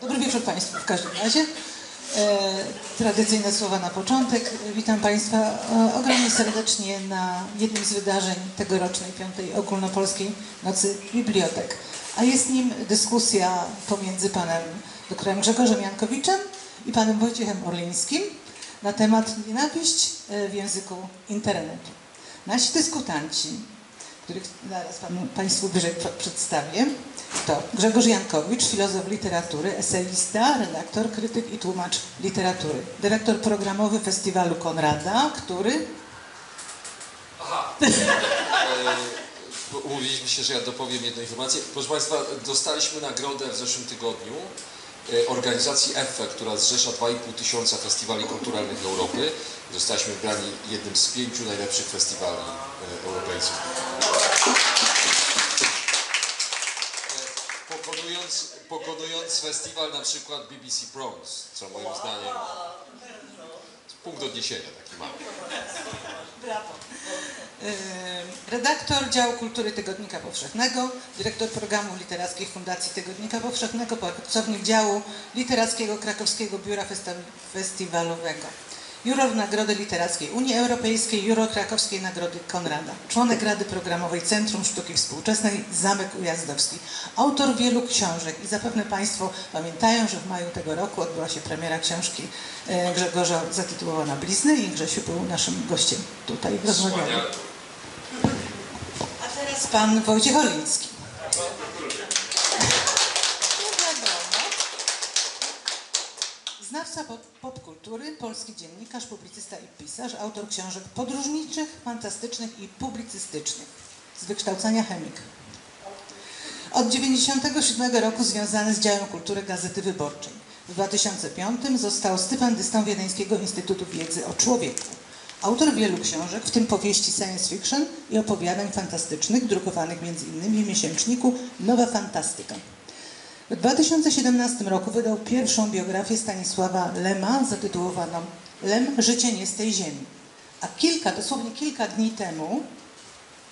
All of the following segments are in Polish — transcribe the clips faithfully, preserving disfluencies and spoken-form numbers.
Tak, dobry wieczór Państwu w każdym razie. E, tradycyjne słowa na początek. Witam Państwa ogromnie serdecznie na jednym z wydarzeń tegorocznej Piątej Ogólnopolskiej Nocy Bibliotek. A jest nim dyskusja pomiędzy panem doktorem Grzegorzem Jankowiczem i panem Wojciechem Orlińskim na temat nienawiść w języku internetu. Nasi dyskutanci, których zaraz pan, Państwu bliżej przedstawię, to Grzegorz Jankowicz, filozof literatury, eseista, redaktor, krytyk i tłumacz literatury. Dyrektor programowy Festiwalu Conrada, który... Aha! Umówiliśmy się, że ja dopowiem jedną informację. Proszę Państwa, dostaliśmy nagrodę w zeszłym tygodniu organizacji E F E, która zrzesza dwa i pół tysiąca festiwali kulturalnych Europy. Zostaliśmy wybrani jednym z pięciu najlepszych festiwali europejskich. Pokonując, pokonując festiwal na przykład B B C Proms, co moim zdaniem punkt odniesienia taki mały. Brawo. Redaktor działu kultury Tygodnika Powszechnego, dyrektor programu literackich Fundacji Tygodnika Powszechnego, pracownik działu literackiego Krakowskiego Biura Festiwalowego, juror Nagrody Literackiej Unii Europejskiej, juror Krakowskiej Nagrody Konrada, członek Rady Programowej Centrum Sztuki Współczesnej Zamek Ujazdowski, autor wielu książek i zapewne Państwo pamiętają, że w maju tego roku odbyła się premiera książki Grzegorza zatytułowana Blizny i Grzesiu był naszym gościem tutaj w rozmowie. A teraz pan Wojciech Orliński. Znawca popkultury, polski dziennikarz, publicysta i pisarz, autor książek podróżniczych, fantastycznych i publicystycznych. Z wykształcenia chemik. Od dziewięćdziesiątego siódmego roku związany z działem kultury Gazety Wyborczej. W dwa tysiące piątym został stypendystą Wiedeńskiego Instytutu Wiedzy o Człowieku. Autor wielu książek, w tym powieści science fiction i opowiadań fantastycznych, drukowanych między innymi w miesięczniku Nowa Fantastyka. W dwa tysiące siedemnastym roku wydał pierwszą biografię Stanisława Lema zatytułowaną Lem. Życie nie z tej ziemi. A kilka, dosłownie kilka dni temu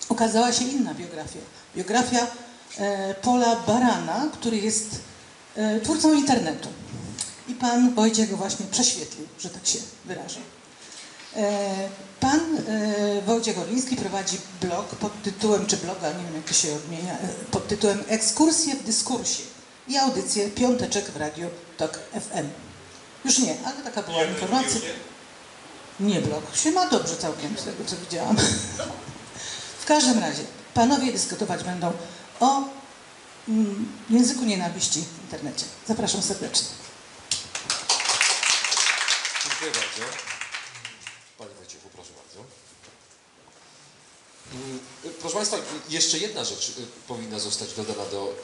ukazała się inna biografia. Biografia e, Paula Barana, który jest e, twórcą internetu. I pan Wojciech go właśnie prześwietlił, że tak się wyrażę. E, pan e, Wojciech Orliński prowadzi blog pod tytułem, czy bloga, nie wiem jak to się odmienia, pod tytułem Ekskursje w dyskursie. I audycję Piąteczek w radiu TOK F M. Już nie, ale taka była nie, informacja. Nie, nie blok. Się ma dobrze całkiem z tego, co widziałam. W każdym razie, panowie dyskutować będą o mm, języku nienawiści w internecie. Zapraszam serdecznie. Dziękuję bardzo. Panie Wojciechu, proszę bardzo. Proszę Państwa, jeszcze jedna rzecz powinna zostać dodana do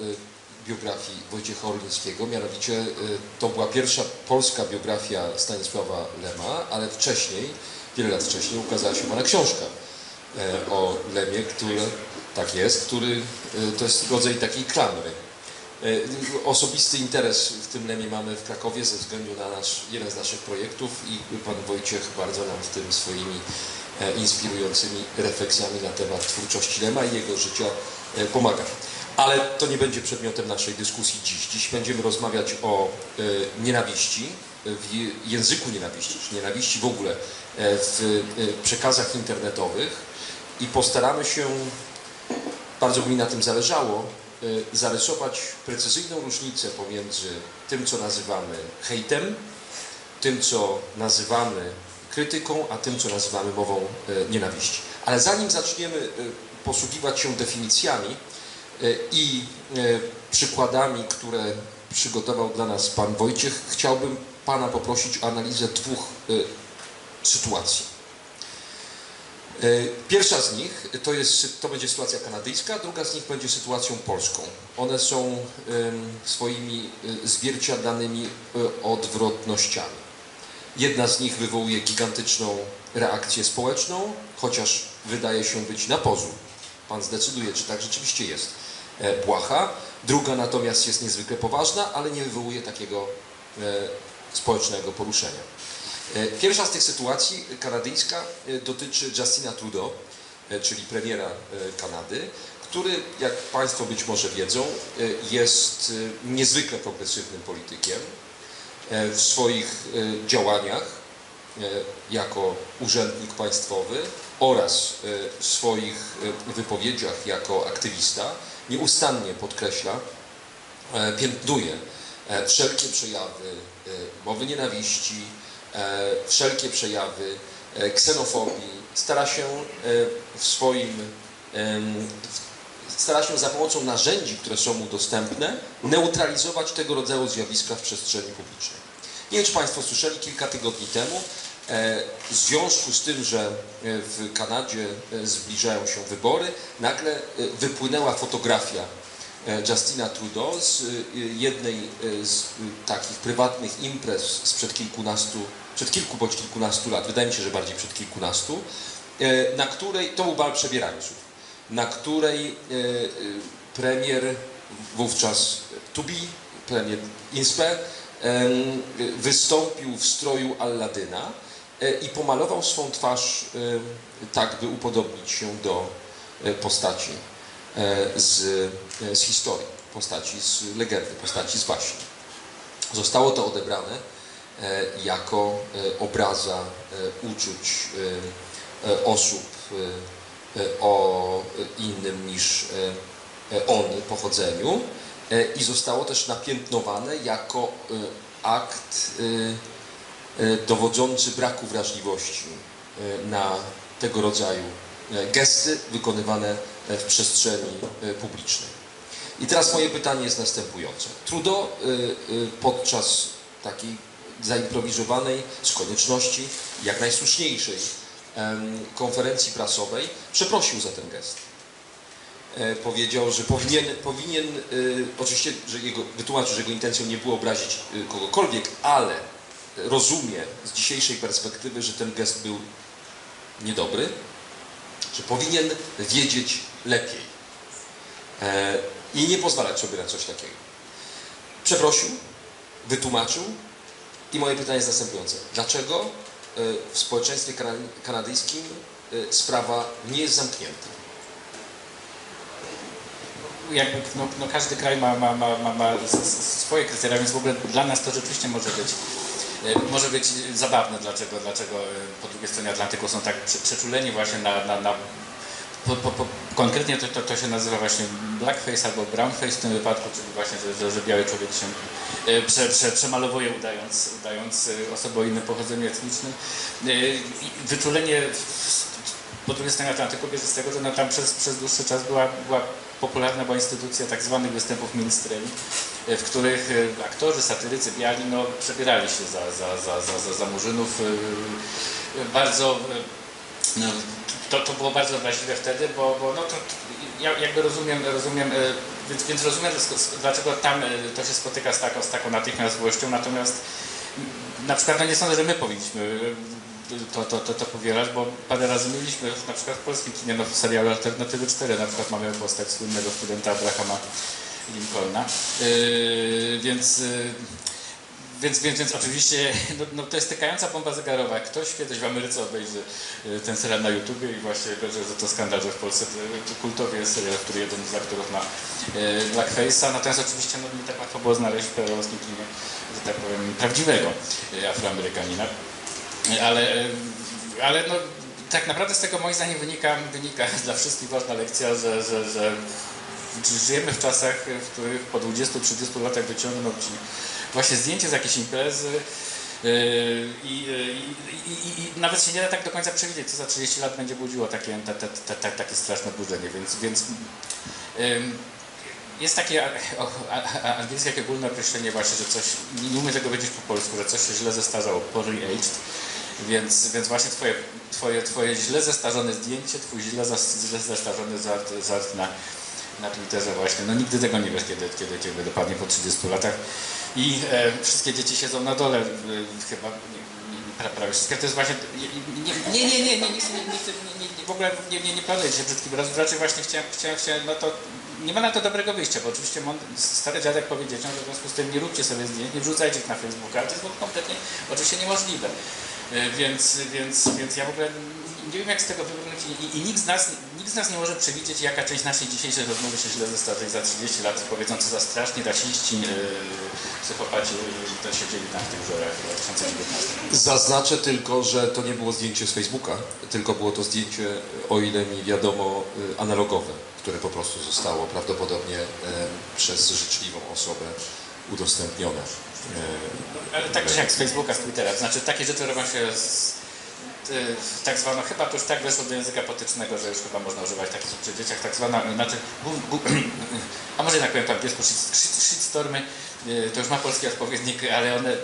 biografii Wojciecha Orlińskiego, mianowicie to była pierwsza polska biografia Stanisława Lema, ale wcześniej, wiele lat wcześniej ukazała się pana książka o Lemie, który, tak jest, który to jest rodzaj takiej klamry. Osobisty interes w tym Lemie mamy w Krakowie ze względu na nasz, jeden z naszych projektów i pan Wojciech bardzo nam w tym swoimi inspirującymi refleksjami na temat twórczości Lema i jego życia pomaga. Ale to nie będzie przedmiotem naszej dyskusji dziś. Dziś będziemy rozmawiać o nienawiści, w języku nienawiści, czy nienawiści w ogóle w przekazach internetowych i postaramy się, bardzo mi na tym zależało, zarysować precyzyjną różnicę pomiędzy tym, co nazywamy hejtem, tym, co nazywamy krytyką, a tym, co nazywamy mową nienawiści. Ale zanim zaczniemy posługiwać się definicjami i przykładami, które przygotował dla nas pan Wojciech, chciałbym pana poprosić o analizę dwóch sytuacji. Pierwsza z nich to, jest, to będzie sytuacja kanadyjska, druga z nich będzie sytuacją polską. One są swoimi zwierciadlanymi odwrotnościami. Jedna z nich wywołuje gigantyczną reakcję społeczną, chociaż wydaje się być na pozór. Pan zdecyduje, czy tak rzeczywiście jest błaha. Druga natomiast jest niezwykle poważna, ale nie wywołuje takiego społecznego poruszenia. Pierwsza z tych sytuacji, kanadyjska, dotyczy Justina Trudeau, czyli premiera Kanady, który, jak Państwo być może wiedzą, jest niezwykle progresywnym politykiem w swoich działaniach jako urzędnik państwowy oraz w swoich wypowiedziach jako aktywista, nieustannie podkreśla, piętnuje wszelkie przejawy mowy nienawiści, wszelkie przejawy ksenofobii, stara się w swoim stara się za pomocą narzędzi, które są mu dostępne, neutralizować tego rodzaju zjawiska w przestrzeni publicznej. Nie wiem, czy Państwo słyszeli, kilka tygodni temu, w związku z tym, że w Kanadzie zbliżają się wybory, nagle wypłynęła fotografia Justina Trudeau z jednej z takich prywatnych imprez sprzed kilkunastu, przed kilku bądź kilkunastu lat, wydaje mi się, że bardziej przed kilkunastu, na której, to był bal przebierańców, na której premier wówczas Tubi, premier Inspe, wystąpił w stroju Alladyna i pomalował swą twarz tak, by upodobnić się do postaci z, z historii, postaci z legendy, postaci z baśni. Zostało to odebrane jako obraza uczuć osób o innym niż on pochodzeniu i zostało też napiętnowane jako akt dowodzący braku wrażliwości na tego rodzaju gesty wykonywane w przestrzeni publicznej. I teraz moje pytanie jest następujące. Trudeau podczas takiej zaimprowizowanej, z konieczności jak najsłuszniejszej konferencji prasowej przeprosił za ten gest. Powiedział, że powinien, powinien oczywiście, że jego, wytłumaczył, że jego intencją nie było obrazić kogokolwiek, ale rozumie z dzisiejszej perspektywy, że ten gest był niedobry, że powinien wiedzieć lepiej i nie pozwalać sobie na coś takiego. Przeprosił, wytłumaczył i moje pytanie jest następujące. Dlaczego w społeczeństwie kanadyjskim sprawa nie jest zamknięta? Jakby, no, no każdy kraj ma, ma, ma, ma, ma swoje kryteria, więc w ogóle dla nas to rzeczywiście może być, może być zabawne, dlaczego, dlaczego po drugiej stronie Atlantyku są tak przeczuleni właśnie na... na, na po, po, po, konkretnie to, to, to się nazywa właśnie blackface albo brownface w tym wypadku, czyli właśnie, że, że biały człowiek się prze, prze, przemalowuje, udając, udając osobę o innym pochodzeniu etnicznym. Wyczulenie po drugiej stronie Atlantyku bierze z tego, że no tam przez, przez dłuższy czas była, była popularna była instytucja tak zwanych występów minstreli, w których aktorzy, satyrycy biali no, przebierali się za, za, za, za, za, za murzynów. Bardzo, no, to, to było bardzo obraźliwe wtedy, bo, bo no, to, to, ja jakby rozumiem, rozumiem więc, więc rozumiem, dlaczego tam to się spotyka z taką, z taką natychmiastowością, natomiast na przykład no, nie sądzę, że my powinniśmy To, to, to, to powielać, bo parę razy mieliśmy na przykład w polskim kinie no, w serialu Alternatywy cztery, na przykład mamy postać słynnego studenta Abrahama Lincolna, yy, więc, yy, więc, więc, więc oczywiście no, no, to jest tykająca bomba zegarowa. Ktoś kiedyś w Ameryce obejrzy ten serial na YouTubie i właśnie że, że to skandal, że w Polsce to kultowy jest serial, który jeden z aktorów ma yy, blackface'a, natomiast oczywiście no, nie tak łatwo było znaleźć w polskim kinie, że tak powiem, prawdziwego yy, Afroamerykanina. Ale, ale no, tak naprawdę z tego moim zdaniem wynika, wynika dla wszystkich ważna lekcja, że, że, że żyjemy w czasach, w których po dwudziestu trzydziestu latach wyciągną ci właśnie zdjęcie z jakiejś imprezy i, i, i, i nawet się nie da tak do końca przewidzieć, co za trzydzieści lat będzie budziło takie, te, te, te, te, takie straszne burzenie, więc, więc ym, jest takie angielskie jakie ogólne określenie właśnie, że coś, nie umiem tego powiedzieć po polsku, że coś się źle zestarzało, poorly aged, więc, więc właśnie twoje, twoje, twoje źle zestarzone zdjęcie, twój źle zestarzony żart, żart na, na Twitterze właśnie, no nigdy tego nie wiesz, kiedy, kiedy ciebie dopadnie po trzydziestu latach i e, wszystkie dzieci siedzą na dole, e, chyba nie, prawie wszystkie, to jest właśnie, nie, nie, nie, nie, nie, nie, nie, nie w ogóle nie, nie, nie planuję się brzydkim razem, raczej właśnie chciałem, chciałem, chciałem, no to nie ma na to dobrego wyjścia, bo oczywiście stary dziadek powiedział, że w związku z tym nie róbcie sobie zdjęć, nie wrzucajcie ich na Facebooka, ale to jest kompletnie oczywiście niemożliwe. Więc, więc, więc ja w ogóle nie wiem, jak z tego wybrnąć i, i nikt z nas, nikt z nas nie może przewidzieć, jaka część naszej dzisiejszej rozmowy się źle zestarzy za trzydzieści lat, powiedzą, co za straszni rasiści, yy, psychopaci, to się dzieje tam w tych wzorach w dwa tysiące dziewiętnastym. Zaznaczę tylko, że to nie było zdjęcie z Facebooka, tylko było to zdjęcie, o ile mi wiadomo, analogowe, które po prostu zostało prawdopodobnie yy, przez życzliwą osobę udostępnione. Yy, Ale także jak z Facebooka, z Twittera, znaczy takie rzeczy robią się z tak zwaną, chyba to już tak weszło do języka politycznego, że już chyba można używać takich rzeczy przy dzieciach, tak zwana, inaczej, bu, bu, a może jednak powiem po angielsku, shitstormy, to już ma polski odpowiednik, ale one,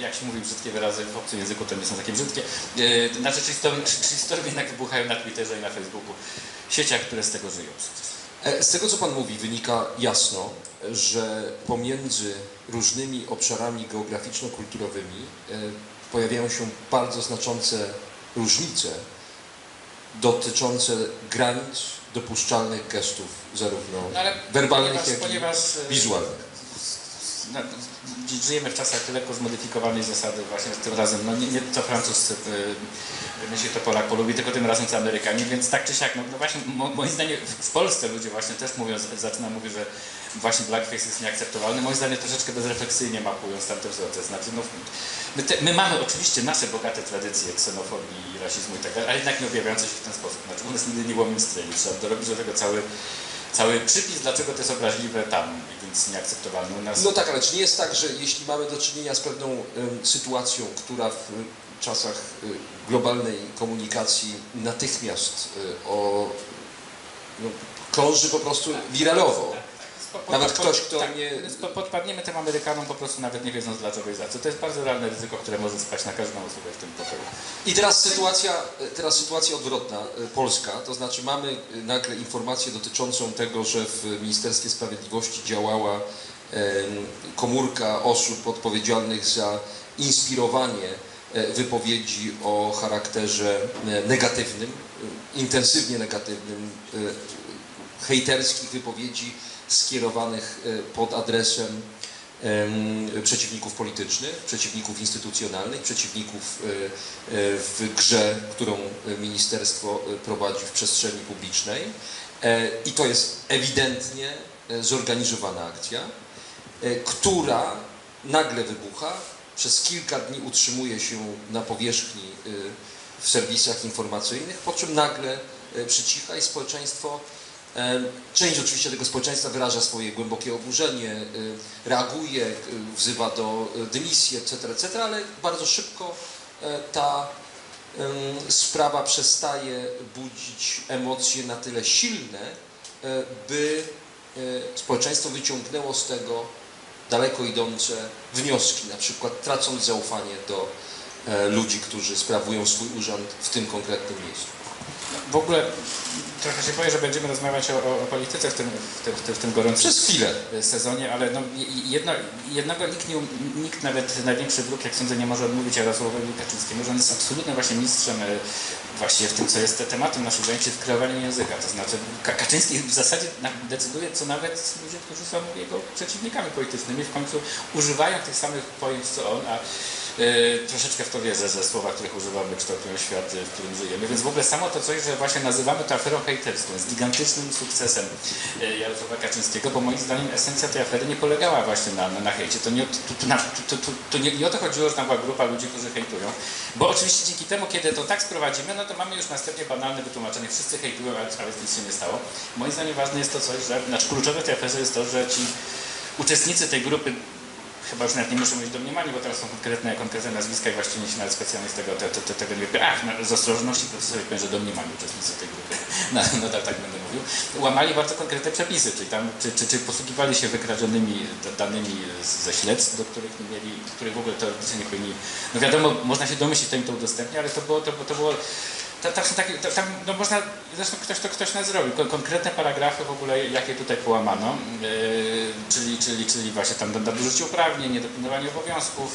jak się mówi brzydkie wyrazy w obcym języku, to nie są takie brzydkie, znaczy shitstormy, shitstormy jednak wybuchają na Twitterze i na Facebooku, sieciach, które z tego żyją przecież. Z tego, co Pan mówi, wynika jasno, że pomiędzy różnymi obszarami geograficzno-kulturowymi pojawiają się bardzo znaczące różnice dotyczące granic dopuszczalnych gestów, zarówno no werbalnych, ponieważ, jak ponieważ, i wizualnych. No, żyjemy w czasach lekko zmodyfikowanej zasady właśnie tym razem, no nie, nie to Francuz, myślę, to Polak polubi, tylko tym razem z Amerykami, więc tak czy siak, no, no właśnie mo, moim zdaniem w Polsce ludzie właśnie też mówią, zaczyna mówić, że właśnie blackface jest nieakceptowalny, moim zdaniem troszeczkę bezrefleksyjnie mapując tamte wzorce, znaczy no, my, te, my mamy oczywiście nasze bogate tradycje ksenofobii, rasizmu i tak dalej, ale jednak nie objawiające się w ten sposób, znaczy u nas nigdy nie było mainstreamu, trzeba dorobić do tego cały Cały przypis, dlaczego to jest obraźliwe tam, więc nieakceptowalne u nas. No tak, ale czy nie jest tak, że jeśli mamy do czynienia z pewną y, sytuacją, która w y, czasach y, globalnej komunikacji natychmiast y, o, no, krąży po prostu wiralowo, Po, po, nawet po, ktoś, kto tak, nie... Po, podpadniemy tym Amerykanom po prostu nawet nie wiedząc dlaczego i za co. To jest bardzo realne ryzyko, które może spać na każdą osobę w tym pokoju. I teraz sytuacja, teraz sytuacja odwrotna, polska. To znaczy mamy nagle informację dotyczącą tego, że w Ministerstwie Sprawiedliwości działała komórka osób odpowiedzialnych za inspirowanie wypowiedzi o charakterze negatywnym, intensywnie negatywnym, hejterskich wypowiedzi skierowanych pod adresem przeciwników politycznych, przeciwników instytucjonalnych, przeciwników w grze, którą ministerstwo prowadzi w przestrzeni publicznej. I to jest ewidentnie zorganizowana akcja, która nagle wybucha, przez kilka dni utrzymuje się na powierzchni w serwisach informacyjnych, po czym nagle przycicha i społeczeństwo, część oczywiście tego społeczeństwa wyraża swoje głębokie oburzenie, reaguje, wzywa do dymisji, et cetera, et cetera, ale bardzo szybko ta sprawa przestaje budzić emocje na tyle silne, by społeczeństwo wyciągnęło z tego daleko idące wnioski, na przykład tracąc zaufanie do ludzi, którzy sprawują swój urząd w tym konkretnym miejscu. W ogóle trochę się boję, że będziemy rozmawiać o, o, o polityce w tym, w tym, w tym, w tym gorącym sezonie, ale no jedno, jednego nikt, nie, nikt nawet największy wróg, jak sądzę, nie może odmówić Jarosławowi Kaczyńskiemu, że on jest absolutnie właśnie mistrzem właśnie w tym, co jest tematem naszych zajęć, w kreowaniu języka. To znaczy Kaczyński w zasadzie decyduje, co nawet ludzie, którzy są jego przeciwnikami politycznymi, w końcu używają tych samych pojęć, co on, a Yy, troszeczkę w to wierzę, że słowa, których używamy, kształtują świat, w którym żyjemy. Więc w ogóle samo to coś, że właśnie nazywamy to aferą hejterską, z gigantycznym sukcesem yy, Jarosława Kaczyńskiego, bo moim zdaniem esencja tej afery nie polegała właśnie na, na, na hejcie. To, nie, to, to, to, to, to nie, nie o to chodziło, że tam była grupa ludzi, którzy hejtują, bo oczywiście dzięki temu, kiedy to tak sprowadzimy, no to mamy już następnie banalne wytłumaczenie. Wszyscy hejtują, ale nic się nie stało. Moim zdaniem ważne jest to coś, że znaczy kluczowe w tej aferze jest to, że ci uczestnicy tej grupy, chyba już nawet nie muszę mówić domniemanie, bo teraz są konkretne, konkretne nazwiska i właściwie nie się nawet specjalnie z tego, te, te, tego nie wiem. Ach, z ostrożności profesorowi powiem, że domniemanie uczestnicy tej grupy, no, no tak będę mówił, łamali bardzo konkretne przepisy, czyli tam, czy, czy, czy posługiwali się wykradzionymi danymi ze śledztw, do których nie mieli, których w ogóle teoretycznie nie powinni, no wiadomo, można się domyślić, kto im to udostępnia, ale to było, to, to było Tam, tam, tam, no można, zresztą ktoś to ktoś nas zrobił, konkretne paragrafy w ogóle, jakie tutaj połamano, yy, czyli, czyli, czyli właśnie tam nadużycie uprawnień, niedopilnowanie obowiązków,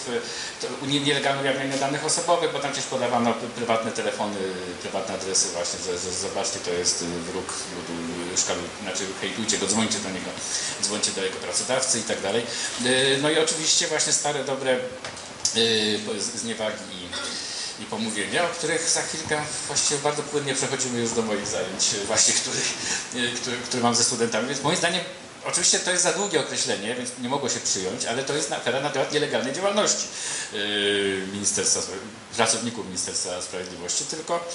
yy, nielegalne ujawnianie danych osobowych, bo tam przecież podawano prywatne telefony, prywatne adresy właśnie, że, że zobaczcie, to jest wróg ludu, szkalu, znaczy hejtujcie go, dzwońcie do niego, dzwońcie do jego pracodawcy i tak dalej. Yy, no i oczywiście właśnie stare, dobre yy, zniewagi i i pomówienia, o których za chwilkę właściwie bardzo płynnie przechodzimy już do moich zajęć, właśnie który, który, który mam ze studentami, więc moim zdaniem oczywiście to jest za długie określenie, więc nie mogło się przyjąć, ale to jest afera na temat nielegalnej działalności Ministerstwa, pracowników Ministerstwa Sprawiedliwości, tylko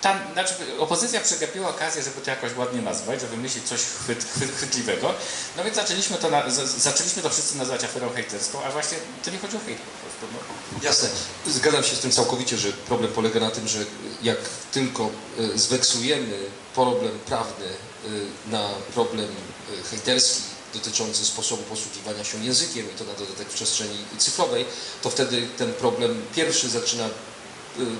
tam, znaczy opozycja przegapiła okazję, żeby to jakoś ładnie nazwać, żeby wymyślić coś chwyt, chwyt, chwytliwego. No więc zaczęliśmy to, na, z, zaczęliśmy to wszyscy nazywać aferą hejterską, a właśnie to nie chodzi o hejt po prostu. No. Jasne. Zgadzam się z tym całkowicie, że problem polega na tym, że jak tylko zweksujemy problem prawny na problem hejterski dotyczący sposobu posługiwania się językiem i to na dodatek w przestrzeni cyfrowej, to wtedy ten problem pierwszy zaczyna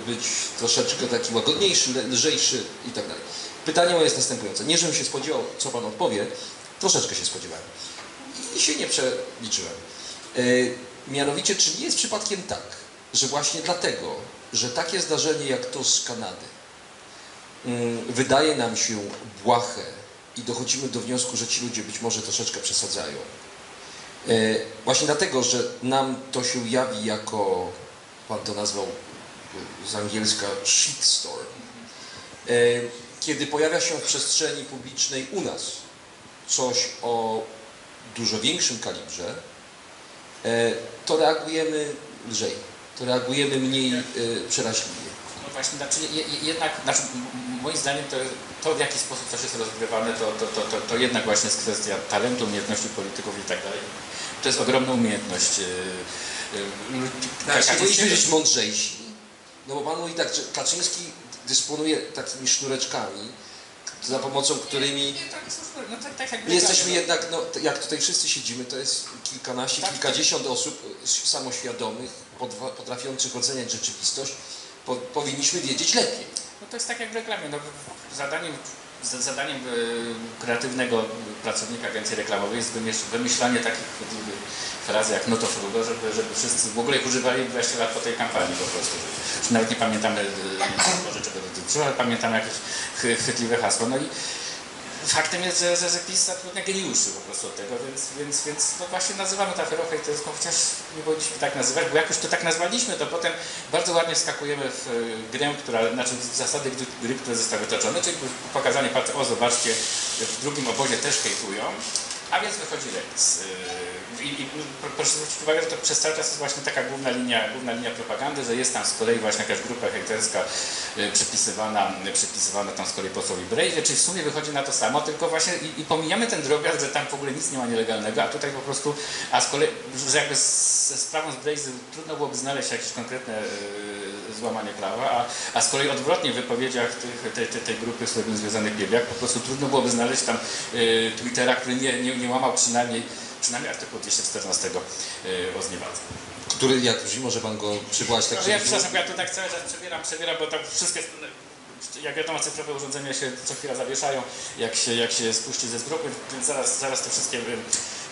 być troszeczkę taki łagodniejszy, lżejszy i tak dalej. Pytanie moje jest następujące. Nie żebym się spodziewał, co Pan odpowie, troszeczkę się spodziewałem i się nie przeliczyłem. Yy, mianowicie, czy nie jest przypadkiem tak, że właśnie dlatego, że takie zdarzenie jak to z Kanady yy, wydaje nam się błahe i dochodzimy do wniosku, że ci ludzie być może troszeczkę przesadzają. Yy, właśnie dlatego, że nam to się jawi jako, Pan to nazwał z angielska shitstorm, kiedy pojawia się w przestrzeni publicznej u nas coś o dużo większym kalibrze, to reagujemy lżej, to reagujemy mniej przeraźliwie. No właśnie, znaczy jednak, znaczy moim zdaniem to, to w jaki sposób coś jest rozgrywane, to, to, to, to, to jednak właśnie jest kwestia talentu, umiejętności polityków i tak dalej. To jest ogromna umiejętność. Powinniśmy być mądrzejsi. No bo Pan mówi tak, że Kaczyński dysponuje takimi sznureczkami, za pomocą którymi jesteśmy jednak, no, jak tutaj wszyscy siedzimy, to jest kilkanaście, kilkadziesiąt osób samoświadomych, potrafiących oceniać rzeczywistość, po, powinniśmy wiedzieć lepiej. No to jest tak jak w reklamie, no, zadaniem, zadaniem kreatywnego pracownika agencji reklamowej jest wymyślanie takich frazy jak no to frugo, żeby, żeby wszyscy w ogóle ich używali dwadzieścia lat po tej kampanii po prostu. Nawet nie pamiętamy może czego dotyczyło, ale pamiętamy jakieś chwytliwe hasło. No i faktem jest, że, że PiS zatrudnia geniuszy po prostu od tego, więc, więc, więc no właśnie nazywamy to aferą hejterską, chociaż nie powinniśmy tak nazywać, bo jak już to tak nazwaliśmy, to potem bardzo ładnie wskakujemy w grę, która, znaczy w zasady gry, które zostały toczone, czyli pokazanie, patrzę, o zobaczcie, w drugim obozie też hejtują, a więc wychodzi remis. I, i proszę zwrócić uwagę, że to przez cały czas jest właśnie taka główna linia, główna linia propagandy, że jest tam z kolei właśnie jakaś grupa hejterska przypisywana, przypisywana tam z kolei posłowi Brejzie, czyli w sumie wychodzi na to samo, tylko właśnie i, i pomijamy ten drobiazg, że tam w ogóle nic nie ma nielegalnego, a tutaj po prostu, a z kolei, że jakby ze sprawą z Brejzy trudno byłoby znaleźć jakieś konkretne yy, złamanie prawa, a, a z kolei odwrotnie w wypowiedziach tych, tej, tej, tej grupy, z którymi związanych biebiak, po prostu trudno byłoby znaleźć tam yy, Twittera, który nie, nie, nie łamał przynajmniej Przynajmniej artykuł dwieście czternasty yy, o zniewadzeniu. Który, jak brzmi, może Pan go przywołać tak? No, ja przepraszam, ja tu tak cały czas przebieram, przebieram, bo tam wszystkie, jak wiadomo, cyfrowe urządzenia się co chwila zawieszają, jak się, jak się spuści ze zgruby, więc zaraz, zaraz to wszystkie yy,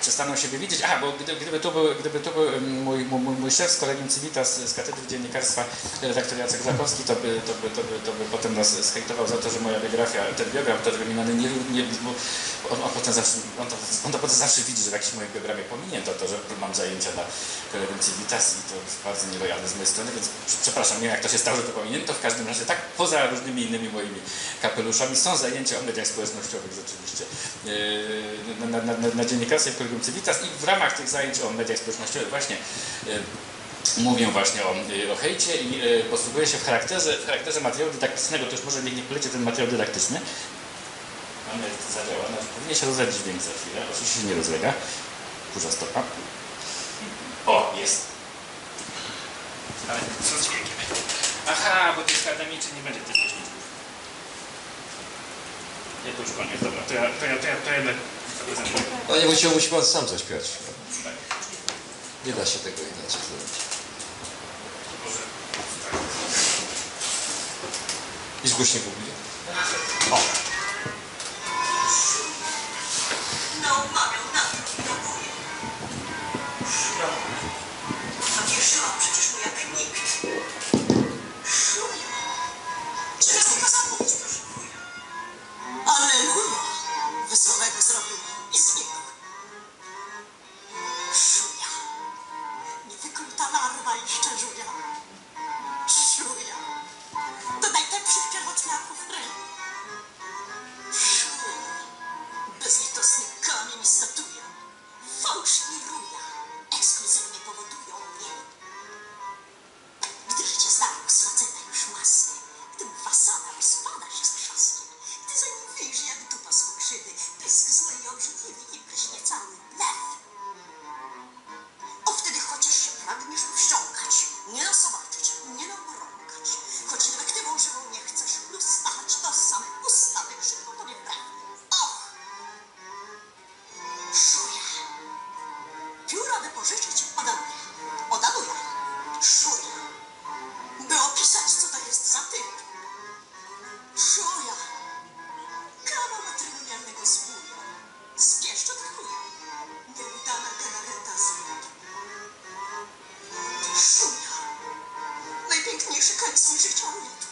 przestaną siebie widzieć. Aha, bo gdy, gdyby to był, gdyby to był mój, mój, mój szef z kolegium Civitas z Katedry Dziennikarstwa, redaktor Jacek Zakowski, to by, to by, to by, to by potem nas zhejtował za to, że moja biografia, ten biograf, to wymieniany nie, nie bo on, on, potem zawsze, on, to, on to potem zawsze widzi, że w jakiejś mojej biografii pominięto to, że mam zajęcia na kolegium Civitas i to jest bardzo nielojalne z mojej strony, więc przepraszam, nie wiem jak to się stało, że to pominięto, w każdym razie tak, poza różnymi innymi moimi kapeluszami są zajęcia o mediach społecznościowych rzeczywiście na, na, na, na, na dziennikarstwie Civitas i w ramach tych zajęć o mediach społecznościowych właśnie y, mówię właśnie o, y, o hejcie i y, posługuję się w charakterze, w charakterze materiału dydaktycznego, to już może niech nie polecie ten materiał dydaktyczny. Mamy zadziała, no, powinien się rozleć dźwięk za chwilę, oczywiście się nie rozlega. Kurza stopa. O, jest! Ale co z dźwiękiem? Aha, bo tych akademicznych nie będzie tych głośników. Ja to już koniec, dobra, to ja, to ja, to ja, to ja jednak... Panie Wojciechu, musi Pan sam zaśpiewać. Nie da się tego inaczej zrobić. I z głośników mówię. O! To nie żyła przecież mu jak nikt. Szumię. Trzeba sobie zapomnieć, proszę wuja. Aleluja! Wesołego zrobił. I znikł. Żuja. Niewykluta larwa i szczerżuja. Szurach. Pióra wypożyczyć od Anglii. Od Anglii. Szurach. By opisać, co to jest za typ. Szuja. Kawa matrymonialnego spójna. Spieszcza do chuja. Nieudana galareta z rynki. Szuja. Najpiękniejszy końc niż życia umietu.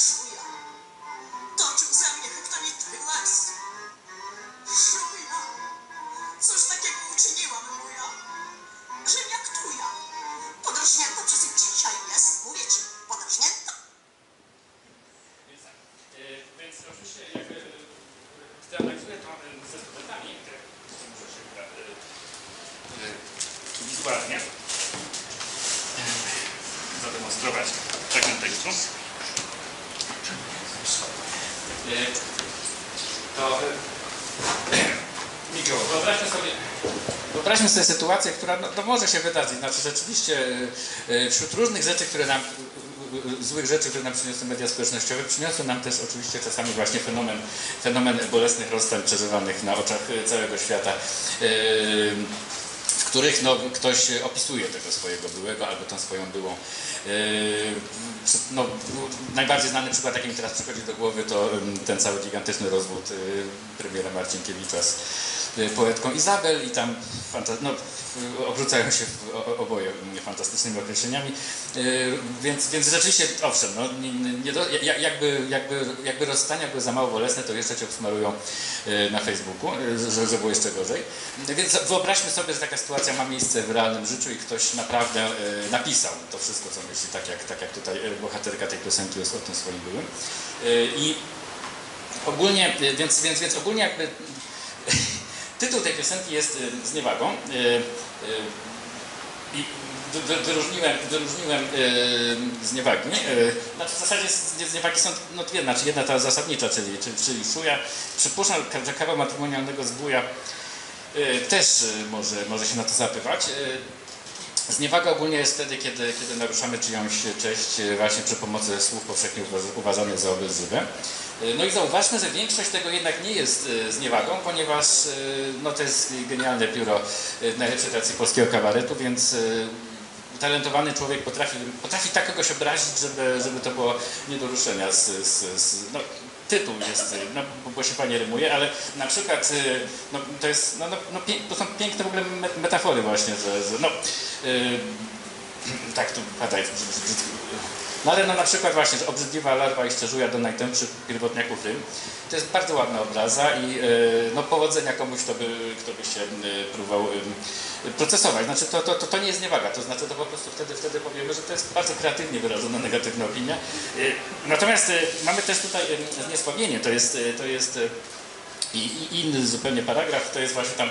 Szuja. Toczył ze mnie hektomitry las. Szuja. Cóż takiego uczyniłam, moja? Że jak tuja. Podrażnięta przez ich dzisiaj jest. Mówię ci, podrażnięta. Więc tak. Więc oczywiście jak zdeanalizuję to ze studentami, które muszę się wizualnie zademonstrować fragment tekstu, to wyobraźmy sobie, wyobraźmy sobie sytuację, która no, to może się wydarzyć. Znaczy rzeczywiście wśród różnych rzeczy, które nam, złych rzeczy, które nam przyniosły media społecznościowe, przyniosły nam też oczywiście czasami właśnie fenomen, fenomen bolesnych rozstań przeżywanych na oczach całego świata, w których no, ktoś opisuje tego swojego byłego albo tą swoją byłą. No, najbardziej znany przykład, jaki mi teraz przychodzi do głowy, to ten cały gigantyczny rozwód premiera Marcinkiewicza z poetką Izabel i tam no, obrzucają się oboje fantastycznymi określeniami, więc, więc rzeczywiście, owszem, no, nie do, jakby, jakby, jakby rozstania były za mało bolesne, to jeszcze cię obsmarują na Facebooku, że, że było jeszcze gorzej. Więc wyobraźmy sobie, że taka sytuacja ma miejsce w realnym życiu i ktoś naprawdę napisał to wszystko, co myśli, tak jak, tak jak tutaj bohaterka tej piosenki jest o tym swoim byłym. I ogólnie, więc, więc, więc ogólnie jakby tytuł tej piosenki jest z niewagą i wyróżniłem, wyróżniłem z niewagi. Znaczy w zasadzie z niewagi są no dwie, znaczy jedna ta zasadnicza, czyli, czyli, czyli szuja. Przypuszczam, że kawa matrymonialnego zbója też może, może się na to zapywać. Zniewaga ogólnie jest wtedy, kiedy, kiedy naruszamy czyjąś cześć właśnie przy pomocy słów powszechnie uważanych za obelżywe. No i zauważmy, że większość tego jednak nie jest zniewagą, ponieważ no to jest genialne pióro na recytacji polskiego kabaretu, więc talentowany człowiek potrafi, potrafi tak kogoś obrazić, żeby, żeby to było nie do ruszenia z... z, z no. Tytuł jest, no, bo się fajnie rymuje, ale na przykład no, to, jest, no, no, pie, to są piękne w ogóle metafory właśnie, że, że no, yy, tak tu padaj, no ale no, na przykład właśnie, że obrzydliwa larwa i szczerzuja do najtępszych pierwotniaków rym, to jest bardzo ładna obraza i yy, no, powodzenia komuś, kto by, kto by się yy, próbował yy, procesować. Znaczy to, to, to, to nie jest niewaga, to znaczy to po prostu wtedy, wtedy powiemy, że to jest bardzo kreatywnie wyrażona negatywna opinia. Yy, natomiast yy, mamy też tutaj yy, zniesławienie, to jest, yy, to jest yy, i inny zupełnie paragraf, to jest właśnie tam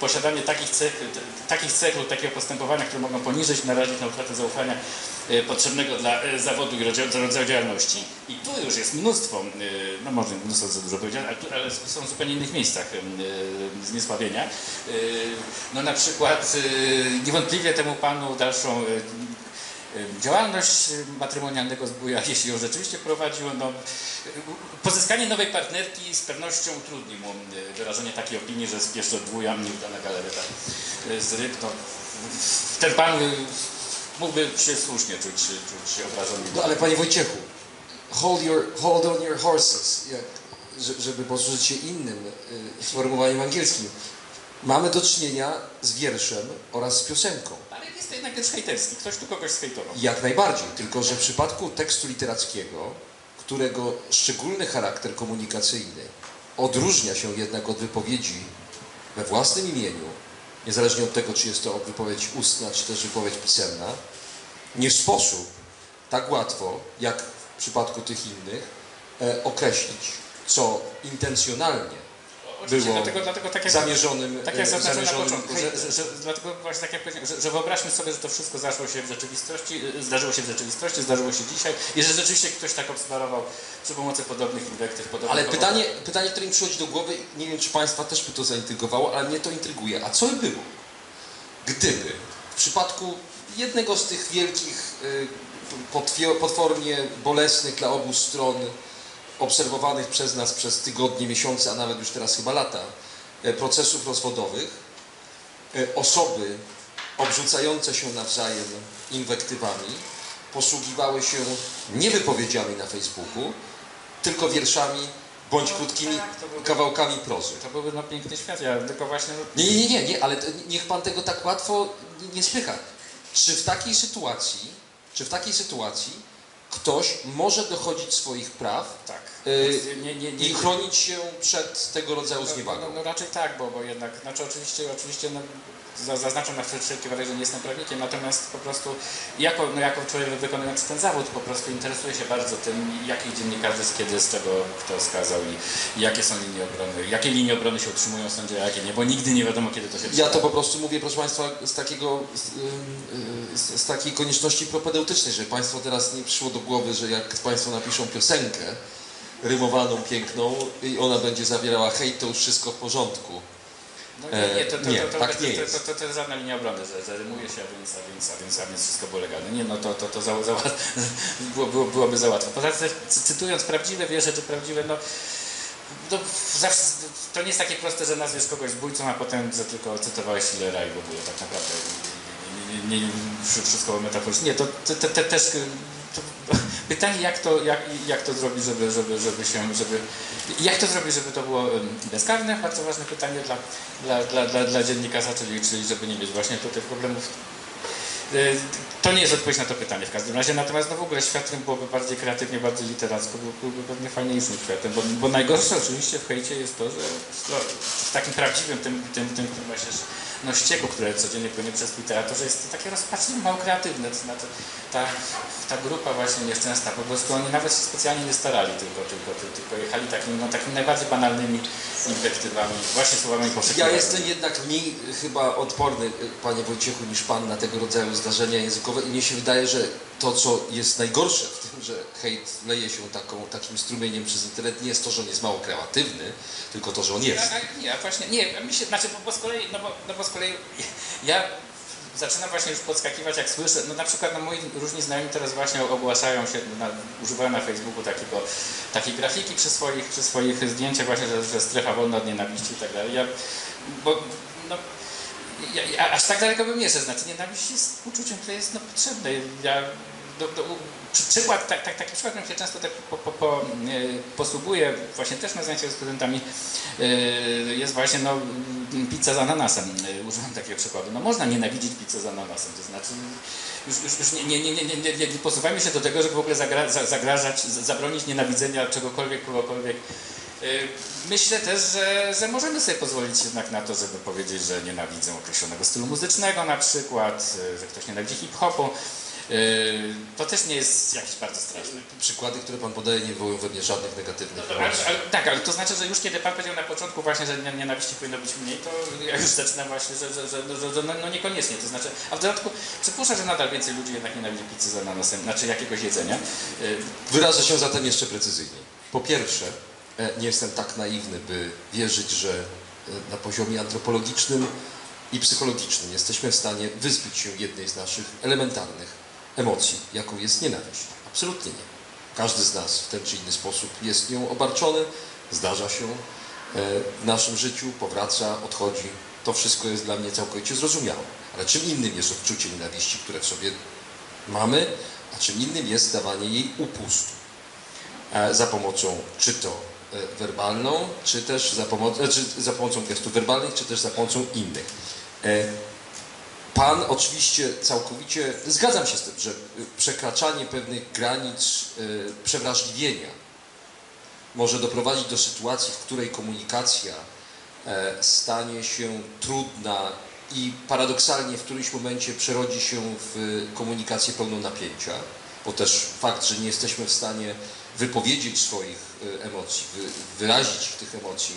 posiadanie takich cech, takich cech lub takiego postępowania, które mogą poniżyć, narazić na utratę zaufania potrzebnego dla zawodu i rodzaju działalności. I tu już jest mnóstwo, no może mnóstwo za dużo powiedziane, ale, tu, ale są w zupełnie innych miejscach zniesławienia. No na przykład niewątpliwie temu panu dalszą działalność matrymonialnego zbója, jeśli ją rzeczywiście prowadził, no, pozyskanie nowej partnerki z pewnością utrudni mu wyrażenie takiej opinii, że spieszczo dwója nieudana galereta z ryb. No, ten pan mógłby się słusznie czuć, czuć obrażony. No ale panie Wojciechu, hold, your, hold on your horses, jak, żeby posłużyć się innym y, sformułowaniem angielskim. Mamy do czynienia z wierszem oraz z piosenką. To jednak jest hejterski, ktoś tu kogoś hejtował. Jak najbardziej, tylko że w przypadku tekstu literackiego, którego szczególny charakter komunikacyjny odróżnia się jednak od wypowiedzi we własnym imieniu, niezależnie od tego, czy jest to wypowiedź ustna, czy też wypowiedź pisemna, nie sposób tak łatwo, jak w przypadku tych innych, e, określić, co intencjonalnie było dlatego, dlatego tak jak, zamierzonym, tak jak zamierzonym na początku, że, że, że, dlatego właśnie tak jak powiedziałem, że, że wyobraźmy sobie, że to wszystko zaszło się w rzeczywistości, zdarzyło się w rzeczywistości, zdarzyło się dzisiaj i że rzeczywiście ktoś tak obsmarował przy pomocy podobnych inwektyw. Podobnych ale pytanie, pytanie, które mi przychodzi do głowy, nie wiem czy Państwa też by to zaintrygowało, ale mnie to intryguje. A co by było, gdyby w przypadku jednego z tych wielkich, potwornie bolesnych dla obu stron obserwowanych przez nas przez tygodnie, miesiące, a nawet już teraz chyba lata procesów rozwodowych, osoby obrzucające się nawzajem inwektywami posługiwały się nie wypowiedziami na Facebooku, tylko wierszami bądź krótkimi kawałkami prozy. To byłby no piękny świat, ja tylko właśnie... Nie, nie, nie, nie, ale niech pan tego tak łatwo nie spycha. Czy w takiej sytuacji, czy w takiej sytuacji ktoś może dochodzić swoich praw, tak. yy, nie, nie, nie, i chronić się przed tego rodzaju zniewagą? No, no, no raczej tak, bo, bo jednak, znaczy oczywiście, oczywiście no, zaznaczam na wszelki wypadek, że nie jestem prawnikiem, natomiast po prostu jako, no, jako człowiek wykonujący ten zawód po prostu interesuje się bardzo tym, jaki dziennikarz jest, kiedy, z czego kto skazał i jakie są linie obrony, jakie linie obrony się utrzymują w sądzie, a jakie nie, bo nigdy nie wiadomo, kiedy to się przyda. Ja to po prostu mówię, proszę Państwa, z, takiego, z, z takiej konieczności propedeutycznej, że Państwo teraz nie przyszło do głowy, że jak Państwo napiszą piosenkę rymowaną, piękną i ona będzie zawierała hejt, to już wszystko w porządku. No nie, nie, to, to, nie, to, to, tak to, nie to, to, to, to, to jest żadna linia obrony, że rymuje się, a więc, a więc, a więc, a więc wszystko było legalne. Nie, no to, to, to za, za, było, było, byłoby za łatwo. Poza tym, cytując prawdziwe wiersze, czy prawdziwe, no, no zawsze, to nie jest takie proste, że nazwiesz kogoś zbójcą, a potem że tylko cytowałeś Hillera i w ogóle tak naprawdę nie, nie, nie, wszystko metaforycznie. Nie, to te, te, te, też... To pytanie, jak to, jak, jak to zrobić, żeby, żeby, żeby się, żeby, jak to zrobić, żeby to było bezkarne? Bardzo ważne pytanie dla, dla, dla, dla, dla dziennikarza, czyli, czyli żeby nie mieć właśnie tutaj problemów. To nie jest odpowiedź na to pytanie w każdym razie, natomiast no w ogóle światem byłoby bardziej kreatywnie, bardziej literacko, byłoby pewnie fajniejszym światem, bo, bo najgorsze oczywiście w hejcie jest to, że w takim prawdziwym tym, tym, tym, tym właśnie no ścieku, które codziennie płynie przez Twittera, to że jest to takie rozpaczliwe, mało kreatywne, to znaczy ta, ta grupa właśnie nieszczęsna, po prostu oni nawet się specjalnie nie starali, tylko, tylko, tylko, tylko jechali takimi, no, takimi najbardziej banalnymi inwektywami, właśnie słowami poszukiwanymi. Ja jestem jednak mniej chyba odporny, panie Wojciechu, niż pan na tego rodzaju zdarzenia językowe i mnie się wydaje, że to, co jest najgorsze w tym, że hejt leje się taką, takim strumieniem przez internet, nie jest to, że on jest mało kreatywny, tylko to, że on jest. Ja, nie, właśnie, nie, mi się, znaczy, bo, bo z kolei, no bo, no bo z kolei ja zaczynam właśnie już podskakiwać, jak słyszę, no na przykład no, moi różni znajomi teraz właśnie ogłaszają się, na, używają na Facebooku takiego, takiej grafiki przy swoich, przy swoich zdjęciach właśnie, że, że strefa wolna od nienawiści i tak dalej. Ja, bo, no, Ja, ja, aż tak daleko bym nie szedł, znaczy nienawiść jest uczuciem, które jest no, potrzebne. Ja, do, do, przykład, tak, tak, taki przykład, którym się często tak po, po, po, posługuję, właśnie też na zajęciach ze studentami, jest właśnie no, pizza z ananasem. Użyłem takiego przykładu. No, można nienawidzić pizzę z ananasem, to znaczy już, już, już nie, nie, nie, nie, nie, nie, nie posuwajmy się do tego, żeby w ogóle zagra, zagrażać, zabronić nienawidzenia czegokolwiek, kogokolwiek. Myślę też, że, że możemy sobie pozwolić jednak na to, żeby powiedzieć, że nienawidzę określonego stylu muzycznego na przykład, że ktoś nienawidzi hip-hopu. To też nie jest jakiś bardzo straszny. Przykłady, które pan podaje, nie wywołują we mnie żadnych negatywnych no, ale, ale, tak, ale to znaczy, że już kiedy pan powiedział na początku właśnie, że nienawiści powinno być mniej, to ja już zaczynam właśnie, że, że, że, że, że no, no niekoniecznie. To znaczy, a w dodatku przypuszczam, że nadal więcej ludzi jednak nienawidzi pizzy z ananasem, znaczy jakiegoś jedzenia. Wyrażę się zatem jeszcze precyzyjniej. Po pierwsze, nie jestem tak naiwny, by wierzyć, że na poziomie antropologicznym i psychologicznym jesteśmy w stanie wyzbyć się jednej z naszych elementarnych emocji, jaką jest nienawiść. Absolutnie nie. Każdy z nas w ten czy inny sposób jest nią obarczony, zdarza się w naszym życiu, powraca, odchodzi. To wszystko jest dla mnie całkowicie zrozumiałe. Ale czym innym jest odczucie nienawiści, które w sobie mamy, a czym innym jest dawanie jej upustu za pomocą czy to werbalną, czy też za, pomoc, czy za pomocą gestów werbalnych, czy też za pomocą innych. Pan oczywiście całkowicie, zgadzam się z tym, że przekraczanie pewnych granic przewrażliwienia może doprowadzić do sytuacji, w której komunikacja stanie się trudna i paradoksalnie w którymś momencie przerodzi się w komunikację pełną napięcia, bo też fakt, że nie jesteśmy w stanie wypowiedzieć swoich emocji, wyrazić tych emocji,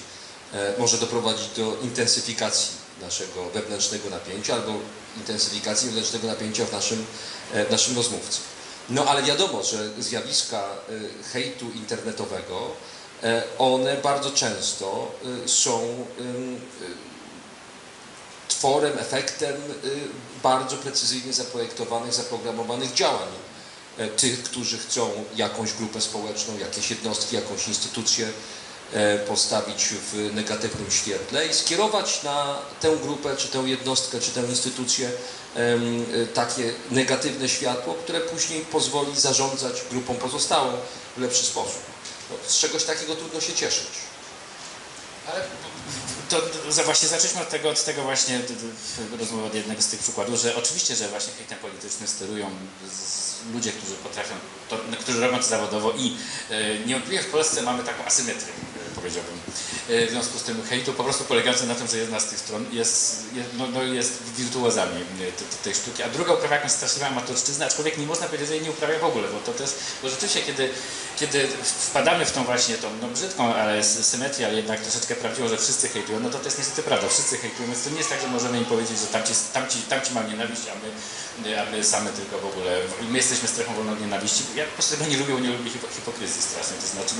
może doprowadzić do intensyfikacji naszego wewnętrznego napięcia albo intensyfikacji wewnętrznego napięcia w naszym, w naszym rozmówcy. No ale wiadomo, że zjawiska hejtu internetowego, one bardzo często są tworem, efektem bardzo precyzyjnie zaprojektowanych, zaprogramowanych działań tych, którzy chcą jakąś grupę społeczną, jakieś jednostki, jakąś instytucję postawić w negatywnym świetle i skierować na tę grupę, czy tę jednostkę, czy tę instytucję takie negatywne światło, które później pozwoli zarządzać grupą pozostałą w lepszy sposób. No, z czegoś takiego trudno się cieszyć. Ale to, to właśnie zaczęliśmy od tego, od tego właśnie rozmowy od jednego z tych przykładów, że oczywiście, że właśnie hejtem politycznym sterują z, ludzie, którzy potrafią, to, którzy robią to zawodowo i e, niewątpliwie w Polsce mamy taką asymetrię, powiedziałbym. E, w związku z tym hejtu po prostu polegający na tym, że jedna z tych stron jest, jest, no, no jest wirtuozami tej sztuki, a druga uprawia jakąś straszliwą amatorszczyznę, aczkolwiek nie można powiedzieć, że jej nie uprawia w ogóle, bo to też, bo rzeczywiście kiedy, kiedy wpadamy w tą właśnie tą no, brzydką, ale symetrię, ale jednak troszeczkę prawdziwą, że wszyscy hejtują, no to to jest niestety prawda, wszyscy hejtujemy, więc to nie jest tak, że możemy im powiedzieć, że tamci, tamci, tamci mają nienawiść, a my, a my same tylko w ogóle, my jesteśmy strefą wolną od nienawiści. Ja po prostu tego nie lubię, nie lubię hipokryzji strasznej, to znaczy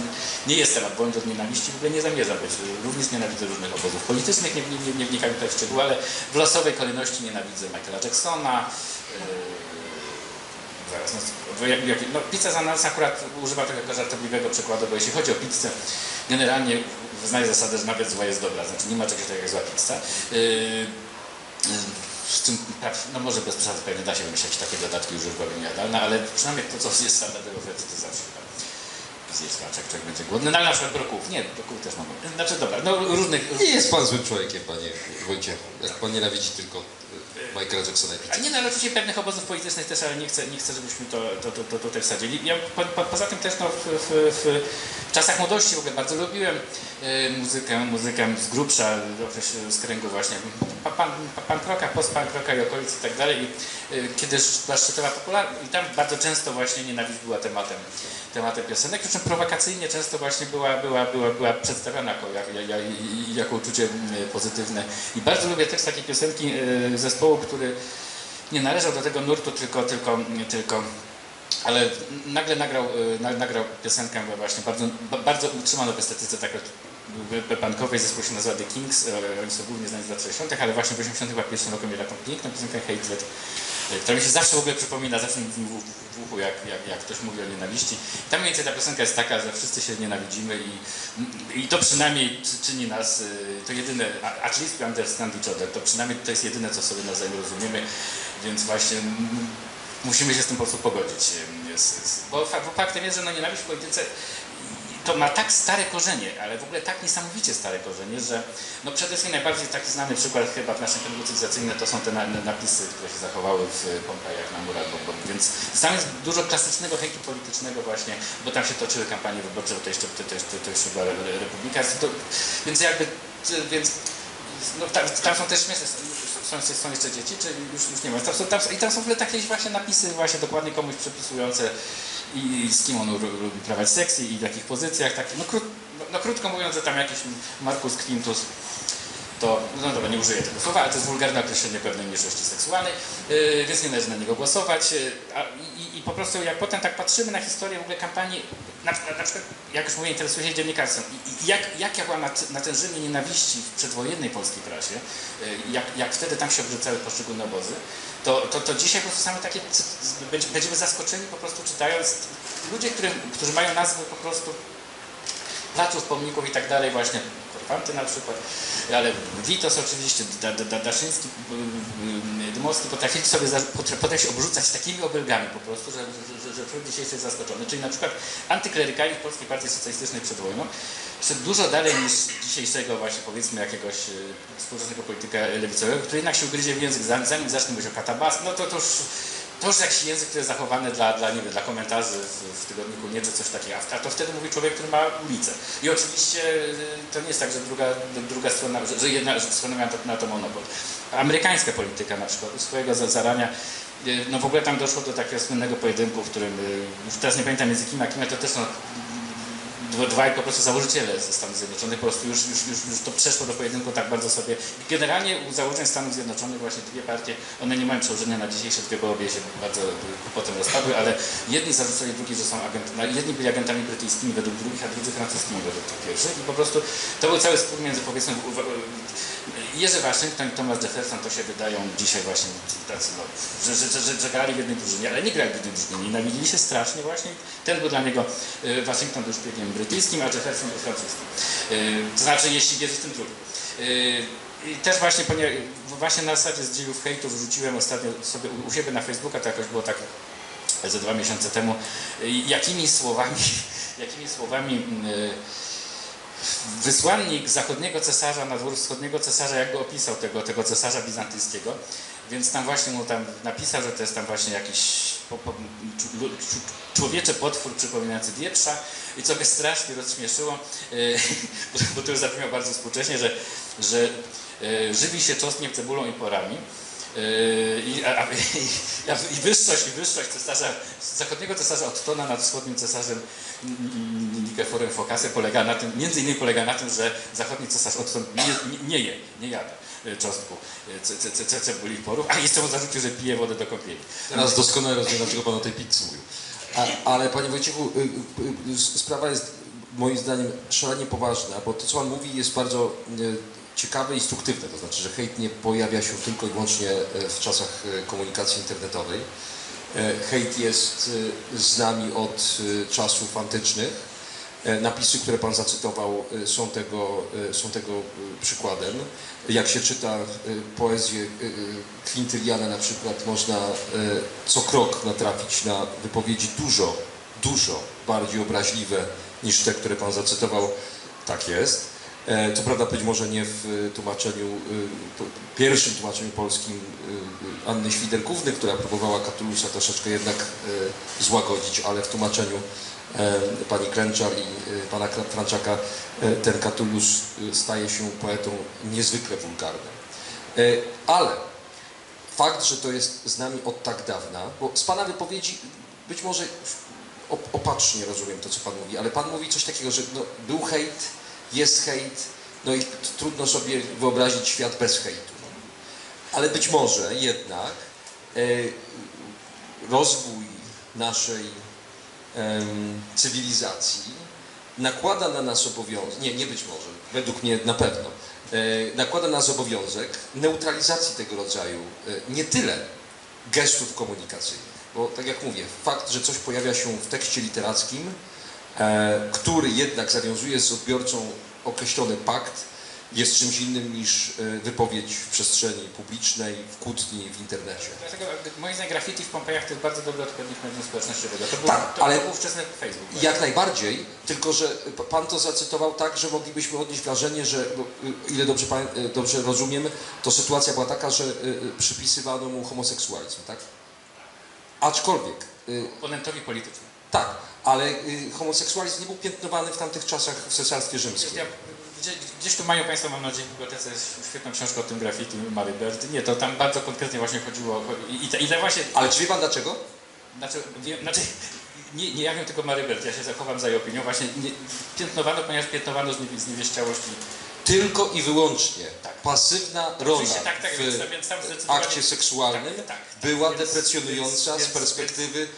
nie jestem wolny od nienawiści, w ogóle nie zamierzam być, również nienawidzę różnych obozów politycznych, nie, nie, nie wnikam tutaj w szczegóły, ale w losowej kolejności nienawidzę Michaela Jacksona, yy, zaraz, no, jak, jak, no pizza za nas akurat używa takiego żartobliwego przykładu, bo jeśli chodzi o pizzę, generalnie znaję zasadę, że nawet zła jest dobra, znaczy nie ma czegoś takiego jak zła pizza. Yy, yy, z czym, no może bez przesady pewnie da się wymyślać takie dodatki, już byłaby niejadalne, ale przynajmniej to, co jest standardowe w to zawsze zjeść paczek, człowiek będzie głodny, no ale na przykład brokułów, nie, brokułów też mam. Znaczy dobra, no różnych... Nie jest pan złym człowiekiem, panie Wojciechu, jak pan nienawidzi tylko Michaela Jacksona i pizzy. Nie, no ale oczywiście pewnych obozów politycznych też, ale nie chcę, nie chcę żebyśmy to, to, to, to tutaj wsadzili. Ja po, po, poza tym też no, w, w, w, w czasach młodości w ogóle bardzo lubiłem y, muzykę, muzykę z grubsza, z kręgu właśnie pan, pan, pan Kroka, post pan Kroka i okolic i tak dalej. I, y, kiedy była szczytowa popularność i tam bardzo często właśnie nienawiść była tematem, tematem piosenek, przy czym prowokacyjnie często właśnie była, była, była, była przedstawiana jako, jak, jak, jako uczucie pozytywne. I bardzo lubię też takie piosenki y, zespołu, który nie należał do tego nurtu, tylko, tylko, tylko ale nagle nagrał, nagrał piosenkę właśnie bardzo, bardzo utrzymaną w estetyce takiej bankowej, zespół się nazywa The Kings, oni są głównie znani z lat sześćdziesiątych, ale właśnie w osiemdziesiątym pierwszym roku mieli taką piękną piosenkę Hatred, która mi się zawsze w ogóle przypomina, zawsze mi w uchu, jak, jak, jak ktoś mówi o nienawiści. Tam mniej więcej ta piosenka jest taka, że wszyscy się nienawidzimy i, i to przynajmniej czyni nas, to jedyne, at least we understand each other, to przynajmniej to jest jedyne, co sobie nawzajem rozumiemy, więc właśnie musimy się z tym po prostu pogodzić. Bo faktem jest, że no nienawiść w polityce to ma tak stare korzenie, ale w ogóle tak niesamowicie stare korzenie, że no przede wszystkim najbardziej taki znany przykład chyba w naszym kręgu cywilizacyjnym to są te na, napisy, które się zachowały w Pompejach na murach, bo, bo, więc tam jest dużo klasycznego hejtu politycznego właśnie, bo tam się toczyły kampanie wyborcze, bo to jeszcze, to, to, to, to jeszcze była republika, to, więc jakby, więc no, tam, tam są też śmieszne, są, są jeszcze dzieci, czy już, już nie ma, tam są, tam, i tam są w ogóle takie właśnie napisy właśnie dokładnie komuś przepisujące i z kim on lubi uprawiać seks i w jakich pozycjach, taki, no, krót, no, no krótko mówiąc, że tam jakiś Marcus Quintus, to, no dobra, nie użyję tego słowa, ale to jest wulgarne określenie pewnej mniejszości seksualnej, yy, więc nie należy na niego głosować yy, a, i, i po prostu jak potem tak patrzymy na historię w ogóle kampanii, na, na, na przykład, jak już mówię, interesuje się dziennikarstwem i, i jak, jak ja była natężenie nienawiści w przedwojennej polskiej prasie, yy, jak, jak wtedy tam się obrzucały poszczególne obozy, To, to, to dzisiaj po prostu same takie, będziemy zaskoczeni po prostu czytając ludzie, którzy, którzy mają nazwy po prostu placów, pomników i tak dalej właśnie, Korfanty na przykład, ale Witos oczywiście, da, da, da, Daszyński, Dmowski potrafili sobie potrafić obrzucać takimi obelgami po prostu, że, że, że człowiek dzisiaj jest zaskoczony. Czyli na przykład antyklerykali w Polskiej Partii Socjalistycznej przed wojną szedł dużo dalej niż dzisiejszego właśnie powiedzmy jakiegoś współczesnego polityka lewicowego, który jednak się ugryzie w język, zanim zacznie mówić o katabas, no to to już, to już jakiś język, który jest zachowany dla, dla, nie wiem, dla komentarzy w, w tygodniku nie, czy coś takiego, a to wtedy mówi człowiek, który ma ulicę. I oczywiście to nie jest tak, że druga, druga strona, że jedna strona miała na to monopol. Amerykańska polityka na przykład, u swojego zarania, no w ogóle tam doszło do takiego słynnego pojedynku, w którym, już teraz nie pamiętam między kim a kim, to też są dwaj po prostu założyciele ze Stanów Zjednoczonych, po prostu już, już, już, już to przeszło do pojedynku tak bardzo sobie. Generalnie u założeń Stanów Zjednoczonych właśnie dwie partie, one nie mają przełożenia na dzisiejsze dwie, bo obie się bardzo potem rozpadły, ale jedni zarzucali drugi, że są agentami, jedni byli agentami brytyjskimi według drugich, a drudzy francuskimi według tych pierwszych i po prostu to był cały spór między powiedzmy Jerzy Waszyngton i Thomas Jefferson to się wydają dzisiaj właśnie tacy, no, że, że, że, że grali w jednej drużynie, ale nie grali w jednej drużynie, nienawidzili się strasznie właśnie. Ten był dla niego Waszyngton był szpiegiem brytyjskim, a Jefferson był francuskim. To znaczy, jeśli wierzy w tym drugim. I też właśnie, ponieważ, właśnie na zasadzie z dziejów hejtu wrzuciłem ostatnio sobie u siebie na Facebooka, to jakoś było tak ze dwa miesiące temu, jakimi słowami, jakimi słowami wysłannik zachodniego cesarza na dwór wschodniego cesarza, jak go opisał tego, tego cesarza bizantyjskiego, więc tam właśnie mu tam napisał, że to jest tam właśnie jakiś po, po, człowieczy potwór przypominający wieprza i co mnie strasznie rozśmieszyło, yy, bo, bo to już zabrzmiało bardzo współcześnie, że, że yy, żywi się czosnkiem, cebulą i porami. I, a, i, a, i wyższość, i wyższość cesarza, zachodniego cesarza Ottona nad wschodnim cesarzem Nikeforem Fokasem polega na tym, między innymi polega na tym, że zachodni cesarz Otton nie, nie, nie je, nie jada cząstku cebuli porów, a jeszcze mu zarzucił, że pije wodę do kąpieli. Teraz doskonale rozumiem, dlaczego pan o tej pizzy mówił. A, ale panie Wojciechu, sprawa jest moim zdaniem szalenie poważna, bo to, co pan mówi, jest bardzo ciekawe i instruktywne, to znaczy, że hejt nie pojawia się tylko i wyłącznie w czasach komunikacji internetowej. Hejt jest z nami od czasów antycznych. Napisy, które pan zacytował, są tego, są tego przykładem. Jak się czyta poezję Kwintyliana na przykład, można co krok natrafić na wypowiedzi dużo, dużo bardziej obraźliwe niż te, które pan zacytował. Tak jest. Co prawda być może nie w tłumaczeniu, pierwszym tłumaczeniu polskim Anny Świderkówny, która próbowała Katulusa troszeczkę jednak złagodzić, ale w tłumaczeniu pani Klęczar i pana Franczaka ten Katulus staje się poetą niezwykle wulgarnym. Ale fakt, że to jest z nami od tak dawna, bo z pana wypowiedzi być może opacznie rozumiem to, co pan mówi, ale pan mówi coś takiego, że no, był hejt, jest hejt, no i trudno sobie wyobrazić świat bez hejtu. Ale być może jednak e, rozwój naszej e, cywilizacji nakłada na nas obowiązek, nie, nie być może, według mnie na pewno, e, nakłada na nas obowiązek neutralizacji tego rodzaju, e, nie tyle gestów komunikacyjnych, bo tak jak mówię, fakt, że coś pojawia się w tekście literackim, który jednak zawiązuje z odbiorcą określony pakt, jest czymś innym niż wypowiedź w przestrzeni publicznej, w kłótni, w internecie. Dlatego moim zdaniem graffiti w Pompejach to jest bardzo dobry odpowiednik medium społecznościowego. To był, tak, to, ale to był wczesny Facebook. Jak właśnie. Najbardziej, tylko że pan to zacytował tak, że moglibyśmy odnieść wrażenie, że ile dobrze, pan, dobrze rozumiem, to sytuacja była taka, że przypisywano mu homoseksualizm, tak? Aczkolwiek... Oponentowi politycznym. Tak. Ale y, homoseksualizm nie był piętnowany w tamtych czasach w cesarstwie rzymskim. Ja, gdzie, gdzieś tu mają Państwo, mam nadzieję, w bibliotece świetną książkę o tym graffiti Mary Beard. Nie, to tam bardzo konkretnie właśnie chodziło o... I, i, i ta właśnie... Ale czy wie pan dlaczego? Znaczy, wie, znaczy nie, nie ja wiem tylko Mary Beard, ja się zachowam za jej opinią. Właśnie nie, piętnowano, ponieważ piętnowano z niewieściałości. Tylko i wyłącznie tak. Pasywna rola tak, tak, w więc, więc akcie seksualnym tak, tak, tak, była więc, depresjonująca więc, z perspektywy... Więc,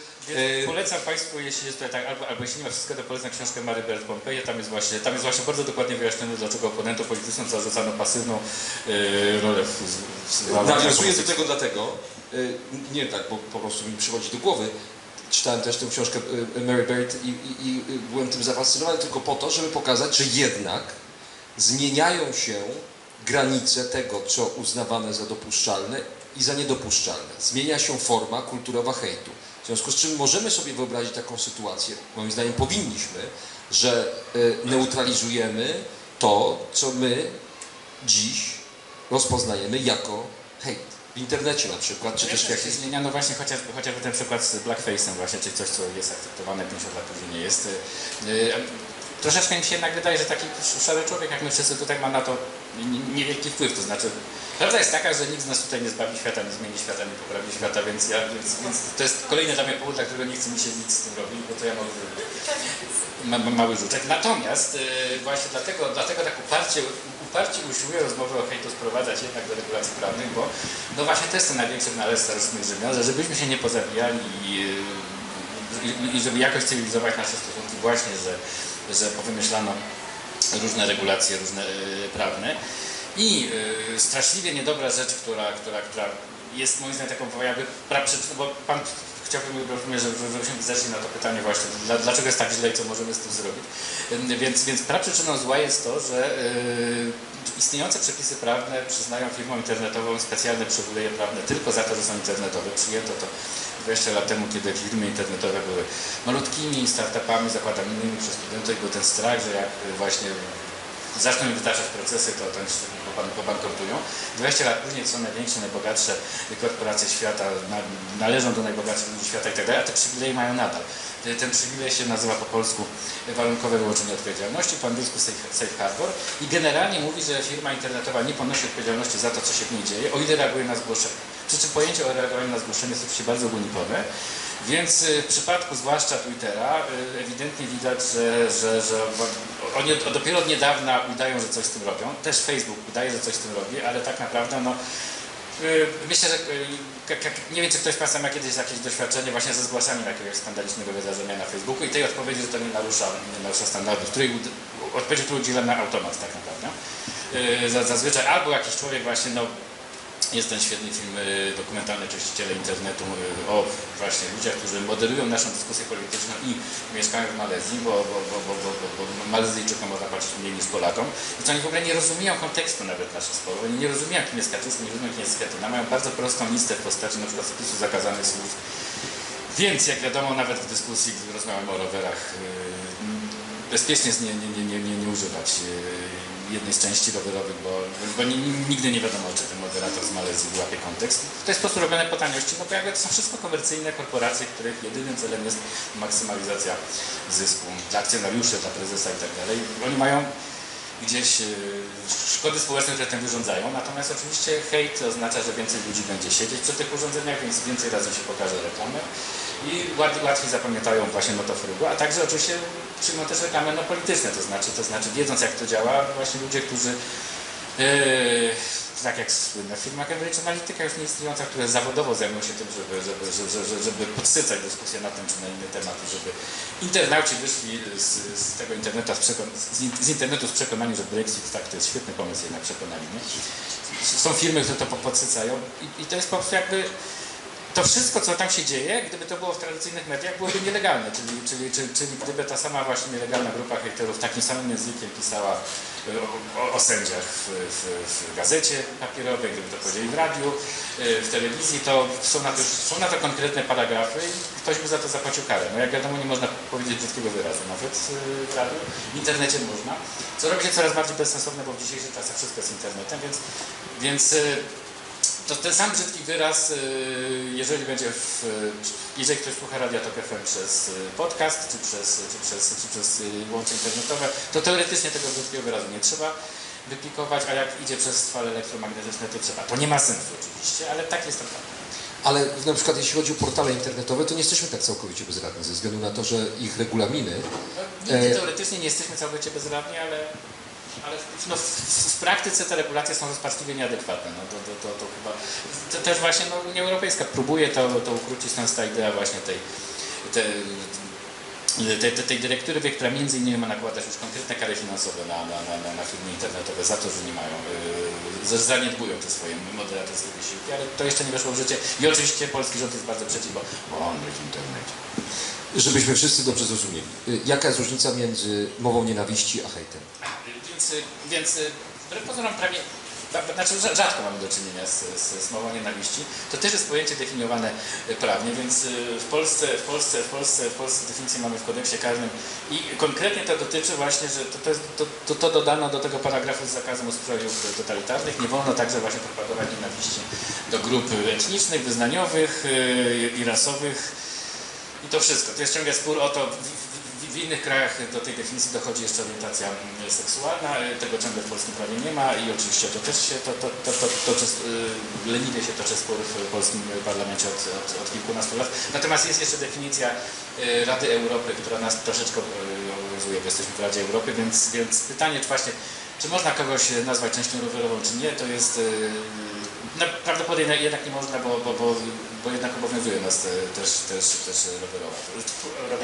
Więc polecam Państwu, jeśli jest tutaj tak, albo, albo jeśli nie ma wszystkiego, to polecam książkę Mary Beard Pompeje. Tam jest właśnie, tam jest właśnie bardzo dokładnie wyjaśnione, dlaczego oponentom politycznym zarzucano pasywną yy, rolę w, w, w nawiązuję do tego dlatego, yy, nie tak, bo po prostu mi przychodzi do głowy. Czytałem też tę książkę yy, Mary Beard i, i, i byłem tym zafascynowany tylko po to, żeby pokazać, że jednak zmieniają się granice tego, co uznawane za dopuszczalne i za niedopuszczalne. Zmienia się forma kulturowa hejtu. W związku z czym możemy sobie wyobrazić taką sytuację, moim zdaniem powinniśmy, że neutralizujemy to, co my dziś rozpoznajemy jako hejt. W internecie na przykład, czy też jak się zmienia, no właśnie chociażby, chociażby ten przykład z blackface'em właśnie, czyli coś, co jest akceptowane pięćdziesiąt lat później nie jest. Yy, troszeczkę mi się jednak wydaje, że taki szary człowiek jak my wszyscy tutaj ma na to niewielki wpływ, to znaczy prawda jest taka, że nikt z nas tutaj nie zbawi świata, nie zmieni świata, nie poprawi świata, więc, ja, więc, więc to jest kolejny dla mnie powód, dla którego nie chce mi się nic z tym robić, bo to ja mam ma, ma, mały rzuczek. Natomiast yy, właśnie dlatego, dlatego tak uparcie, uparcie usiłuję rozmowę o hejtu sprowadzać jednak do regulacji prawnych, bo no właśnie to jest ten największy nalez starożytnych Rzymian, że żebyśmy się nie pozabijali i, i, i żeby jakoś cywilizować nasze stosunki właśnie, że, że powymyślano różne regulacje, różne yy, prawne. I y, straszliwie niedobra rzecz, która, która, która jest moim zdaniem taką jakby praprzycz, bo pan chciałbym rozumieć, żebyśmy zeszli na to pytanie właśnie, dlaczego jest tak źle i co możemy z tym zrobić. Y, więc, więc praprzyczyną zła jest to, że y, istniejące przepisy prawne przyznają firmom internetowym specjalne przywileje prawne tylko za to, że są internetowe. Przyjęto to dwadzieścia lat temu, kiedy firmy internetowe były malutkimi startupami, zakładami innymi przez studentów i był ten strach, że jak właśnie zaczną im wytaczać procesy, to ten pobankrutuje. dwadzieścia lat później są największe, najbogatsze korporacje świata, należą do najbogatszych ludzi świata itd., a te przywileje mają nadal. Ten przywilej się nazywa po polsku warunkowe wyłączenie odpowiedzialności, po angielsku safe harbor i generalnie mówi, że firma internetowa nie ponosi odpowiedzialności za to, co się w niej dzieje, o ile reaguje na zgłoszenie. Przy czym pojęcie o reagowaniu na zgłoszenie jest oczywiście bardzo ogólnikowe, więc w przypadku zwłaszcza Twittera ewidentnie widać, że, że, że oni dopiero od niedawna udają, że coś z tym robią. Też Facebook udaje, że coś z tym robi, ale tak naprawdę no, myślę, że nie wiem, czy ktoś z Państwa ma kiedyś jakieś doświadczenie właśnie ze zgłaszaniem jakiegoś skandalicznego wydarzenia na Facebooku i tej odpowiedzi, że to nie narusza, nie narusza standardów, której odpowiedzi, którą udzielamy automat tak naprawdę. Zazwyczaj albo jakiś człowiek właśnie, no, jest ten świetny film dokumentalny Czyściciele Internetu o właśnie ludziach, którzy moderują naszą dyskusję polityczną i mieszkają w Malezji, bo, bo, bo, bo, bo, bo, bo Malezyjczykom można patrzeć mniej niż Polakom. I co oni w ogóle nie rozumieją kontekstu nawet naszych sporów. Oni nie rozumieją, kim jest Kaczyński, nie rozumieją, kim jest Schetyna. Mają bardzo prostą listę w postaci na przykład spisu zakazanych słów. Więc jak wiadomo, nawet w dyskusji, gdy rozmawiamy o rowerach, bezpiecznie jest nie, nie, nie, nie, nie używać jednej z części rowerowych, bo, bo nigdy nie wiadomo, czy ten moderator z Malezji łapie kontekst. To jest po prostu robione po taniości, no bo jakby to są wszystko komercyjne korporacje, których jedynym celem jest maksymalizacja zysku dla akcjonariuszy, dla prezesa i tak dalej. Oni mają gdzieś szkody społeczne, które tym wyrządzają, natomiast oczywiście hejt oznacza, że więcej ludzi będzie siedzieć przy tych urządzeniach, więc więcej razy się pokaże reklamy i łatwiej zapamiętają właśnie notofrygu, a także oczywiście przyjmą też reklamy no, polityczne, to znaczy, to znaczy wiedząc jak to działa, właśnie ludzie, którzy yy, tak jak słynna firma Cambridge Analytica już nie istniejąca, które zawodowo zajmują się tym, żeby, żeby, żeby, żeby podsycać dyskusję na ten czy na inny temat, żeby internauci wyszli z, z tego internetu z, z, z internetu z przekonaniem, że Brexit tak to jest świetny pomysł, jednak przekonali, nie? Są firmy, które to podsycają i, i to jest po prostu jakby to wszystko, co tam się dzieje, gdyby to było w tradycyjnych mediach, byłoby nielegalne, czyli, czyli, czyli, czyli gdyby ta sama właśnie nielegalna grupa hejterów takim samym językiem pisała o, o, o sędziach w, w, w gazecie papierowej, gdyby to powiedzieli w radiu, w telewizji, to są na to, są na to konkretne paragrafy i ktoś by za to zapłacił karę. No jak wiadomo, nie można powiedzieć brzydkiego wyrazu, nawet w radiu, w internecie można, co robi się coraz bardziej bezsensowne, bo w dzisiejszych czasach wszystko jest internetem, więc, więc to ten sam brzydki wyraz, jeżeli będzie w, jeżeli ktoś słucha Radia Tok F M przez podcast, czy przez, czy przez, czy przez łącze internetowe, to teoretycznie tego brzydkiego wyrazu nie trzeba wypikować, a jak idzie przez fale elektromagnetyczne, to trzeba. To nie ma sensu oczywiście, ale tak jest to prawda. Ale na przykład jeśli chodzi o portale internetowe, to nie jesteśmy tak całkowicie bezradni, ze względu na to, że ich regulaminy... No, nigdy teoretycznie nie jesteśmy całkowicie bezradni, ale... Ale no, w, w, w praktyce te regulacje są rozpaczliwie nieadekwatne. No, to, to, to, to chyba to też właśnie no, Unia Europejska próbuje to, to ukrócić, stąd ta idea właśnie tej, tej, tej, tej dyrektywy, która między innymi ma nakładać już konkretne kary finansowe na, na, na, na firmy internetowe za to, że nie mają, że zaniedbują te swoje moderatorskie wysiłki, ale to jeszcze nie weszło w życie i oczywiście polski rząd jest bardzo przeciw, bo on w internecie. Żebyśmy wszyscy dobrze zrozumieli, jaka jest różnica między mową nienawiści a hejtem? Więc, więc pozorom prawie, znaczy rzadko mamy do czynienia z, z, z mową nienawiści. To też jest pojęcie definiowane prawnie, więc w Polsce, w Polsce, w Polsce, w Polsce definicję mamy w kodeksie karnym i konkretnie to dotyczy właśnie, że to, to, jest, to, to, to dodano do tego paragrafu z zakazem ustrojów totalitarnych. Nie wolno także właśnie propagować nienawiści do grup etnicznych, wyznaniowych i rasowych i to wszystko. To jest ciągle spór o to. W innych krajach do tej definicji dochodzi jeszcze orientacja seksualna, tego ciągle w polskim prawie nie ma i oczywiście to też się to, to, to, to, to, to, to, leniwie się toczy spór w polskim parlamencie od, od, od kilkunastu lat. Natomiast jest jeszcze definicja Rady Europy, która nas troszeczkę obowiązuje, bo jesteśmy w Radzie Europy, więc, więc pytanie czy właśnie, czy można kogoś nazwać częścią rowerową, czy nie, to jest no, prawdopodobnie jednak nie można, bo, bo, bo, bo jednak obowiązuje nas te, też, też, też rowerowa.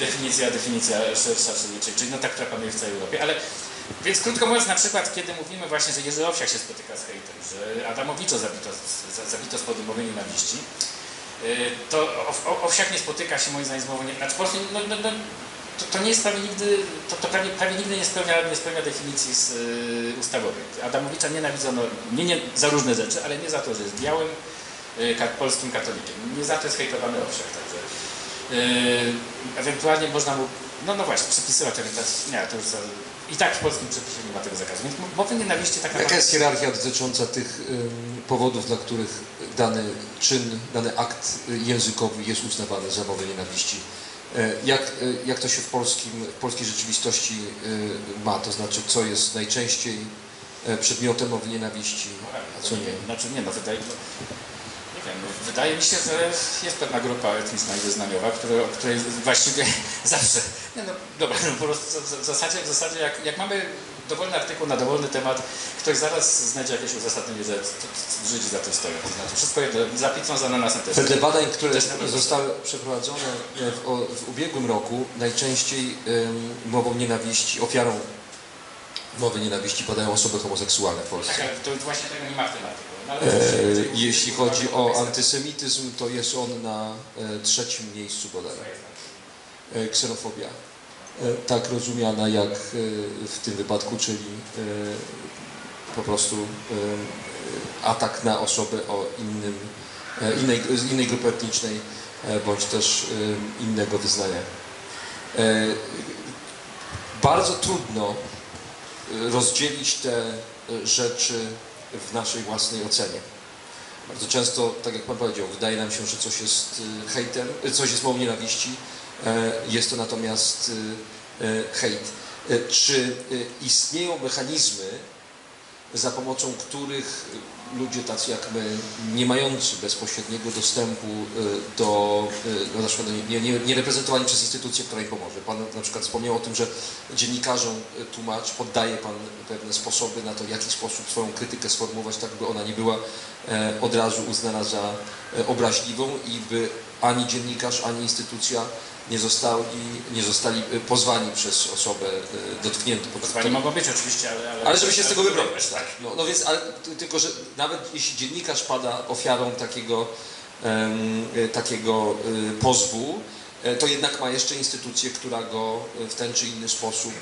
Definicja, definicja szersza, czyli, czyli no, ta, która panuje w całej Europie, ale Więc krótko mówiąc, na przykład, kiedy mówimy właśnie, że Jerzy Owsiak się spotyka z hejtem, że Adamowicza zabito, zabito z podmowy nienawiści, to Owsiak nie spotyka się moim zdaniem z mową nienawiści. Znaczy, no, no, no, to, to nie jest prawie nigdy, to, to prawie, prawie nigdy nie spełnia, nie spełnia definicji z, y, ustawowej. Adamowicza nienawidzono nie, nie za różne rzeczy, ale nie za to, że jest białym y, polskim katolikiem. Nie za to jest hejtowany Owsiak. Także y, ewentualnie można mu, no, no właśnie, przypisywać, nie, to już za, i tak w polskim przepisie nie ma tego zakazu. Więc mowy nienawiści taka... Jaka jest hierarchia dotycząca tych y, powodów, dla których dany czyn, dany akt językowy jest uznawany za mowę nienawiści? Jak, jak to się w, polskim, w polskiej rzeczywistości ma? To znaczy, co jest najczęściej przedmiotem mowy nienawiści, a co nie? Znaczy nie, no wydaje, nie wiem, wydaje mi się, że jest pewna grupa etniczna i wyznaniowa, której, której właściwie zawsze... Nie, no dobra, no po prostu w zasadzie, w zasadzie jak, jak mamy dowolny artykuł na dowolny temat, ktoś zaraz znajdzie jakieś uzasadnienie, że Żydzi za tym stoją. To znaczy wszystko jedno, za pizzą, za ananasem też. Wedle badań, które zostały przeprowadzone w, o, w ubiegłym roku, najczęściej ym, mową nienawiści, ofiarą mowy nienawiści padają osoby homoseksualne w Polsce. Tak, to właśnie tego nie ma w tym artykule. No, ale e, to, jeśli chodzi o antysemityzm, to jest on na e, trzecim miejscu bodaj. E, ksenofobia. Tak rozumiana jak w tym wypadku, czyli po prostu atak na osobę o innym, innej, z innej grupy etnicznej bądź też innego wyznania. Bardzo trudno rozdzielić te rzeczy w naszej własnej ocenie. Bardzo często, tak jak Pan powiedział, wydaje nam się, że coś jest hejtem, coś jest mową nienawiści. Jest to natomiast hejt. Czy istnieją mechanizmy, za pomocą których ludzie tacy jak my, nie mający bezpośredniego dostępu do, no na przykład nie, nie, nie reprezentowani przez instytucję, która im pomoże? Pan na przykład wspomniał o tym, że dziennikarzom tłumacz, poddaje Pan pewne sposoby na to, w jaki sposób swoją krytykę sformułować, tak by ona nie była od razu uznana za obraźliwą i by ani dziennikarz, ani instytucja nie zostali, nie zostali pozwani przez osobę dotkniętą. Pozwani mogą być oczywiście, ale... Ale, ale żeby się z tego wybronić, tak. No, no więc, ale tylko, że nawet jeśli dziennikarz pada ofiarą takiego, um, takiego pozwu, to jednak ma jeszcze instytucję, która go w ten czy inny sposób...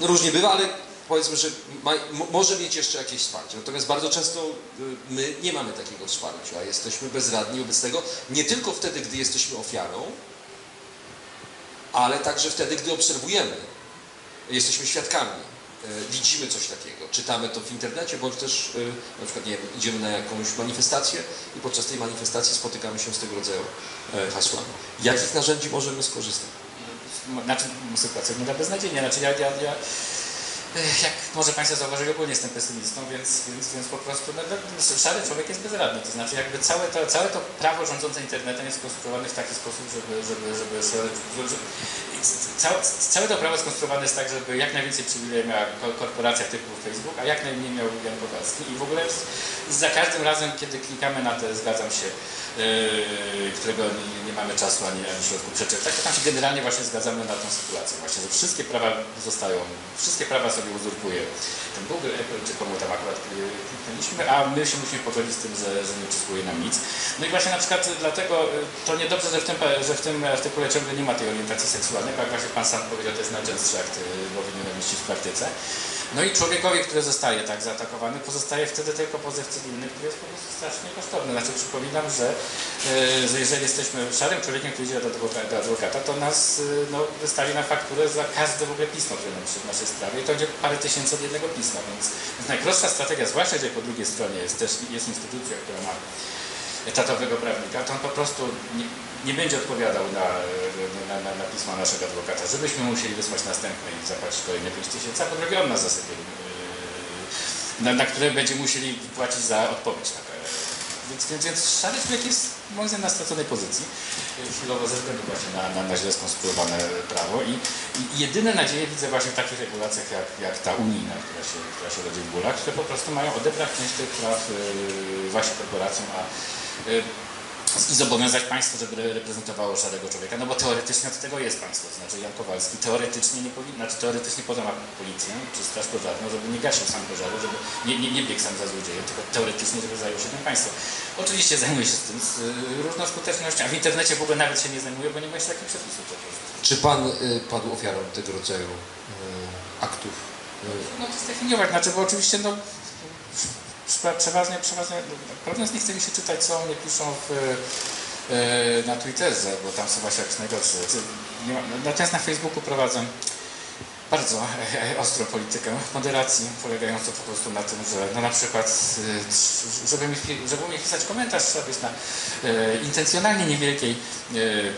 No różnie bywa, ale powiedzmy, że ma, może mieć jeszcze jakieś wsparcie. Natomiast bardzo często my nie mamy takiego wsparcia, a jesteśmy bezradni wobec tego, nie tylko wtedy, gdy jesteśmy ofiarą, ale także wtedy, gdy obserwujemy, jesteśmy świadkami, widzimy coś takiego, czytamy to w internecie, bądź też na przykład nie wiem, idziemy na jakąś manifestację i podczas tej manifestacji spotykamy się z tego rodzaju hasłami. Jakich narzędzi możemy skorzystać? Znaczy, sytuacja wygląda beznadziejnie. Znaczy, ja, ja, ja... Jak może Państwo zauważyli, ogólnie jestem pesymistą, więc, więc, więc po prostu no, szary człowiek jest bezradny. To znaczy jakby całe to, całe to prawo rządzące internetem jest skonstruowane w taki sposób, żeby... żeby, żeby, żeby, żeby całe, całe to prawo jest skonstruowane jest tak, żeby jak najwięcej przywilejów miała korporacja typu Facebook, a jak najmniej miał Jan Kowalski. I w ogóle za każdym razem, kiedy klikamy na te zgadzam się, yy, którego nie, nie mamy czasu ani w środku przeczytać, to tam się generalnie właśnie zgadzamy na tą sytuację. Właśnie, że wszystkie prawa zostają, wszystkie prawa sobie uzurpuje ten Google, Apple, czy komu tam akurat kliknęliśmy, a my się musimy pogodzić z tym, że, że nie uzyskuje nam nic. No i właśnie na przykład dlatego to niedobrze, że w tym, że w tym artykule ciągle nie ma tej orientacji seksualnej, bo jak właśnie Pan sam powiedział, to jest najczęstszy akt mowy nienawiści w praktyce. No i człowiekowi, który zostaje tak zaatakowany, pozostaje wtedy tylko pozew cywilny, który jest po prostu strasznie kosztowny. Znaczy przypominam, że, że jeżeli jesteśmy szarym człowiekiem, który idzie do, do adwokata, to nas no, wystawi na fakturę za każde w ogóle pismo, które nam się w naszej sprawie. I to będzie parę tysięcy od jednego pisma, więc najprostsza strategia, zwłaszcza gdzie po drugiej stronie jest też jest instytucja, która ma etatowego prawnika, to on po prostu nie, nie będzie odpowiadał na, na, na, na pisma naszego adwokata, żebyśmy musieli wysłać następne i zapłacić kolejne pięć tysięcy, a po drugie on nas zasypie, na, na które będziemy musieli płacić za odpowiedź na karę. Więc, więc, więc szary człowiek jest moim zdaniem na straconej pozycji, chwilowo ze względu właśnie na, na, na źle skonstruowane prawo i, i jedyne nadzieje widzę właśnie w takich regulacjach jak, jak ta unijna, która się, która się rodzi w bólach, które po prostu mają odebrać część tych praw yy, właśnie korporacjom, a yy, i zobowiązać państwo, żeby reprezentowało szarego człowieka, no bo teoretycznie od tego jest państwo, to znaczy Jan Kowalski teoretycznie nie powinien, znaczy teoretycznie podawał policję czy straż pożarną, żeby nie gasił sam pożaru, żeby nie, nie, nie biegł sam za złodziejem, tylko teoretycznie żeby zajął się tym państwo. Oczywiście zajmuje się z tym z różną skutecznością, a w internecie w ogóle nawet się nie zajmuje, bo nie ma jeszcze takich przepisów. Czy pan y, padł ofiarą tego rodzaju y, aktów? Y... No to jest definiować, znaczy bo oczywiście no... Przeważnie, przeważnie, prawdopodobnie nie chce mi się czytać, co mnie piszą w, yy, na Twitterze, bo tam są właśnie jakieś najgorsze. Natomiast na Facebooku prowadzę bardzo e, ostrą politykę moderacji, polegającą po prostu na tym, że no na przykład, y, żeby, mi, żeby mi pisać komentarz, trzeba być na y, intencjonalnie niewielkiej y,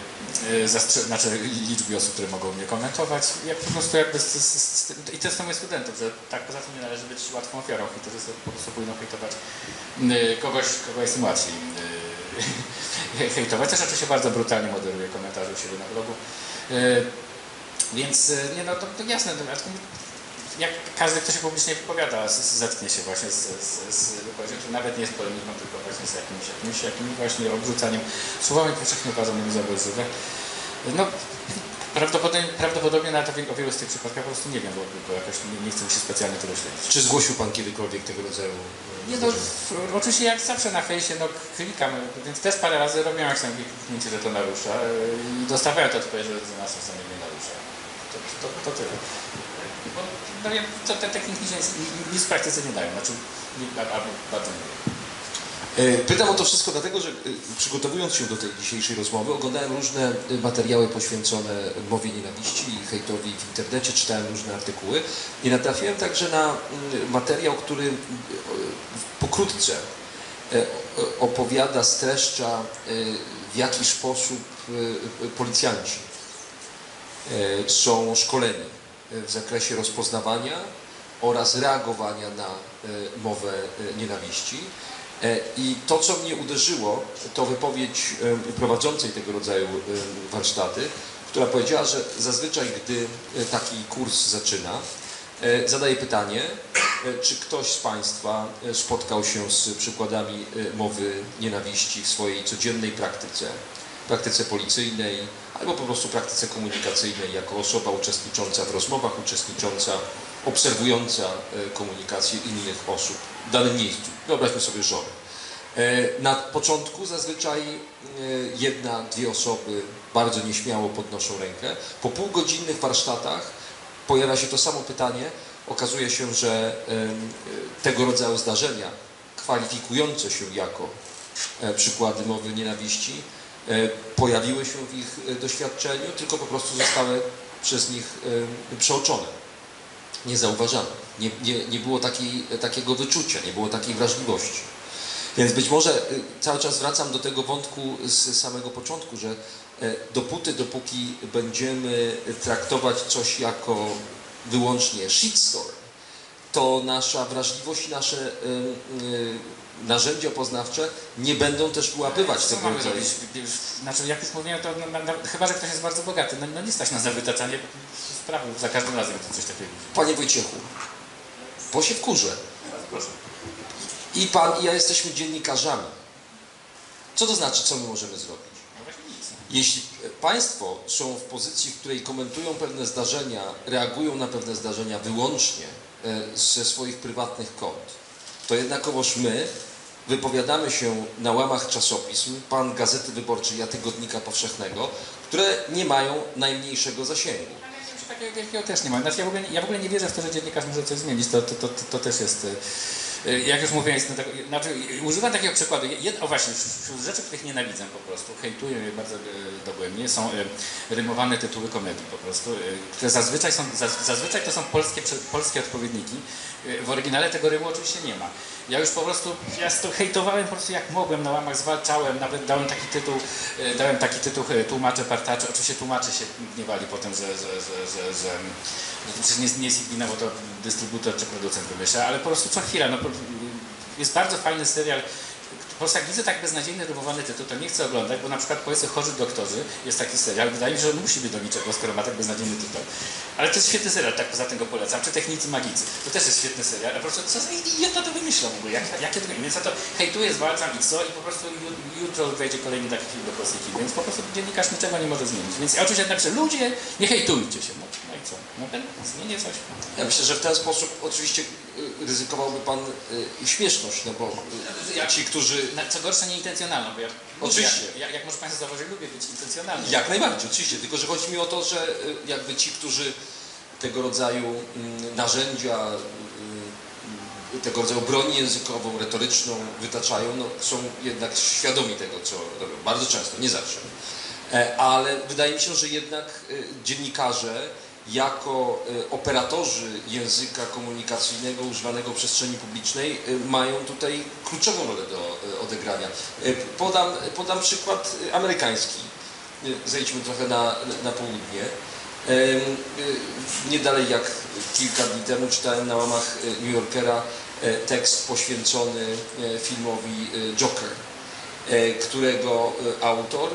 y, znaczy liczbie osób, które mogą mnie komentować. Ja po prostu jakby z, z, z, i testuję moich studentów, że tak poza tym nie należy być łatwą ofiarą, i to po prostu powinno hejtować y, kogoś, kogo jest łatwiej y, hejtować. Też oczywiście bardzo brutalnie moderuję komentarze u siebie na blogu. Y, Więc nie no, to, to jasne, jak każdy, kto się publicznie wypowiada, zetknie się właśnie z, z, z wypowiedzią, to nawet nie jest polemiką, tylko właśnie z jakimś, jakimś, jakimś właśnie obrzucaniem słowami powszechnie badanymi za bezżywe. No, prawdopodobnie, prawdopodobnie na to o wielu z tych przypadkach po prostu nie wiem, bo jakoś nie, nie chcę mi się specjalnie tego śledzić. Czy zgłosił pan kiedykolwiek tego rodzaju? Nie, no, oczywiście jak zawsze na fejsie, no klikam, więc też parę razy robiłem jak kliknięcie, że to narusza i dostawałem to odpowiedź, że to nas czasami nie narusza. To, to tyle. Bo, no ja, to, te techniki się nic w praktyce nie dają, znaczy albo bardzo nie wiem. Pytam o to wszystko dlatego, że przygotowując się do tej dzisiejszej rozmowy oglądałem różne materiały poświęcone mowie nienawiści i hejtowi w internecie, czytałem różne artykuły i natrafiłem także na materiał, który pokrótce opowiada, streszcza w jaki sposób policjanci są szkoleni w zakresie rozpoznawania oraz reagowania na mowę nienawiści. I to, co mnie uderzyło, to wypowiedź prowadzącej tego rodzaju warsztaty, która powiedziała, że zazwyczaj, gdy taki kurs zaczyna, zadaje pytanie, czy ktoś z państwa spotkał się z przykładami mowy nienawiści w swojej codziennej praktyce, praktyce policyjnej, albo po prostu praktyce komunikacyjnej, jako osoba uczestnicząca w rozmowach, uczestnicząca, obserwująca komunikację innych osób w danym miejscu. Wyobraźmy sobie żonę. Na początku zazwyczaj jedna, dwie osoby bardzo nieśmiało podnoszą rękę. Po półgodzinnych warsztatach pojawia się to samo pytanie. Okazuje się, że tego rodzaju zdarzenia kwalifikujące się jako przykłady mowy nienawiści pojawiły się w ich doświadczeniu, tylko po prostu zostały przez nich przeoczone, niezauważane. Nie, nie, nie było takiej, takiego wyczucia, nie było takiej wrażliwości. Więc być może cały czas wracam do tego wątku z samego początku, że dopóty, dopóki będziemy traktować coś jako wyłącznie shitstorm, to nasza wrażliwość, nasze yy, narzędzia poznawcze nie będą też wyłapywać co tego rodzaju. Znaczy, jak już mówiłem, to na, na, chyba, że ktoś jest bardzo bogaty, no, no nie stać nas na wytaczanie sprawy za każdym razem, gdy coś takiego. Panie Wojciechu, bo się wkurzę. Proszę. I pan i ja jesteśmy dziennikarzami. Co to znaczy, co my możemy zrobić? Jeśli państwo są w pozycji, w której komentują pewne zdarzenia, reagują na pewne zdarzenia wyłącznie ze swoich prywatnych kont, to jednakowoż my wypowiadamy się na łamach czasopism, pan Gazety Wyborczej, ja Tygodnika Powszechnego, które nie mają najmniejszego zasięgu. Ale takiego wielkiego też nie ma. Znaczy ja, w ogóle, ja w ogóle nie wierzę w to, że dziennikarz może coś zmienić. To, to, to, to też jest... Jak już mówiłem, jest, no, tak, znaczy, używam takiego przykładu. Jed, o właśnie, rzeczy, których nienawidzę po prostu, hejtuję je bardzo e, dogłębnie, są e, rymowane tytuły komedii po prostu, e, które zazwyczaj są, zaz, zazwyczaj to są polskie, polskie odpowiedniki. E, w oryginale tego rymu oczywiście nie ma. Ja już po prostu, ja to hejtowałem po prostu jak mogłem, na łamach zwalczałem, nawet dałem taki tytuł, e, dałem taki tytuł e, tłumacze, partacze, oczywiście tłumacze się gniewali potem, że, że, że, że, że, że, że nie, nie jest ich wina, bo to dystrybutor czy producent wymyśla, ale po prostu co chwila, no, jest bardzo fajny serial, Polska Gwizdza tak beznadziejnie rybowany tytuł, to nie chcę oglądać, bo na przykład powiedzmy Chorzy doktorzy, jest taki serial, wydaje mi się, że on musi być do niczego, skoro ma tak beznadziejny tytuł. Ale to jest świetny serial, tak poza tym go polecam, czy Technicy Magicy, to też jest świetny serial, ale po prostu co za idiota to wymyślał w ogóle, jakie jak to więc ja to hejtuję, zwalczam i co, i po prostu jutro wejdzie kolejny taki film do polskiej kin, więc po prostu dziennikarz niczego nie może zmienić. Więc ja oczywiście jednak, że ludzie, nie hejtujcie się, no, no i co, no pewnie zmienię coś. Ja myślę, że w ten sposób oczywiście ryzykowałby Pan y, śmieszność, no bo y, ci, którzy... Co gorsza nieintencjonalną, bo ja... Oczywiście. Ja, ja, jak może Państwo zauważyć, lubię być intencjonalny. Jak najbardziej, oczywiście, tylko że chodzi mi o to, że y, jakby ci, którzy tego rodzaju y, narzędzia, y, tego rodzaju broń językową, retoryczną wytaczają, no, są jednak świadomi tego, co robią. Bardzo często, nie zawsze. E, ale wydaje mi się, że jednak y, dziennikarze jako operatorzy języka komunikacyjnego używanego w przestrzeni publicznej mają tutaj kluczową rolę do odegrania. Podam, podam przykład amerykański. Zejdźmy trochę na, na południe. Nie dalej jak kilka dni temu czytałem na łamach New Yorkera tekst poświęcony filmowi Joker, którego autor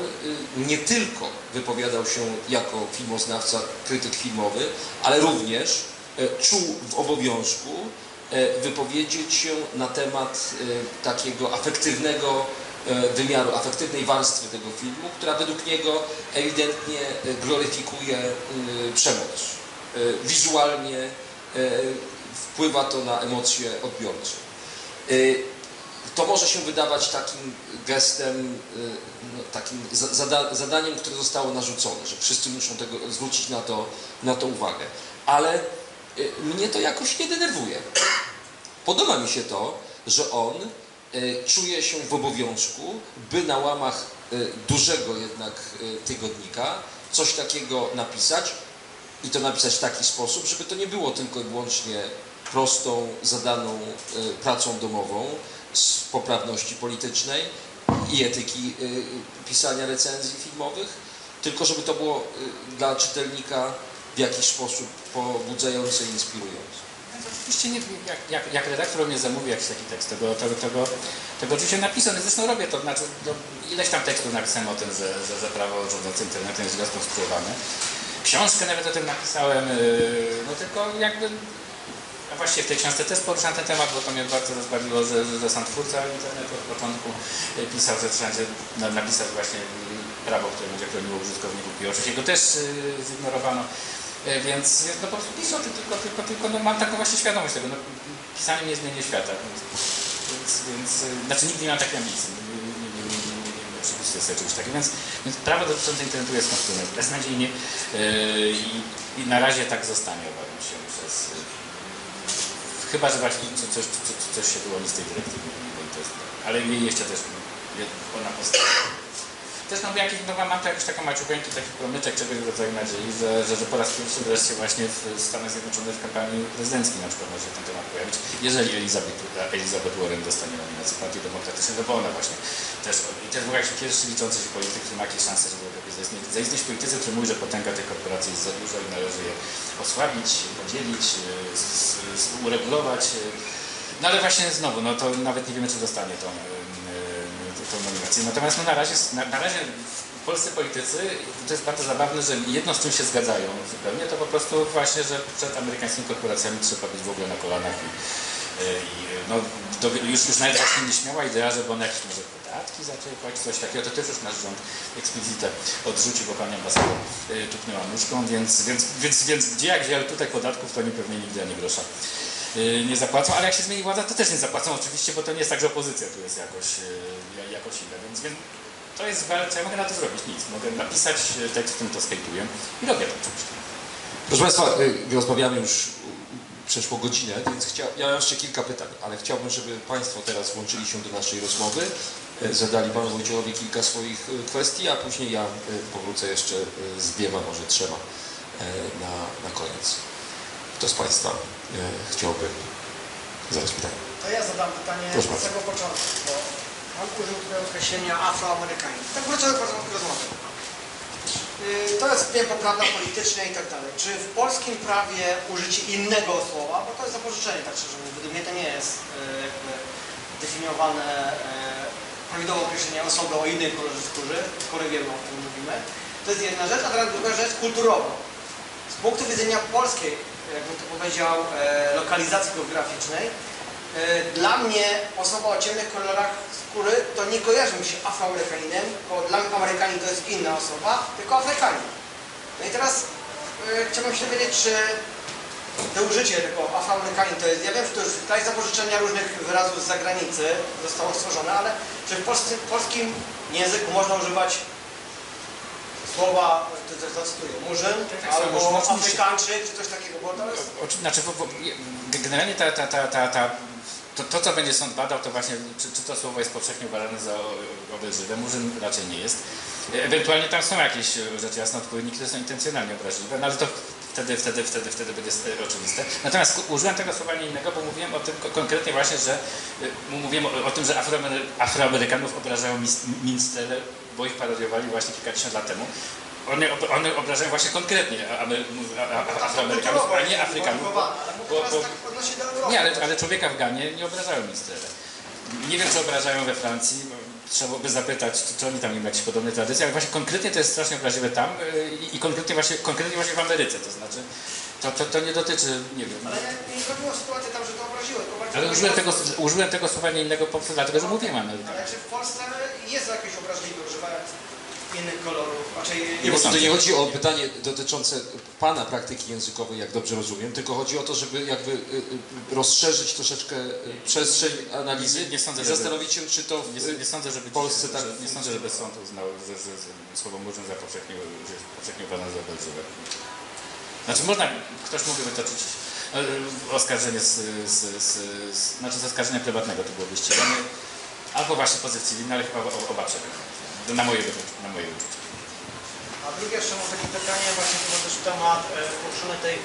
nie tylko wypowiadał się jako filmoznawca, krytyk filmowy, ale również czuł w obowiązku wypowiedzieć się na temat takiego afektywnego wymiaru, afektywnej warstwy tego filmu, która według niego ewidentnie gloryfikuje przemoc. Wizualnie wpływa to na emocje odbiorców. To może się wydawać takim gestem, no, takim zada zadaniem, które zostało narzucone, że wszyscy muszą tego, zwrócić na to, na to uwagę. Ale y, mnie to jakoś nie denerwuje. Podoba mi się to, że on y, czuje się w obowiązku, by na łamach y, dużego jednak y, tygodnika coś takiego napisać i to napisać w taki sposób, żeby to nie było tylko i wyłącznie prostą, zadaną y, pracą domową, z poprawności politycznej i etyki y, pisania recenzji filmowych, tylko żeby to było y, dla czytelnika w jakiś sposób pobudzające i inspirujące. Oczywiście nie, jak, jak, jak redaktor mnie zamówi jakiś taki tekst, tego, tego, tego, tego oczywiście napisane, zresztą robię to, znaczy do, ileś tam tekstów napisałem o tym, że, że, że prawo rządzące internetem jest źle skonstruowane. Książkę nawet o tym napisałem, yy, no tylko jakby... A właśnie w tej książce też poruszam ten temat, bo to mnie bardzo rozbawiło, że, że sam twórca internetu od początku pisał, że trzeba się napisać właśnie prawo, które będzie chroniło użytkowników i oczywiście go też yy, zignorowano. Yy, więc no, po prostu piszę o tym, tylko, tylko, tylko no, mam taką właśnie świadomość tego, no, pisanie nie zmieni świata. Więc, więc yy, znaczy nigdy nie mam takiej ambicji. Przypuszczę sobie czegoś takiego, więc, więc prawo dotyczące internetu jest konstruowane beznadziejnie yy, i, i na razie tak zostanie, obawiam się, przez chyba, że właśnie coś, coś, coś się wyłoni z tej dyrektywy, ale jej jeszcze też ona powstała. Też no, jakieś, no, mam to jakiś taką maciupeńki, taki promyczek czegoś w rodzaju nadziei, że, że, że po raz pierwszy wreszcie właśnie w Stanach Zjednoczonych w kampanii prezydenckiej na przykład może ten temat pojawić, jeżeli Elizabeth, Elizabeth Warren dostanie nominację Partii Demokratycznej, no bo ona właśnie też, i też był jakiś pierwszy liczący się polityk, który ma jakieś szanse, żeby zaistnieć, zaistnieć w polityce, który mówi, że potęga tych korporacji jest za dużo i należy je osłabić, podzielić, z, z, uregulować, no ale właśnie znowu, no to nawet nie wiemy, czy dostanie to. Natomiast no, na, razie, na, na razie polscy politycy, to jest bardzo zabawne, że jedno z czym się zgadzają zupełnie, to po prostu właśnie, że przed amerykańskimi korporacjami trzeba być w ogóle na kolanach i, i no, do, już, już nawet właśnie nieśmiała idea, żeby one jakieś może podatki zaczęły płacić, coś takiego, to też już nasz rząd eksplicite odrzucił, bo pani ambasador y, tupnęła nóżką, więc, więc, więc, więc gdzie jak wzięli tutaj podatków, to oni pewnie nigdy ani grosza nie zapłacą, ale jak się zmieni władza, to też nie zapłacą oczywiście, bo to nie jest tak, że opozycja tu jest jakoś, jakoś inna, więc, więc to jest walka, ja mogę na to zrobić nic, mogę napisać tekst, w którym to skejtuję i robię to oczywiście. Proszę Państwa, rozmawiamy już przeszło godzinę, więc chciał, ja mam jeszcze kilka pytań, ale chciałbym, żeby Państwo teraz włączyli się do naszej rozmowy, zadali Panu Wojciechowi kilka swoich kwestii, a później ja powrócę jeszcze z dwiema, może trzema na, na koniec. Kto z Państwa chciałby zadać pytanie? To ja zadam pytanie od samego początku, bo Pan użył tutaj określenia Afroamerykanie. Tak wrócę do początku rozmowy. To jest niepoprawna polityczne i tak dalej. Czy w polskim prawie użycie innego słowa, bo to jest zapożyczenie, tak szczerze mówiąc, według mnie to nie jest jakby definiowane prawidłowo określenie osoby o innej kolorze skórze, skóry wiemy, o którym mówimy. To jest jedna rzecz, a teraz druga rzecz kulturowa. Z punktu widzenia polskiej, jakbym to powiedział, lokalizacji geograficznej, dla mnie osoba o ciemnych kolorach skóry to nie kojarzy mi się Afroamerykaninem, bo dla mnie Amerykanin to jest inna osoba, tylko Afrykanin. No i teraz yy, chciałbym się dowiedzieć, czy to użycie tego Afroamerykanin to jest, ja wiem, że to już tutaj zapożyczenia różnych wyrazów z zagranicy zostało stworzone, ale czy w polscy, polskim języku można używać słowa, to zacytuję, murzyn, albo Afrykańczyk, czy coś takiego, bo to jest... Znaczy, generalnie ta, ta, ta, ta, ta, to, to, co będzie sąd badał, to właśnie, czy, czy to słowo jest powszechnie uważane za obraźliwe, murzyn raczej nie jest. Ewentualnie tam są jakieś rzecz jasne odpowiedniki, które są intencjonalnie obraźliwe, no ale to wtedy, wtedy, wtedy, wtedy będzie oczywiste. Natomiast użyłem tego słowa nie innego, bo mówiłem o tym konkretnie właśnie, że mówiłem o, o tym, że Afroamerykanów obrażają minstrele, bo ich parodiowali właśnie kilkadziesiąt lat temu. One, one obrażają właśnie konkretnie Afroamerykanów, a nie Afrykanów. Bo, bo, bo, nie, ale, ale człowieka w Ganie nie obrażają minstrele. Nie wiem, co obrażają we Francji. Trzeba by zapytać, czy oni tam nie jakieś podobne tradycje, ale właśnie konkretnie to jest strasznie obraźliwe tam i, i konkretnie, właśnie, konkretnie właśnie w Ameryce, to znaczy, to, to, to nie dotyczy, nie wiem. Ale nie zrobiło sytuację tam, że to obraziło. To ale użyłem tego, użyłem tego słowa nie innego, dlatego, że mówiłem Amerykanów. Ale czy w Polsce jest jakieś obraźliwe używanie innych kolorów? Znaczy, nie, bo tutaj nie chodzi o pytanie dotyczące pana praktyki językowej, jak dobrze rozumiem, tylko chodzi o to, żeby jakby rozszerzyć troszeczkę przestrzeń analizy i zastanowić się, czy to w nie, nie sądzę, żeby w Polsce tak... Nie sądzę, żeby sąd uznał, że, że, że słowo murzyn za powszechnie uważane za obraźliwe. Znaczy można, ktoś mógłby wytoczyć oskarżenie z, z, z, z... Znaczy z oskarżenia prywatnego to byłoby ścigane, albo właśnie pozyw cywilny, ale chyba oba przebywają. Na moje uczucie. A drugie jeszcze mam takie pytanie, właśnie to też temat e, poruszony tej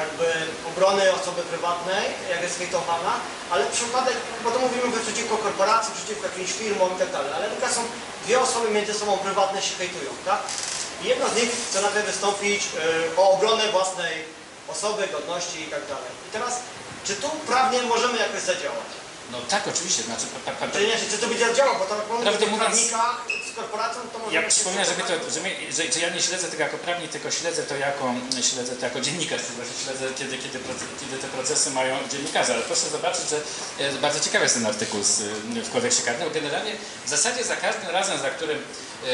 jakby obrony osoby prywatnej, jak jest hejtowana, ale w przypadek, bo to mówimy przeciwko korporacji, przeciwko jakimś firmom i tak dalej, ale tylko są dwie osoby między sobą prywatne się hejtują, tak? I jedna z nich chce nagle wystąpić e, o obronę własnej osoby, godności i tak dalej. I teraz, czy tu prawnie możemy jakoś zadziałać? No tak, oczywiście, znaczy... Pa, pa, pa, nie, czy to będzie działo, bo tam prawdę mówiąc, z korporacją to może... Ja przypomnę, że, to, że, my, że, że ja nie śledzę tego jako prawnik, tylko śledzę to jako, śledzę to jako dziennikarz, śledzę kiedy, kiedy, kiedy te procesy mają dziennikarze, ale proszę zobaczyć, że bardzo ciekawy jest ten artykuł z, w kodeksie karnym, bo generalnie w zasadzie za każdym razem, za którym, yy,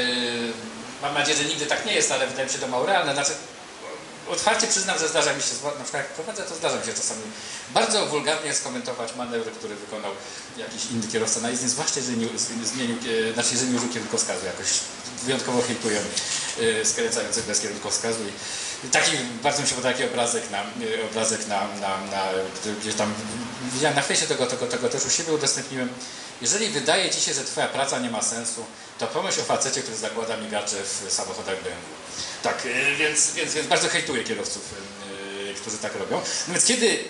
mam nadzieję, że nigdy tak nie jest, ale wydaje mi się to mało realne, znaczy, otwarcie przyznam, że zdarza mi się, na przykład jak prowadzę, to zdarza mi się czasami bardzo wulgarnie skomentować manewr, który wykonał jakiś inny kierowca na jezdni, zwłaszcza jeżeli nie, zmienił, znaczy jeżeli nie użył kierunkowskazu, jakoś wyjątkowo hejtuję skręcających bez kierunkowskazu. I taki, bardzo mi się podoba taki obrazek na, obrazek na, na, na gdzieś tam, widziałem na fejsie tego, tego, tego też u siebie udostępniłem. Jeżeli wydaje ci się, że twoja praca nie ma sensu, to pomyśl o facecie, który zakłada migacze w samochodach B M W. Tak, więc, więc, więc bardzo hejtuję kierowców, którzy tak robią. No więc kiedy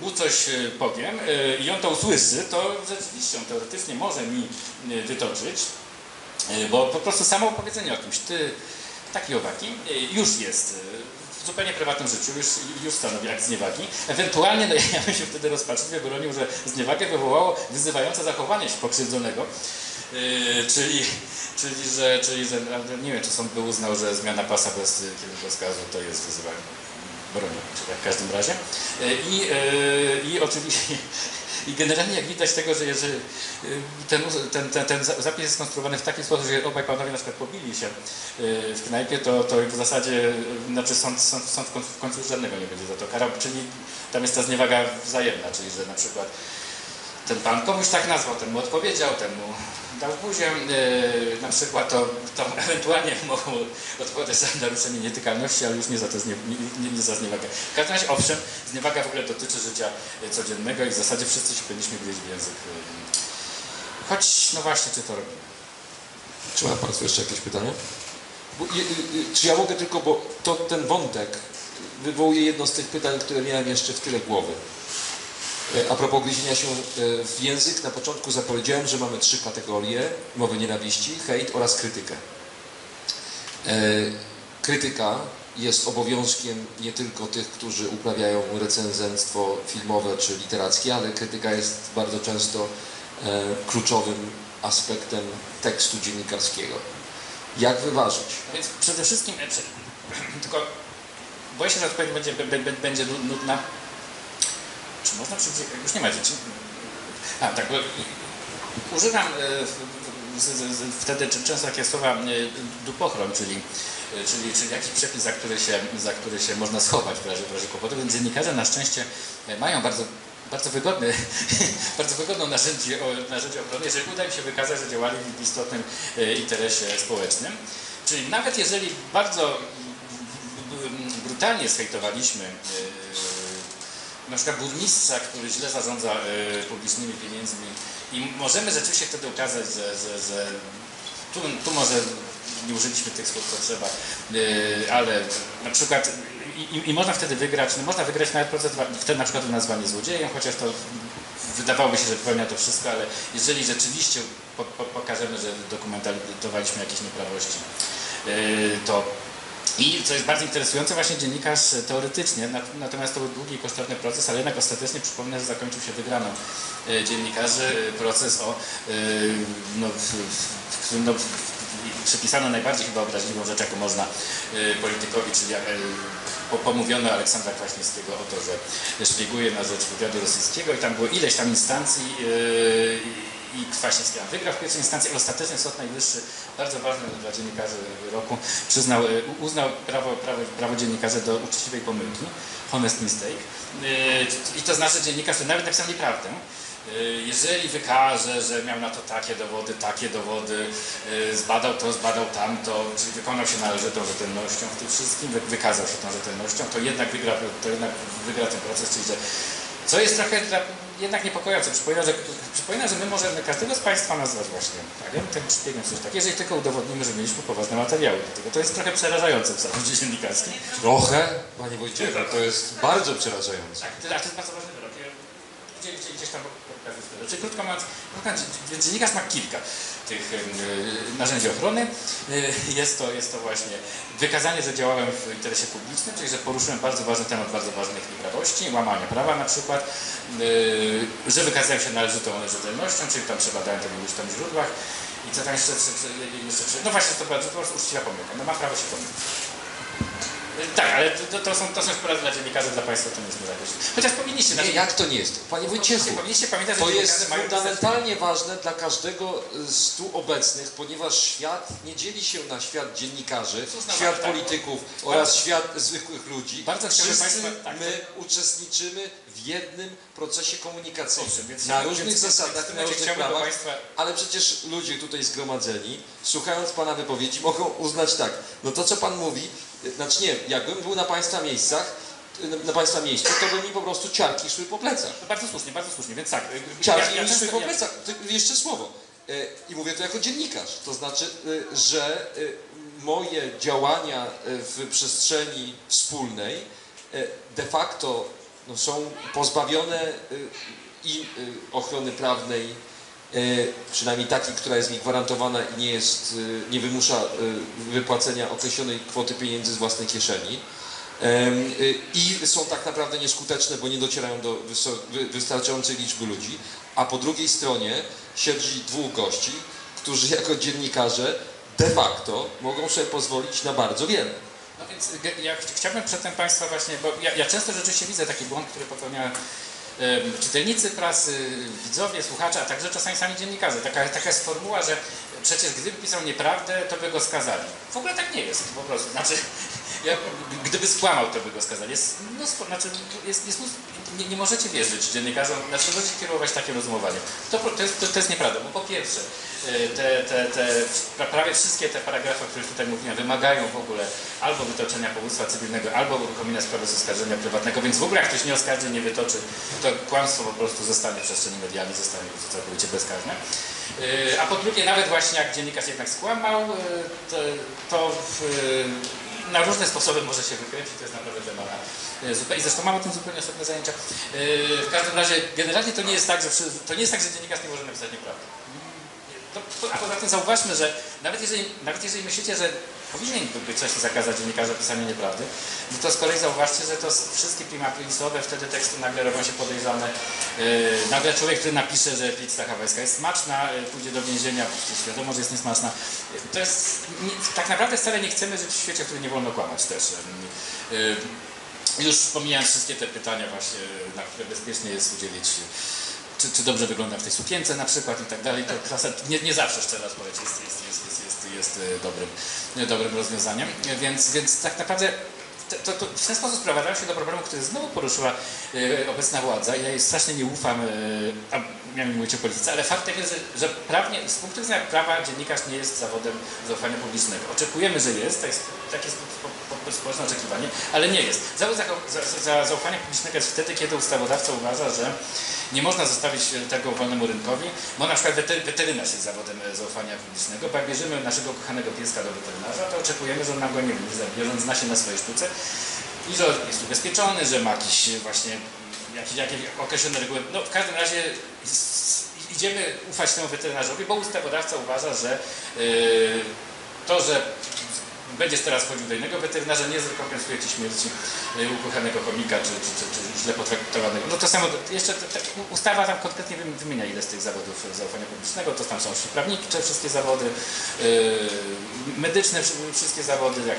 mu coś powiem i on to usłyszy, to rzeczywiście on teoretycznie może mi wytoczyć, bo po prostu samo powiedzenie o kimś, ty taki owaki, już jest w zupełnie prywatnym życiu, już, już stanowi akt zniewagi. Ewentualnie no, ja bym się wtedy rozpaczliwie bronił, że zniewagę wywołało wyzywające zachowanie się pokrzywdzonego. Yy, czyli, czyli, że, czyli, że nie wiem, czy sąd by uznał, że zmiana pasa bez kierunkowskazu to jest wyzywanie broni, w każdym razie. I, yy, i oczywiście, i generalnie jak widać tego, że jeżeli ten, ten, ten, ten zapis jest skonstruowany w taki sposób, że obaj panowie na przykład pobili się w knajpie, to, to w zasadzie, znaczy sąd, sąd, sąd w końcu żadnego nie będzie za to karał, czyli tam jest ta zniewaga wzajemna, czyli że na przykład ten pan komuś tak nazwał, ten mu odpowiedział, ten mu dał buzię, yy, na przykład to, to ewentualnie mogą odpowiadać za naruszenie nietykalności, ale już nie za, to znie, nie, nie, nie za zniewagę. W każdym razie owszem, zniewaga w ogóle dotyczy życia codziennego i w zasadzie wszyscy się powinniśmy gryźć w język. Choć no właśnie, czy to robimy? Czy ma Państwo jeszcze jakieś pytania? Bo, je, je, czy ja mogę tylko, bo to, ten wątek wywołuje jedno z tych pytań, które miałem jeszcze w tyle głowy. A propos gryzienia się w język, na początku zapowiedziałem, że mamy trzy kategorie mowy nienawiści, hejt oraz krytykę. Krytyka jest obowiązkiem nie tylko tych, którzy uprawiają recenzentstwo filmowe czy literackie, ale krytyka jest bardzo często kluczowym aspektem tekstu dziennikarskiego. Jak wyważyć? Więc przede wszystkim, tylko boję się, że odpowiedź będzie, będzie nudna. Czy można przyjść, jak już nie ma dzieci? A, tak, używam wtedy często takie słowa dupochron, czyli, czyli, czyli jakiś przepis, za który, się, za który się można schować w razie, w razie kłopotu. Więc dziennikarze na szczęście mają bardzo, bardzo, wygodny, bardzo wygodną narzędzie, narzędzie obrony, jeżeli uda im się wykazać, że działali w istotnym interesie społecznym. Czyli nawet jeżeli bardzo brutalnie zhejtowaliśmy na przykład burmistrza, który źle zarządza y, publicznymi pieniędzmi, i możemy rzeczywiście wtedy ukazać, że, że, że tu, tu może nie użyliśmy tych słów, co trzeba, y, ale na przykład i, i można wtedy wygrać, no można wygrać nawet proces wtedy na przykład w nazwanie złodziejem, chociaż to wydawałoby się, że wypełnia to wszystko, ale jeżeli rzeczywiście po, po, pokażemy, że dokumentowaliśmy jakieś nieprawości, y, to i co jest bardzo interesujące, właśnie dziennikarz teoretycznie, natomiast to był długi i kosztowny proces, ale jednak ostatecznie przypomnę, że zakończył się wygraną dziennikarzy. Proces, o, no, w którym no, przypisano najbardziej chyba obraźliwą rzecz, jaką można politykowi, czyli pomówiono Aleksandra Kwaśniewskiego o to, że szpieguje na rzecz wywiadu rosyjskiego, i tam było ileś tam instancji. I Kwaśniewski wygrał w pierwszej instancji, ale ostatecznie Sąd Najwyższy, bardzo ważny dla dziennikarzy roku, przyznał, uznał prawo, prawo, prawo dziennikarza do uczciwej pomyłki, honest mistake. I to znaczy, że dziennikarz, który nawet napisał nieprawdę, jeżeli wykaże, że miał na to takie dowody, takie dowody, zbadał to, zbadał tamto, czyli wykonał się należytą rzetelnością w tym wszystkim, wykazał się tą rzetelnością, to jednak wygra, to jednak wygra ten proces, czyli że co jest trochę dla, jednak niepokojące. Przypomina, że, przypomina, że my możemy każdego z Państwa nazwać właśnie tak, tak, szpiegiem, coś takiego, jeżeli tylko udowodnimy, że mieliśmy poważne materiały do tego. To jest trochę przerażające w zawodzie dziennikarskim. Trochę? Panie Wojciechu, to jest bardzo przerażające. Tak, to jest bardzo ważny wyrok. Gdzie, gdzie, gdzieś tam pokażę te rzeczy. Krótko mówiąc, dziennikarz ma kilka tych yy, narzędzi ochrony. Yy, jest, to, jest to właśnie wykazanie, że działałem w interesie publicznym, czyli że poruszyłem bardzo ważny temat bardzo ważnych nieprawości, łamania prawa na przykład, yy, że wykazałem się należytą rzetelnością, czyli tam przebadałem to w iluś tam źródłach i co tam jeszcze, jeszcze, jeszcze no właśnie to bardzo po prostu uczciwa pomyłka, no ma prawo się pomylić. Tak, ale to, to są to są porady dla dziennikarzy, dla Państwa to nie jest możliwe. Chociaż powinniście... Nie, jak to nie jest? Panie Wojciechu, pamiętać, to jest fundamentalnie pisać... ważne dla każdego z tu obecnych, ponieważ świat nie dzieli się na świat dziennikarzy, świat polityków tak, oraz bardzo, świat zwykłych ludzy. Bardzo wszyscy Państwa, tak, my tak. uczestniczymy w jednym procesie komunikacyjnym, więc na różnych więc zasadach, na różnych prawach, Państwa... ale przecież ludzie tutaj zgromadzeni, słuchając Pana wypowiedzi, mogą uznać tak, no to co Pan mówi, znaczy nie, jakbym był na Państwa miejscach, na Państwa miejscu, to by mi po prostu ciarki szły po plecach. No bardzo słusznie, bardzo słusznie, więc tak. Ciarki ja, ja szły po plecach, ja... jeszcze słowo. I mówię to jako dziennikarz, to znaczy, że moje działania w przestrzeni wspólnej de facto no, są pozbawione i ochrony prawnej, przynajmniej takiej, która jest mi gwarantowana i nie, jest, nie wymusza wypłacenia określonej kwoty pieniędzy z własnej kieszeni, i są tak naprawdę nieskuteczne, bo nie docierają do wystarczającej liczby ludzi, a po drugiej stronie siedzi dwóch gości, którzy jako dziennikarze de facto mogą sobie pozwolić na bardzo wiele. No więc ja chciałbym przedtem Państwa właśnie, bo ja, ja często rzeczywiście widzę taki błąd, który popełniałem, czytelnicy prasy, widzowie, słuchacze, a także czasami sami dziennikarze. Taka, taka jest formuła, że przecież gdyby pisał nieprawdę, to by go skazali. W ogóle tak nie jest po prostu. Znaczy, ja, gdyby skłamał, to by go skazali. Jest, no, znaczy, jest, jest, nie, nie możecie wierzyć dziennikarzom, znaczy możecie kierować takim rozumowaniem. To, to, jest, to, to jest nieprawda, bo po pierwsze te, te, te, prawie wszystkie te paragrafy, o których tutaj mówiłem, wymagają w ogóle albo wytoczenia powództwa cywilnego, albo uruchomienia sprawy z oskarżenia prywatnego, więc w ogóle jak ktoś nie oskarży, nie wytoczy, to kłamstwo po prostu zostanie w przestrzeni medialnej, zostanie całkowicie bezkarne. A po drugie, nawet właśnie jak dziennikarz jednak skłamał, to, to w, na różne sposoby może się wykręcić, to jest naprawdę demona. I zresztą mam o tym zupełnie osobne zajęcia. W każdym razie, generalnie to nie jest tak, że, to nie jest tak, że dziennikarz nie może napisać nieprawdy. A poza tym zauważmy, że nawet jeżeli, nawet jeżeli myślicie, że powinien byłby wcześniej zakazać dziennikarza pisania nieprawdy, no to z kolei zauważcie, że to wszystkie primaplisowe wtedy teksty nagle robią się podejrzane. Yy, nagle człowiek, który napisze, że pizza hawajska jest smaczna, yy, pójdzie do więzienia, bo wiadomo, że jest niesmaczna. Yy, to jest, nie, tak naprawdę wcale nie chcemy żyć w świecie, w którym nie wolno kłamać też. Yy, yy, Już pomijając wszystkie te pytania właśnie, na które bezpiecznie jest udzielić, czy, czy dobrze wygląda w tej sukience na przykład i tak dalej, to klasa nie, nie zawsze szczera odpowiedź jest, jest, jest, jest, jest, jest dobrym, dobrym rozwiązaniem, więc, więc tak naprawdę to, to w ten sposób sprowadzają się do problemu, który znowu poruszyła obecna władza. Ja jej strasznie nie ufam, a miałem mówić o polityce, ale faktem jest, że, że prawnie, z punktu widzenia prawa dziennikarz nie jest zawodem zaufania publicznego. Oczekujemy, że jest, to jest takie społeczne oczekiwanie, ale nie jest. Zawód za, za, za zaufania publicznego jest wtedy, kiedy ustawodawca uważa, że nie można zostawić tego wolnemu rynkowi, bo na przykład weteryna jest zawodem zaufania publicznego, bo jak bierzemy naszego kochanego pieska do weterynarza, to oczekujemy, że on nam go nie zabierze, on zna się na swojej sztuce i że jest ubezpieczony, że ma jakiś właśnie jakieś, jakieś określone reguły. No w każdym razie idziemy ufać temu weterynarzowi, bo ustawodawca uważa, że yy, to, że będziesz teraz chodził do innego weterynarza, nie zrekompensuje ci śmierci ukochanego chomika czy, czy, czy, czy źle potraktowanego. No to samo, jeszcze te, te, ustawa tam konkretnie wymienia ile z tych zawodów zaufania publicznego, to tam są prawnicze wszystkie zawody, yy, medyczne wszystkie zawody, jak,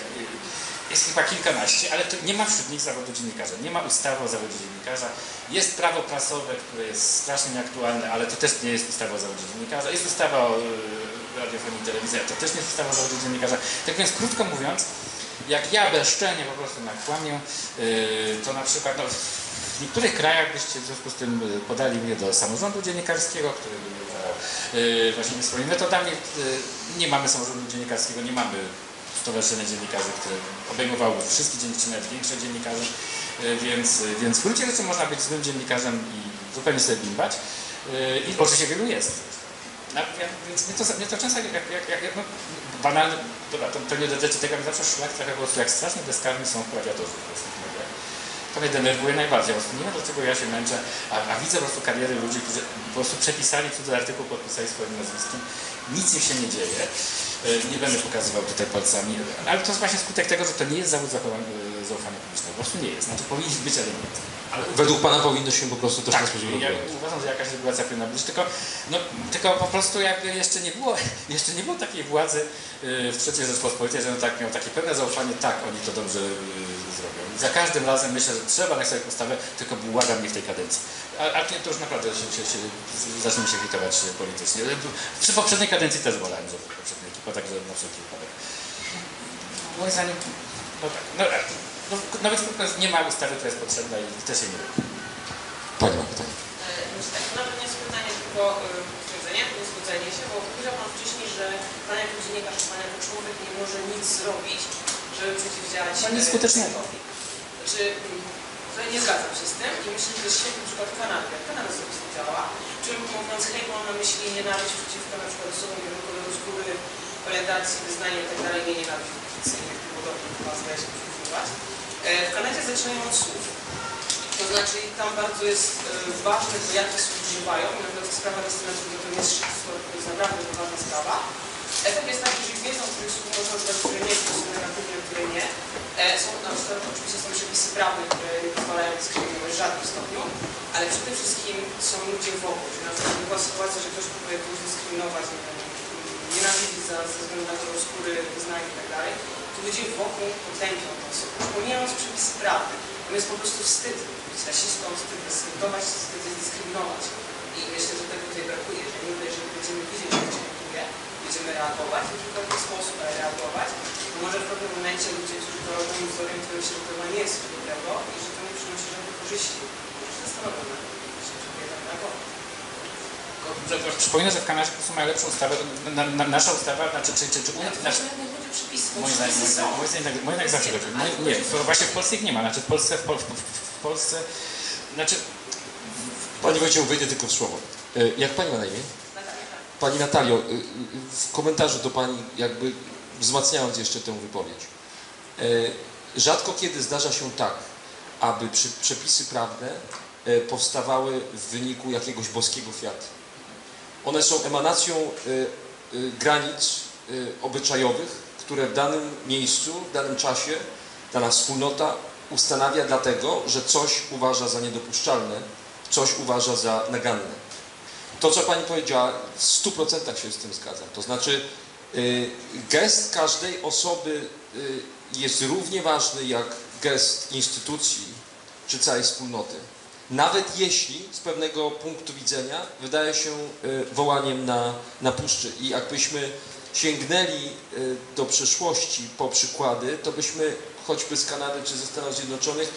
jest chyba kilkanaście, ale to nie ma wśród nich zawodu dziennikarza, nie ma ustawy o zawodzie dziennikarza, jest prawo prasowe, które jest strasznie nieaktualne, ale to też nie jest ustawa o zawodzie dziennikarza, jest ustawa o radiofonii i telewizji, to też nie jest ustawa o zawodzie dziennikarza. Tak więc krótko mówiąc, jak ja bezczelnie po prostu nakłamię, to na przykład no, w niektórych krajach byście w związku z tym podali mnie do samorządu dziennikarskiego, który by mnie uważał właśnie swoimi metodami, nie mamy samorządu dziennikarskiego, nie mamy Stowarzyszenia Dziennikarzy, które obejmowało wszystkie dziennikarzy, nawet większe dziennikarzy, więc, więc w gruncie rzeczy można być złym dziennikarzem i zupełnie sobie bimbać i oczywiście wielu jest. No, ja, więc mnie to, mnie to często jak, jak, jak no, banalne, dobra, to, to nie dotyczy tego, mi zawsze szlak trochę po prostu jak strasznie bezkarni są plagiatorzy w polskich mediach. To mnie denerwuje najbardziej, nie wiem dlaczego ja się męczę, a, a widzę po prostu kariery ludzi, którzy po prostu przepisali cudzy artykuł, podpisali swoim nazwiskiem, nic im się nie dzieje. Nie będę pokazywał tutaj palcami, ale to jest właśnie skutek tego, że to nie jest zawód zaufania publicznego. Po prostu nie jest. Znaczy powinien być, ale nie jest. Ale według Pana powinno się po prostu też tak, na spodziewać. Ja uważam, że jakaś regulacja powinna być, tylko, no, tylko po prostu jakby jeszcze nie było, jeszcze nie było takiej władzy w trzeciej Rzeczpospolitej, że on tak miał takie pełne zaufanie, tak, oni to dobrze zrobią. Za każdym razem myślę, że trzeba na sobie postawę, tylko błagam mnie w tej kadencji. A, a to już naprawdę się, się, zaczniemy się hitować politycznie. Przy poprzedniej kadencji też wolałem, że poprzedniej ekipa, także na wszelki wypadek. Moim zdaniem, no tak, no, no, nawet nie ma ustawy, która jest potrzebna i też jej nie ma. Pani ma pytanie. Tak, nawet nie jest pytanie, tylko potwierdzenie, nie zgodzenie się, bo powiedział Pan wcześniej, że Pan jako dziennikarz, Pan jako człowiek nie może nic zrobić, żeby przeciwdziałać skutecznikowi. Czy nie zgadzam się z tym i myślę, że jest świetny przykład Kanady. Jak Kanada sobie działa? Czy mówiąc hej, mam na myśli nienawiść przeciwko na przykład osobom, które z góry orientacji, wyznania itd. nie nienawiść fikcyjnych, tym podobnych chyba zdaje się przeciwdziałać. W Kanadzie zaczynają od słów. To znaczy tam bardzo jest ważne, jak te słów używają. Natomiast sprawa destynacji do tego jest szybko, to jest naprawdę ważna sprawa. Efekt jest taki, że wiedzą, których słów można używać, które nie, które są negatywne, które nie. Są na przykład oczywiście są przepisy prawne, które nie pozwalają dyskryminować w żadnym stopniu, ale przede wszystkim są ludzie wokół. Czyli na przykład była sytuacja, że ktoś próbuje kogoś dyskryminować, nienawidzi za, ze względu na kolor skóry, wyznanie i tak dalej, to ludzie wokół potępią tę osobę. Pomijając przepisy prawne, to jest po prostu wstyd być rasistą, wstyd dyskutować, wstyd dyskryminować. I myślę, że tego tutaj brakuje, że nie jeżeli będziemy widzieć, że się brakuje, będziemy reagować, w jakikolwiek sposób ale reagować, bo może w pewnym momencie ludzie, którzy to robią, zorientują się, że to nie jest dobrego i że to nie przynosi żadnych korzyści. Może się zastanowią na tym, żeby jednak reagować. Przypominam, że w Kanadzie po prostu mają lepszą ustawę, na, na, nasza ustawa, znaczy czy, czy, czy u nas... Moje tak zawsze lepiej. Nie, właśnie w Polsce ich nie ma, znaczy w Polsce... W, w, w Polsce znaczy... Panie Wojciechu, wyjdę tylko w słowo. Jak Pani ma na imię? Pani Natalio, w komentarzu do Pani jakby wzmacniając jeszcze tę wypowiedź. Rzadko kiedy zdarza się tak, aby przepisy prawne powstawały w wyniku jakiegoś boskiego fiatu. One są emanacją granic obyczajowych, które w danym miejscu, w danym czasie dana wspólnota ustanawia dlatego, że coś uważa za niedopuszczalne, coś uważa za naganne. To, co Pani powiedziała, w stu procentach się z tym zgadzam. To znaczy gest każdej osoby jest równie ważny jak gest instytucji czy całej wspólnoty. Nawet jeśli z pewnego punktu widzenia wydaje się wołaniem na, na puszczy. I jakbyśmy sięgnęli do przeszłości po przykłady, to byśmy choćby z Kanady czy ze Stanów Zjednoczonych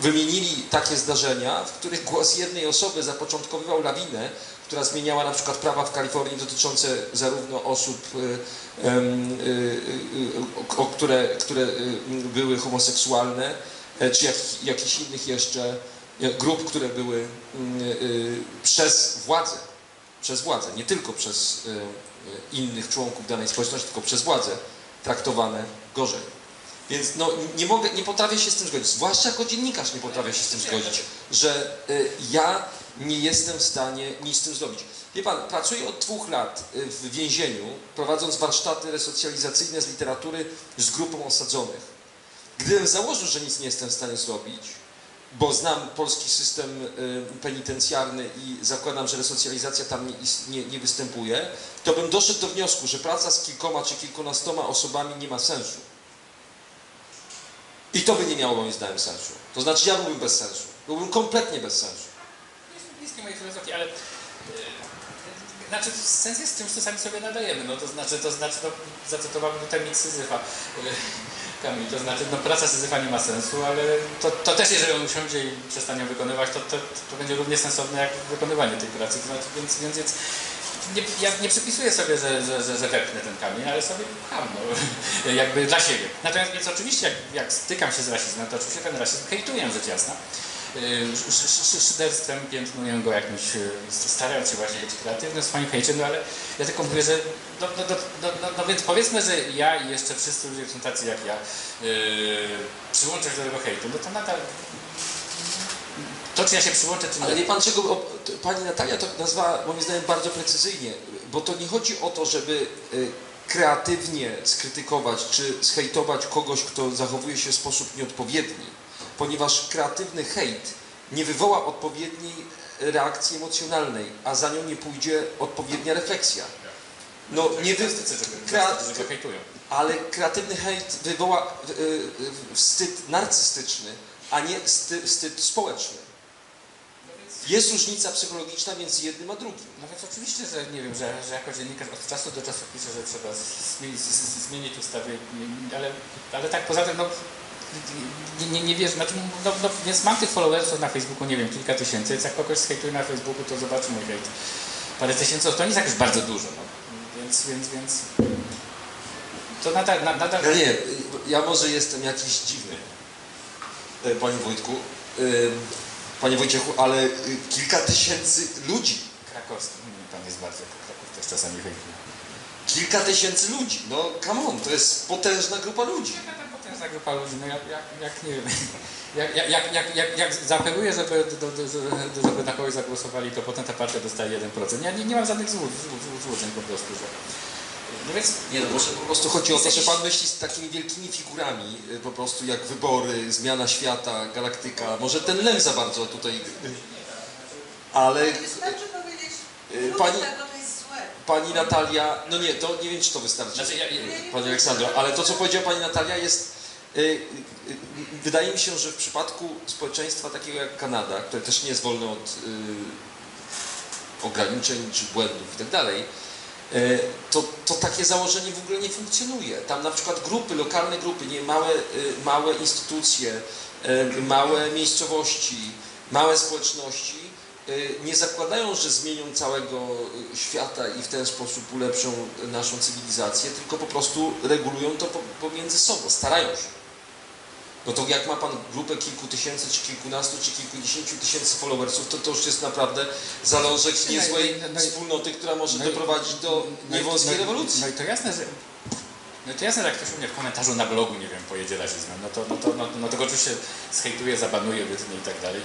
wymienili takie zdarzenia, w których głos jednej osoby zapoczątkowywał lawinę, która zmieniała na przykład prawa w Kalifornii dotyczące zarówno osób, które, które były homoseksualne, czy jakichś innych jeszcze grup, które były przez władzę, przez władzę, nie tylko przez innych członków danej społeczności, tylko przez władzę traktowane gorzej. Więc no, nie, mogę, nie potrafię się z tym zgodzić, zwłaszcza jako dziennikarz nie potrafię się z tym zgodzić, że y, ja nie jestem w stanie nic z tym zrobić. Wie Pan, pracuję od dwóch lat w więzieniu, prowadząc warsztaty resocjalizacyjne z literatury z grupą osadzonych. Gdybym założył, że nic nie jestem w stanie zrobić, bo znam polski system y, penitencjarny i zakładam, że resocjalizacja tam nie, nie, nie występuje, to bym doszedł do wniosku, że praca z kilkoma czy kilkunastoma osobami nie ma sensu. I to by nie miało moim zdaniem sensu. To znaczy ja byłbym bez sensu. Byłbym kompletnie bez sensu. Jest bliski mojej filozofii, ale... Yy, znaczy sens jest w tym, co sami sobie nadajemy. No to znaczy, to znaczy, no, zacytowałbym tutaj mit Syzyfa. Kamil, to znaczy, no praca Syzyfa nie ma sensu, ale to, to też jeżeli on usiądzie i przestanie ją wykonywać, to, to, to będzie równie sensowne jak wykonywanie tej pracy. To znaczy, więc, więc jest... Nie, ja nie przypisuję sobie, że, że, że, że wepnę ten kamień, ale sobie pcham, no, jakby dla siebie. Natomiast więc oczywiście, jak, jak stykam się z rasizmem, to oczywiście ten rasizm hejtuję, rzecz jasna. Szyderstwem piętnuję go jakimś, starając się właśnie być kreatywnym w swoim hejcie, no ale ja tylko mówię, że no, no, no, no, no, no więc powiedzmy, że ja i jeszcze wszyscy ludzie są tacy jak ja yy, przyłączę się do tego hejtu, no to nadal... To, czy ja się przyłączę, czy nie. Ale wie Pan, czego o, Pani Natalia to nazwała, moim zdaniem, bardzo precyzyjnie, bo to nie chodzi o to, żeby y, kreatywnie skrytykować czy zhejtować kogoś, kto zachowuje się w sposób nieodpowiedni, ponieważ kreatywny hejt nie wywoła odpowiedniej reakcji emocjonalnej, a za nią nie pójdzie odpowiednia refleksja. No nie wy... Kreaty... Ale kreatywny hejt wywoła y, y, wstyd narcystyczny, a nie sty, wstyd społeczny. Jest różnica psychologiczna między jednym a drugim. No więc oczywiście, że nie wiem, że, że jako dziennikarz od czasu do czasu pisze, że trzeba zmienić, zmienić ustawę, ale, ale tak poza tym, no nie, nie, nie wiesz, znaczy, no, no, więc mam tych followersów na Facebooku, nie wiem, kilka tysięcy, więc jak kogoś zhejtuje na Facebooku, to zobaczy mój hejt. Parę tysięcy, to nie jest jakoś bardzo dużo, no. Więc, więc, więc... To nadal... nadal... Ja nie, ja może jestem jakiś dziwny, Panie Wojtku. Panie Wojciechu, ale kilka tysięcy ludzi. Krakowski, pan jest bardzo, Kraków też czasami hejtuje. Kilka tysięcy ludzi, no come on, to jest potężna grupa ludzi. Jaka potężna grupa ludzi, no jak, jak, jak nie wiem, jak, jak, jak, jak, jak, jak zaapeluję, żeby, do, do, żeby na kogoś zagłosowali, to potem ta partia dostaje jeden procent. Ja nie, nie mam żadnych złud, złud, złudzeń po prostu, że... No więc, nie no, może po prostu chodzi o to, że Pan myśli z takimi wielkimi figurami, po prostu jak wybory, zmiana świata, galaktyka, może ten Lem za bardzo tutaj, ale... Wystarczy powiedzieć, Pani, Pani Natalia, no nie, to nie wiem, czy to wystarczy, znaczy, ja, Pani Aleksandro, ale to, co powiedziała Pani Natalia jest... Wydaje mi się, że w przypadku społeczeństwa takiego jak Kanada, które też nie jest wolne od ograniczeń czy błędów i tak dalej, To, to takie założenie w ogóle nie funkcjonuje. Tam na przykład grupy, lokalne grupy, nie, małe, małe instytucje, małe miejscowości, małe społeczności nie zakładają, że zmienią całego świata i w ten sposób ulepszą naszą cywilizację, tylko po prostu regulują to pomiędzy sobą, starają się. No to jak ma Pan grupę kilku tysięcy, czy kilkunastu, czy kilkudziesięciu tysięcy followersów, to to już jest naprawdę zalążek niezłej no, no, wspólnoty, która może no, doprowadzić do niewąskiej no, rewolucji. No, no i to jasne, że... No to jasne, że jak ktoś u mnie w komentarzu na blogu, nie wiem, pojedzie rasizmem, no to, no to, no, no to go oczywiście zhejtuje, zabanuje, wytnie i tak dalej.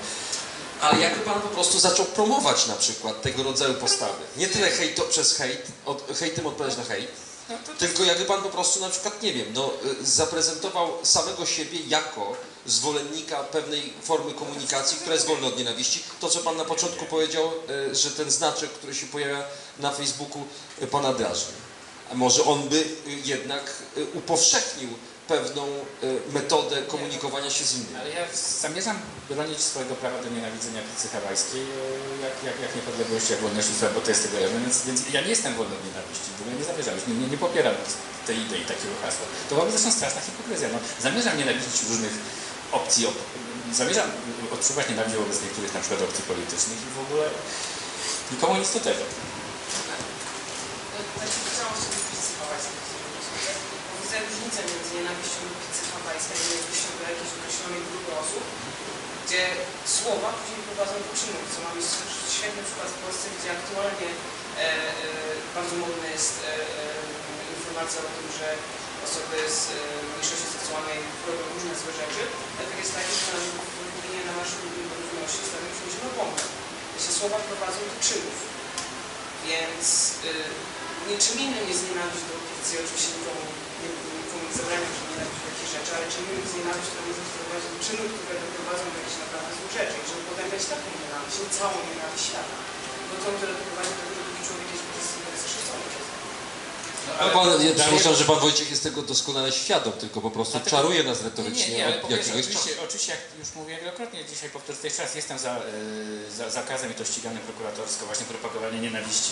Ale jakby Pan po prostu zaczął promować na przykład tego rodzaju postawy. Nie tyle hejto przez hejt, od, hejtem odpowiadać na hejt, No to... Tylko jakby pan po prostu na przykład, nie wiem, no, zaprezentował samego siebie jako zwolennika pewnej formy komunikacji, która jest wolna od nienawiści. To, co pan na początku powiedział, że ten znaczek, który się pojawia na Facebooku, pana drażni. A może on by jednak upowszechnił pewną metodę komunikowania się z innymi. Ale ja zamierzam bronić swojego prawa do nienawidzenia pizzy hawajskiej, jak, jak, jak niepodległość, jak wolność i bo to jest tego jedno, więc, więc ja nie jestem wolny od nienawiści, bo ja nie zamierzam, nie, nie, nie popieram tej idei, takiego hasła. To w ogóle zresztą straszna hipokryzja. No, zamierzam nienawidzić różnych opcji, op zamierzam odczuwać nienawiść wobec niektórych na przykład opcji politycznych i w ogóle nikomu nic do tego. Różnica między nienawiścią do pizzy hawajskiej a nienawiścią do jakiejś określonej grupy osób, gdzie słowa później prowadzą do czynów, co mamy świetny przykład w Polsce, gdzie aktualnie e, e, bardzo modna jest e, e, informacja o tym, że osoby z e, mniejszości seksualnej robią różne złe rzeczy, dlatego jest tak, że na na naszym równości stawiamy się na bombę. Jeśli słowa prowadzą do czynów, więc e, niczym innym jest nienawiść do pizzy, oczywiście nikomu zabrania się nienawiść takie rzeczy, ale czym innym jest nienawiść, która może doprowadzić do czynów, które doprowadzą do jakichś naprawdę złych rzeczy. I żeby potępiać taką nienawiść, nie całą nienawiść świata, bo to, które doprowadzi do tego, że człowiek jest po prostu skrzywdzony przez to. Ja przypuszczam, że pan Wojciech jest tego doskonale świadom, tylko po prostu dlatego, czaruje nas retorycznie nie, nie, nie, od jakiegoś czasu. Oczywiście, jak już mówiłem wielokrotnie, dzisiaj powtórzę jeszcze raz, jestem za, za zakazem i to ścigane prokuratorsko, właśnie propagowanie nienawiści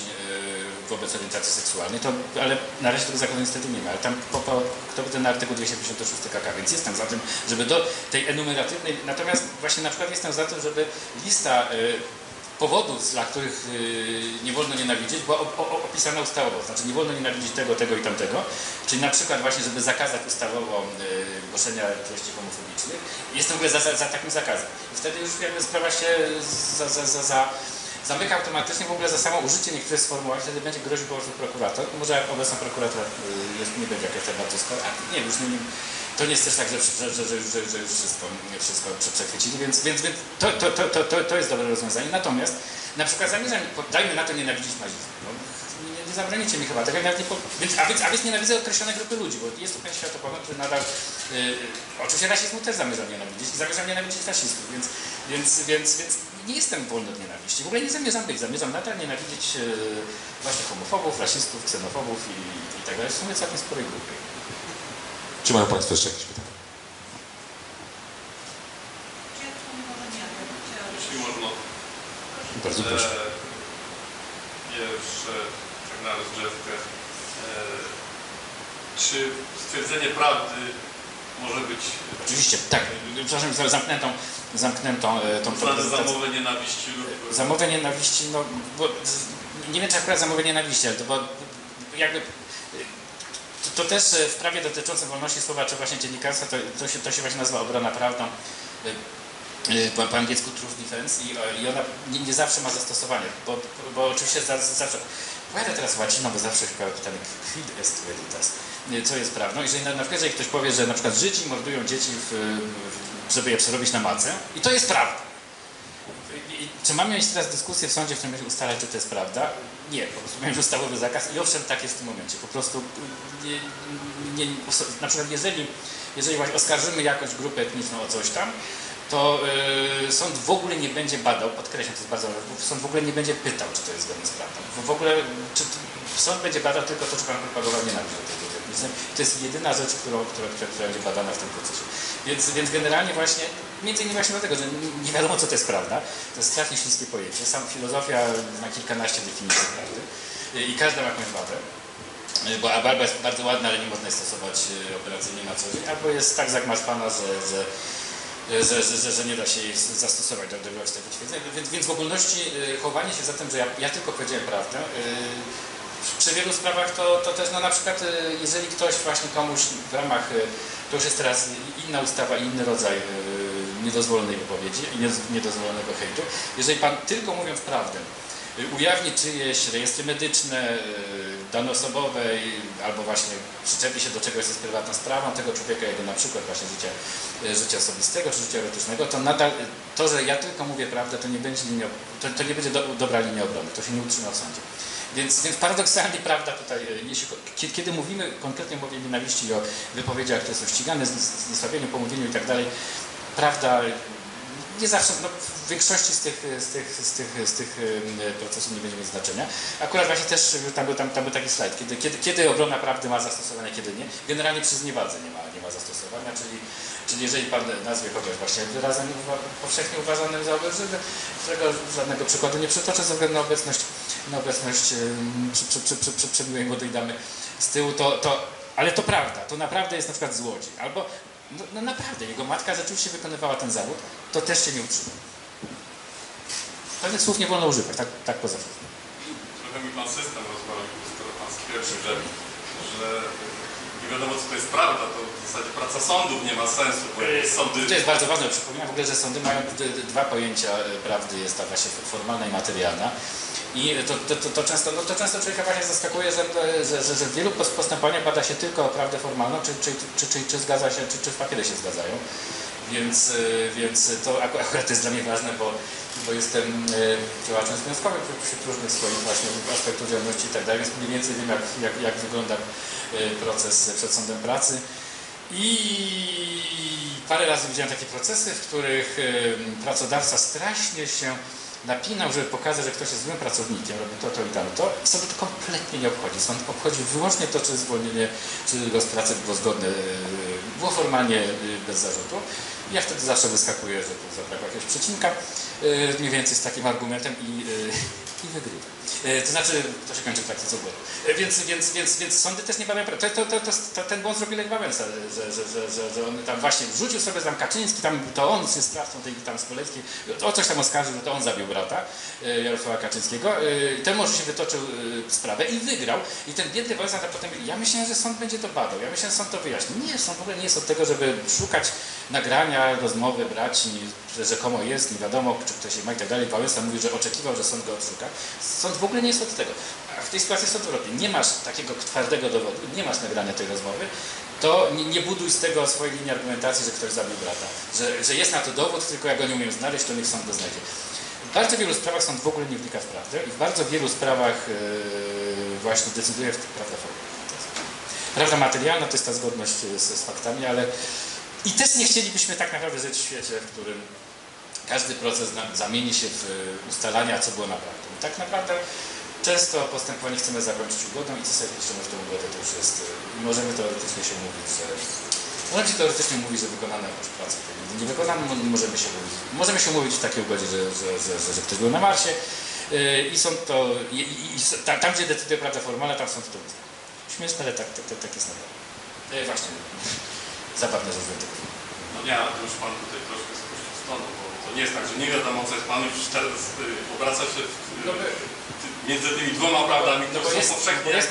wobec orientacji seksualnej, to, ale na razie tego zakonu niestety nie ma, ale tam po, po, kto by ten artykuł dwieście pięćdziesiąty szósty K K, więc jestem za tym, żeby do tej enumeratywnej, natomiast właśnie na przykład jestem za tym, żeby lista powodów, dla których nie wolno nienawidzieć, była opisana ustawowo. Znaczy nie wolno nienawidzić tego, tego i tamtego. Czyli na przykład właśnie, żeby zakazać ustawowo głoszenia treści homofobicznych. Jestem w ogóle za, za, za takim zakazem. I wtedy już jakby sprawa się za, za, za, za, zamyka automatycznie w ogóle za samo użycie niektórych sformułowań. Wtedy będzie groził położny prokurator. Może obecna prokurator jest, nie będzie jakaś bardzo skoro. Nie, już nie, nie. To nie jest też tak, że, że, że, że, że wszystko, wszystko przechwycili, więc, więc, więc to, to, to, to, to jest dobre rozwiązanie. Natomiast na przykład zamierzam, dajmy na to nienawidzić nazizmu. No, nie, nie zabranicie mi chyba tego, nawet nie po, więc, a, więc, a więc nienawidzę określonej grupy ludzi, bo jest to pewien światopogląd, który nadal... Yy, oczywiście rasizmu też zamierzam nienawidzić i zamierzam nienawidzić rasizmu, więc, więc, więc, więc nie jestem wolny od nienawiści. W ogóle nie zamierzam być, zamierzam nadal nienawidzić yy, właśnie homofobów, rasistów, ksenofobów i, i tak dalej. W sumie całkiem sporej grupy. Czy mają państwo jeszcze jakieś pytania? Jeśli można. Bardzo proszę. Pierwsze, tak na rozgrzewkę. Czy stwierdzenie prawdy może być... Oczywiście, tak. Przepraszam, zamknę tą, zamknę tą, tą zamowę nienawiści. Lub... Zamowę nienawiści, no... Bo, nie wiem, czy akurat zamowę nienawiści, ale to bo jakby... To, to też w prawie dotyczącym wolności słowa, czy właśnie dziennikarstwa, to, to, się, to się właśnie nazywa obrona prawdą, po, po angielsku truth defense i, i ona nie, nie zawsze ma zastosowanie, bo, bo oczywiście za, za, zawsze, powiadę teraz łaciną, bo zawsze chyba pytanie, quid est veritas, co jest prawdą, jeżeli na, na przykład jeżeli ktoś powie, że na przykład Żydzi mordują dzieci, w, w, żeby je przerobić na macę i to jest prawda. I czy mamy mieć teraz dyskusję w sądzie, w którym ustalać, czy to jest prawda? Nie, po prostu mamy ustawowy zakaz i owszem, tak jest w tym momencie. Po prostu, nie, nie, na przykład jeżeli, jeżeli właśnie oskarżymy jakąś grupę etniczną o coś tam, to yy, sąd w ogóle nie będzie badał, podkreślam, to jest bardzo ważne, sąd w ogóle nie będzie pytał, czy to jest zgodne z prawdą. W, w ogóle czy, sąd będzie badał tylko to, czy pan propagował nienawiść do tej grupy etnicznej. To jest jedyna rzecz, którą, która, która będzie badana w tym procesie. Więc, więc generalnie właśnie, między innymi właśnie dlatego, że nie wiadomo, co to jest prawda. To jest strasznie śliskie pojęcie. Sam filozofia ma kilkanaście definicji prawdy i każda ma jakąś wadę. Bo albo jest bardzo ładna, ale nie można jej stosować operacyjnie na co dzień, albo jest tak zagmatwana, że, że Że, że, że nie da się jej zastosować do odbierać tego twierdzenia. Więc, więc w ogólności chowanie się za tym, że ja, ja tylko powiedziałem prawdę, przy wielu sprawach to, to też, no na przykład jeżeli ktoś właśnie komuś w ramach, to już jest teraz inna ustawa, inny rodzaj niedozwolonej wypowiedzi, niedozwolonego hejtu, jeżeli pan tylko mówiąc prawdę ujawni czyjeś rejestry medyczne, dane osobowe albo właśnie przyczepi się do czegoś, co jest prywatną sprawą tego człowieka, jego na przykład właśnie życia, życia osobistego czy życia erotycznego, to nadal to, że ja tylko mówię prawdę, to nie będzie, linia, to, to nie będzie do, dobra linia obrony, to się nie utrzyma w sądzie. Więc, więc paradoksalnie, prawda, tutaj, jeśli, kiedy mówimy konkretnie o mowie nienawiści, o wypowiedziach, które są ścigane, zniesławieniu, pomówieniu i tak dalej, prawda, nie zawsze, no, w większości z tych, z, tych, z, tych, z tych procesów nie będzie mieć znaczenia. Akurat właśnie też tam był, tam, tam był taki slajd, kiedy, kiedy, kiedy obrona prawdy ma zastosowanie, kiedy nie. Generalnie przez niewadze nie ma, nie ma zastosowania, czyli, czyli jeżeli pan nazwie kogoś właśnie wyrazem powszechnie uważanym za obelżywy, którego żadnego przykładu nie przytoczę ze względu na obecność, na obecność przy, przy, przy, przy, przy, przy miłej młodej damy z tyłu, to, to, ale to prawda, to naprawdę jest na przykład złodziej. Albo No, no naprawdę, jego matka rzeczywiście wykonywała ten zawód, to też się nie utrzyma. Pewnych słów nie wolno używać, tak, tak poza tym. Trochę mi pan system rozwalił, skoro pan stwierdził, że, że nie wiadomo, co to jest prawda, to w zasadzie praca sądów nie ma sensu, bo sądy... To jest bardzo ważne, przypominam w ogóle, że sądy mają dwa pojęcia prawdy, jest ta właśnie formalna i materialna. I to, to, to, często, no to często człowieka właśnie zaskakuje, że, że, że, że w wielu postępowaniach bada się tylko prawdę formalną, czy, czy, czy, czy, czy zgadza się, czy, czy w papierze się zgadzają. Więc, więc to akurat jest dla mnie ważne, bo, bo jestem działaczem związkowym wśród różnych swoich właśnie aspektów działalności i tak dalej, więc mniej więcej wiem, jak, jak, jak wygląda proces przed sądem pracy. I parę razy widziałem takie procesy, w których pracodawca strasznie się napinał, żeby pokazać, że ktoś jest złym pracownikiem, robi to, to i tamto. I sąd to kompletnie nie obchodzi. Sąd obchodzi wyłącznie to, czy zwolnienie, czy go z pracy było zgodne, było formalnie bez zarzutu. I ja wtedy zawsze wyskakuję, że tu zabrakło jakiegoś przecinka, mniej więcej z takim argumentem i, i wygrywam. To znaczy, to się kończy w praktyce błędu. Więc, więc, więc, więc sądy też nie badają prawa. To, to, to, to, ten błąd zrobił Lech Wałęsa, że, że, że, że, że on tam właśnie wrzucił sobie tam Kaczyński, tam, to on jest sprawcą tej tam Smoleńskiej, o coś tam oskarżył, że to on zabił brata Jarosława Kaczyńskiego. Ten może się wytoczył sprawę i wygrał. I ten biedny Wałęsa tam potem, ja myślałem, że sąd będzie to badał, ja myślałem, że sąd to wyjaśni. Nie, sąd w ogóle nie jest od tego, żeby szukać nagrania, rozmowy braci, że rzekomo jest, nie wiadomo, czy ktoś się ma i tak dalej. Wałęsa mówi, że oczekiwał, że sąd go odszuka. Sąd w ogóle nie jest od tego. A w tej sytuacji jest odwrotnie. Nie masz takiego twardego dowodu, nie masz nagrania tej rozmowy, to nie, nie buduj z tego swojej linii argumentacji, że ktoś zabił brata. Że, że jest na to dowód, tylko ja go nie umiem znaleźć, to niech sąd go znajdzie. W bardzo wielu sprawach sąd w ogóle nie wnika w prawdę i w bardzo wielu sprawach yy, właśnie decyduje w tych prawdach. Prawda materialna to jest ta zgodność z, z faktami, ale i też nie chcielibyśmy tak naprawdę żyć w świecie, w którym każdy proces zamieni się w ustalania, co było naprawdę. Tak naprawdę często postępowanie chcemy zakończyć ugodą i co sobie piszemy w tą ugodę, to już jest... Możemy teoretycznie się mówić, że... Możemy się teoretycznie mówić, że wykonano jakąś pracę, nie wykonano, możemy się mówić. Możemy się mówić w takiej ugodzie, że, że, że, że, że ktoś był na Marsie i są to... I, i, i, tam, gdzie decyduje prawda formalna, tam są to trudne. Śmieszne, ale tak, tak, tak, tak jest naprawdę. E, właśnie, zabawne rozwiązanie. No nie, ale to już pan tutaj troszkę spuścił stąd, bo to nie jest tak, że nie wiadomo, co jest panu, już teraz obraca się w... między tymi dwoma prawdami, no które są powszechnie używane.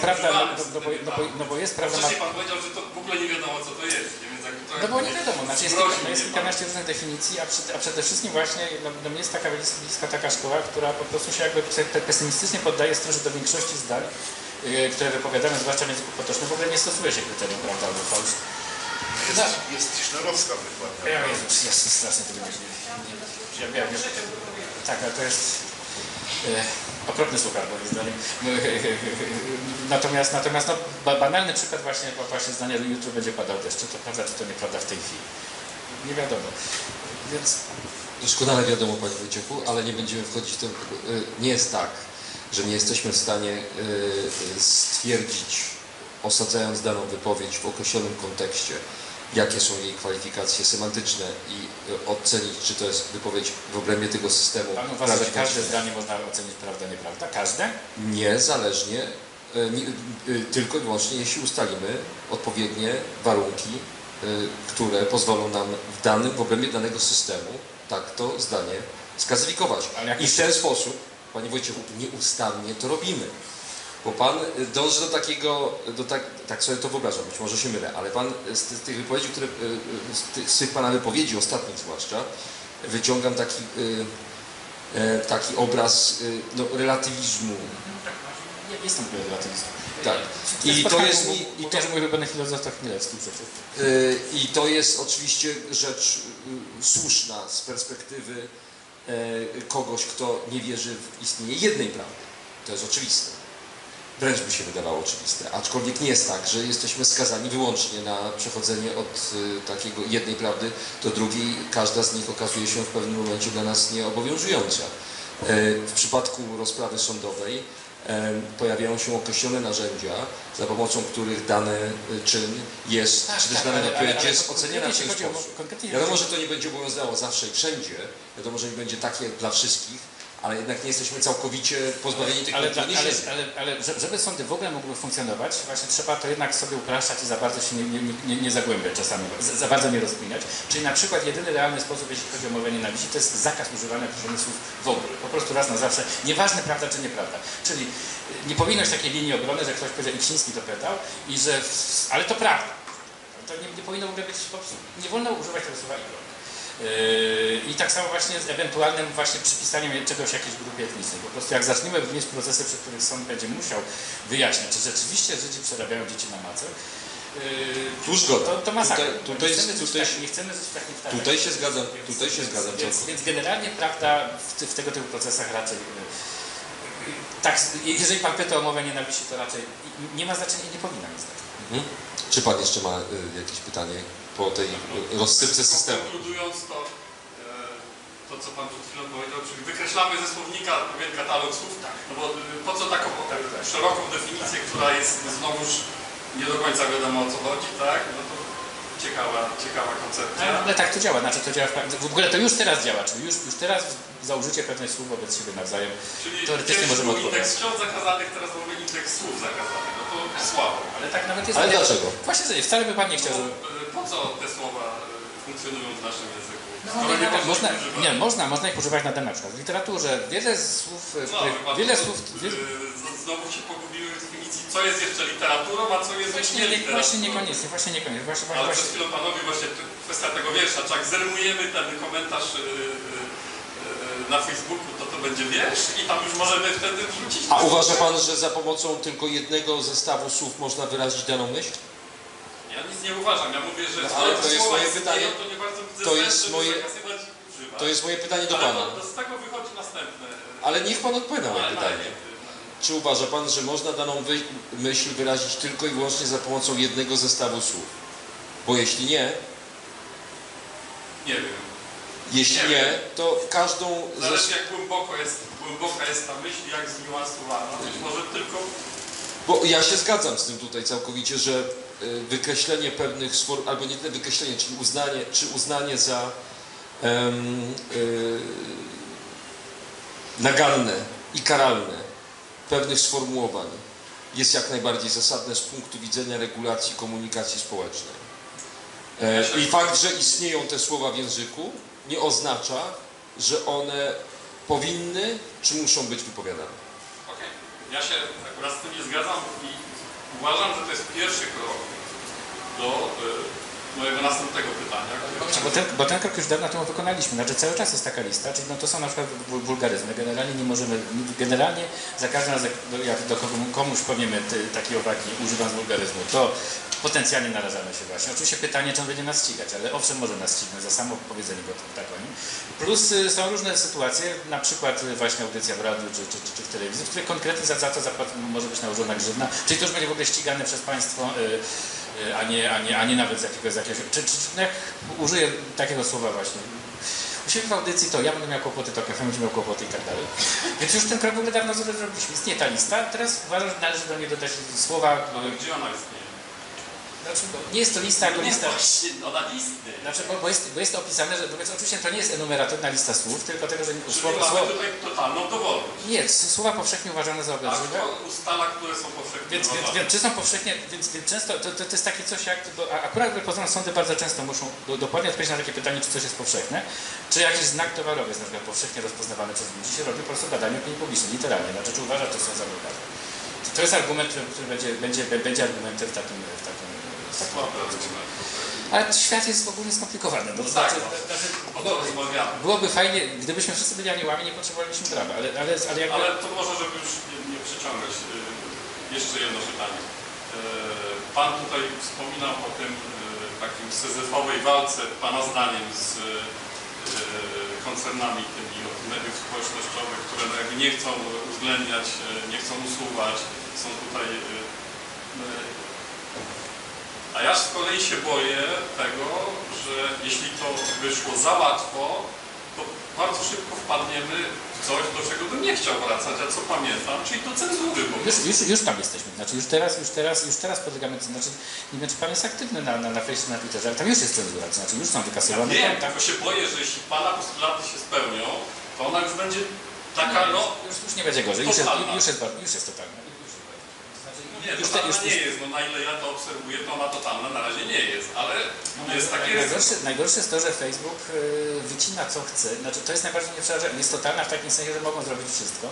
No bo jest prawda... Wcześniej pan powiedział, że to w ogóle nie wiadomo, co to jest. Nie wiem, jak to no bo nie wiadomo, znaczy jest, jest, jest kilkanaście różnych definicji, a, przed, a przede wszystkim właśnie no, no jest taka jest bliska taka szkoła, która po prostu się jakby pesymistycznie poddaje strasznie do większości zdań, yy, które wypowiadamy, zwłaszcza w języku potocznym, w ogóle nie stosuje się kryterium prawda albo fałsz. Jest, jest Tischnerowska wykładnia. Ja wiem, ja jestem strasznie tego nie wiem. Tak, ale to jest... E, okropny słuchacz, moim zdaniem. Natomiast, natomiast no, banalny przykład właśnie, właśnie zdania, że jutro będzie padał deszcz. Czy to prawda, czy to nieprawda w tej chwili? Nie wiadomo. Więc... Doskonale wiadomo, panie Wojciechu, ale nie będziemy wchodzić w to. Nie jest tak, że nie jesteśmy w stanie stwierdzić, osadzając daną wypowiedź w określonym kontekście, jakie są jej kwalifikacje semantyczne i ocenić, czy to jest wypowiedź w obrębie tego systemu. Pan uważa, że każde zdanie można ocenić prawda, nieprawda? Każde? Nie, zależnie, tylko i wyłącznie, jeśli ustalimy odpowiednie warunki, które pozwolą nam w danym, w obrębie danego systemu tak to zdanie skazyfikować. I w ten sposób, panie Wojciechu, nieustannie to robimy. Bo pan dąży do takiego, do tak, tak sobie to wyobrażam, być może się mylę, ale pan z tych wypowiedzi, które, z tych pana wypowiedzi ostatnich zwłaszcza, wyciągam taki, taki obraz no, relatywizmu. Nie jestem relatywistą. Tak. I to jest... I to, że mój ulubiony filozof to Chmielewski. I to jest oczywiście rzecz słuszna z perspektywy kogoś, kto nie wierzy w istnienie jednej prawdy. To jest oczywiste. wręcz by się wydawało oczywiste. Aczkolwiek nie jest tak, że jesteśmy skazani wyłącznie na przechodzenie od takiego jednej prawdy do drugiej. Każda z nich okazuje się w pewnym momencie dla nas nieobowiązująca. W przypadku rozprawy sądowej pojawiają się określone narzędzia, za pomocą których dany czyn jest, tak, czy też dana odpowiedź jest oceniana w ten sposób. Wiadomo, że to nie będzie obowiązywało zawsze i wszędzie, wiadomo, że nie będzie takie dla wszystkich, ale jednak nie jesteśmy całkowicie pozbawieni tych ale, ale, ale, ale, ale żeby sądy w ogóle mogły funkcjonować, właśnie trzeba to jednak sobie upraszczać i za bardzo się nie, nie, nie, nie zagłębiać czasami, za, za bardzo nie rozkminiać. Czyli na przykład jedyny realny sposób, jeśli chodzi o mowę nienawiści, to jest zakaz używania określonych słów w ogóle. Po prostu raz na zawsze, nieważne prawda czy nieprawda. Czyli nie powinno być takiej linii obrony, że ktoś powiedział, Iksiński to pytał, i że, w, ale to prawda. To nie, nie powinno w ogóle być, po prostu nie wolno używać tego słowa ironii. I tak samo właśnie z ewentualnym właśnie przypisaniem czegoś jakiejś grupie etnicznej. Po prostu jak zaczniemy mieć procesy, przy których sąd będzie musiał wyjaśniać, czy rzeczywiście Żydzi przerabiają dzieci na macę, tu zgoda. To, to masakra. Tutaj, tutaj, nie, chcemy tutaj, tak, nie chcemy żyć w takim stanie. Tutaj się zgadzam. Więc, tutaj się więc, zgadzam więc, więc generalnie prawda w, w tego typu procesach raczej... Tak, jeżeli pan pyta o mowę nienawiści, to raczej nie ma znaczenia i nie powinna mieć znaczenia. Hmm? Czy pan jeszcze ma y, jakieś pytanie po tej rozsypce systemu? Konkludując to, to co pan przed chwilą powiedział, czyli wykreślamy ze słownika pewien katalog słów, no bo po co taką szeroką definicję, która jest znowuż nie do końca wiadomo o co chodzi, tak? No to ciekawa, ciekawa koncepcja. No, ale tak to działa, znaczy to działa w, w ogóle to już teraz działa, czyli już, już teraz za użycie pewnych słów wobec siebie nawzajem czyli teoretycznie możemy odpowiadać. Czyli indeks ksiąg zakazanych, teraz mamy indeks słów zakazanych, no to słabo. Ale tak nawet jest... Ale dlaczego? Właśnie wcale by pan nie chciał, żeby... Po co te słowa funkcjonują w naszym języku? No, nie, nie, można, nie, można, można ich używać na temat, na przykład w literaturze. Wiele słów... No, których, wiele to, słów wiele... Znowu się pogubiły w definicji, co jest jeszcze literaturą, a co jest właśnie nie literaturą. Właśnie niekoniecznie, właśnie niekoniecznie. Właśnie, właśnie, ale przed chwilą panowie właśnie kwestia tego wiersza, czy jak zermujemy ten komentarz na Facebooku, to to będzie wiersz i tam już możemy wtedy wrzucić. A uważa pan, że za pomocą tylko jednego zestawu słów można wyrazić daną myśl? Ja nic nie uważam, ja mówię, że... No, ale to, to jest moje pytanie, to nie bardzo widzę to jest sens, moje... To jest moje pytanie do ale pana. To, to z tego wychodzi następne. Ale niech pan odpowiada na pytanie. Czy uważa pan, że można daną wy... myśl wyrazić tylko i wyłącznie za pomocą jednego zestawu słów? Bo jeśli nie... Nie wiem. Jeśli nie, nie to każdą... Zależy ze... jak głęboko jest, głęboka jest ta myśl, jak zniuansowana. Być może tylko... Bo ja się zgadzam z tym tutaj całkowicie, że wykreślenie pewnych sform, albo nie tyle wykreślenie, czyli uznanie, czy uznanie za um, yy, naganne i karalne pewnych sformułowań jest jak najbardziej zasadne z punktu widzenia regulacji komunikacji społecznej. I fakt, że istnieją te słowa w języku, nie oznacza, że one powinny czy muszą być wypowiadane. Okej. Okay. Ja się akurat z tym nie zgadzam i uważam, że to jest pierwszy krok do y, mojego następnego pytania. Który... Bo, ten, bo ten krok już dawno temu wykonaliśmy. Znaczy cały czas jest taka lista, czyli no to są na przykład wulgaryzmy. Generalnie nie możemy, generalnie za każdym razem, jak do komuś powiemy takie uwagi, używam wulgaryzmu, to potencjalnie narażamy się właśnie. Oczywiście pytanie, czy on będzie nas ścigać, ale owszem, może nas ścignąć za samo powiedzenie go tak o nim. Plus y, są różne sytuacje, na przykład właśnie audycja w radiu czy, czy, czy w telewizji, w której konkretnie za, za to zapłat, może być nałożona grzywna, czyli to już będzie w ogóle ścigane przez państwo, y, y, a, nie, a, nie, a nie nawet z jakiegoś... Z jakiegoś czy, czy, czy, jak użyję takiego słowa właśnie. U siebie w audycji to ja będę miał kłopoty, to K F M będzie miał kłopoty i tak dalej. Więc już ten krok w ogóle dawno zrobiliśmy. Istnieje ta lista, teraz uważam, że należy do niej dodać słowa... Ale gdzie ona istnieje? Znaczy, nie jest to lista jako lista. Znaczy, bo, bo, jest, bo jest to opisane, że więc oczywiście to nie jest enumeratywna lista słów, tylko tego, że słowa. Mamy słowa, tutaj totalną dowolność. Nie, słowa powszechnie uważane za obraźliwe. A ustala, które są powszechnie więc, więc, więc czy są powszechnie, więc, więc często to, to, to jest takie coś jak. Bo, akurat wypoznane sądy bardzo często muszą do, dokładnie odpowiedzieć na takie pytanie, czy coś jest powszechne, czy jakiś znak towarowy jest na przykład powszechnie rozpoznawany przez ludzi. Dzisiaj robi po prostu badanie opinii publicznej, literalnie. Znaczy, czy uważa, czy są za obraźliwe. To jest argument, który, który będzie, będzie, będzie argumentem w takim. W takim Tak, ale świat jest ogólnie skomplikowany. No znaczy, tak, no. Bo, byłoby fajnie, gdybyśmy wszyscy byli aniołami, nie potrzebowaliśmy prawa, ale, ale, ale, jakby... ale to może, żeby już nie, nie przyciągać, jeszcze jedno pytanie. Pan tutaj wspominał o tym takim syzyfowej walce, pana zdaniem, z koncernami tymi od mediów społecznościowych, które nie chcą uwzględniać, nie chcą usuwać, są tutaj. A ja z kolei się boję tego, że jeśli to wyszło za łatwo, to bardzo szybko wpadniemy w coś, do czego bym nie chciał wracać, a co pamiętam, czyli do cenzury. Bo już, już, już tam jesteśmy, znaczy już teraz, już teraz, już teraz podlegamy, znaczy nie wiem, czy Pan jest aktywny na, na, na Facebooku, na Twitterze, ale tam już jest cenzura, to znaczy już są wykasowane. Ja wiem, tam, tylko się boję, że jeśli Pana postulaty się spełnią, to ona już będzie taka, no... no już, już nie będzie gorzej, już jest, już, jest, już jest totalna. Nie, totalna już te, już, nie jest, no na ile ja to obserwuję, to ona totalna na razie nie jest, ale no, jest takie... Najgorsze, najgorsze jest to, że Facebook wycina co chce, znaczy to jest najbardziej nieprzerażające, jest totalna w takim sensie, że mogą zrobić wszystko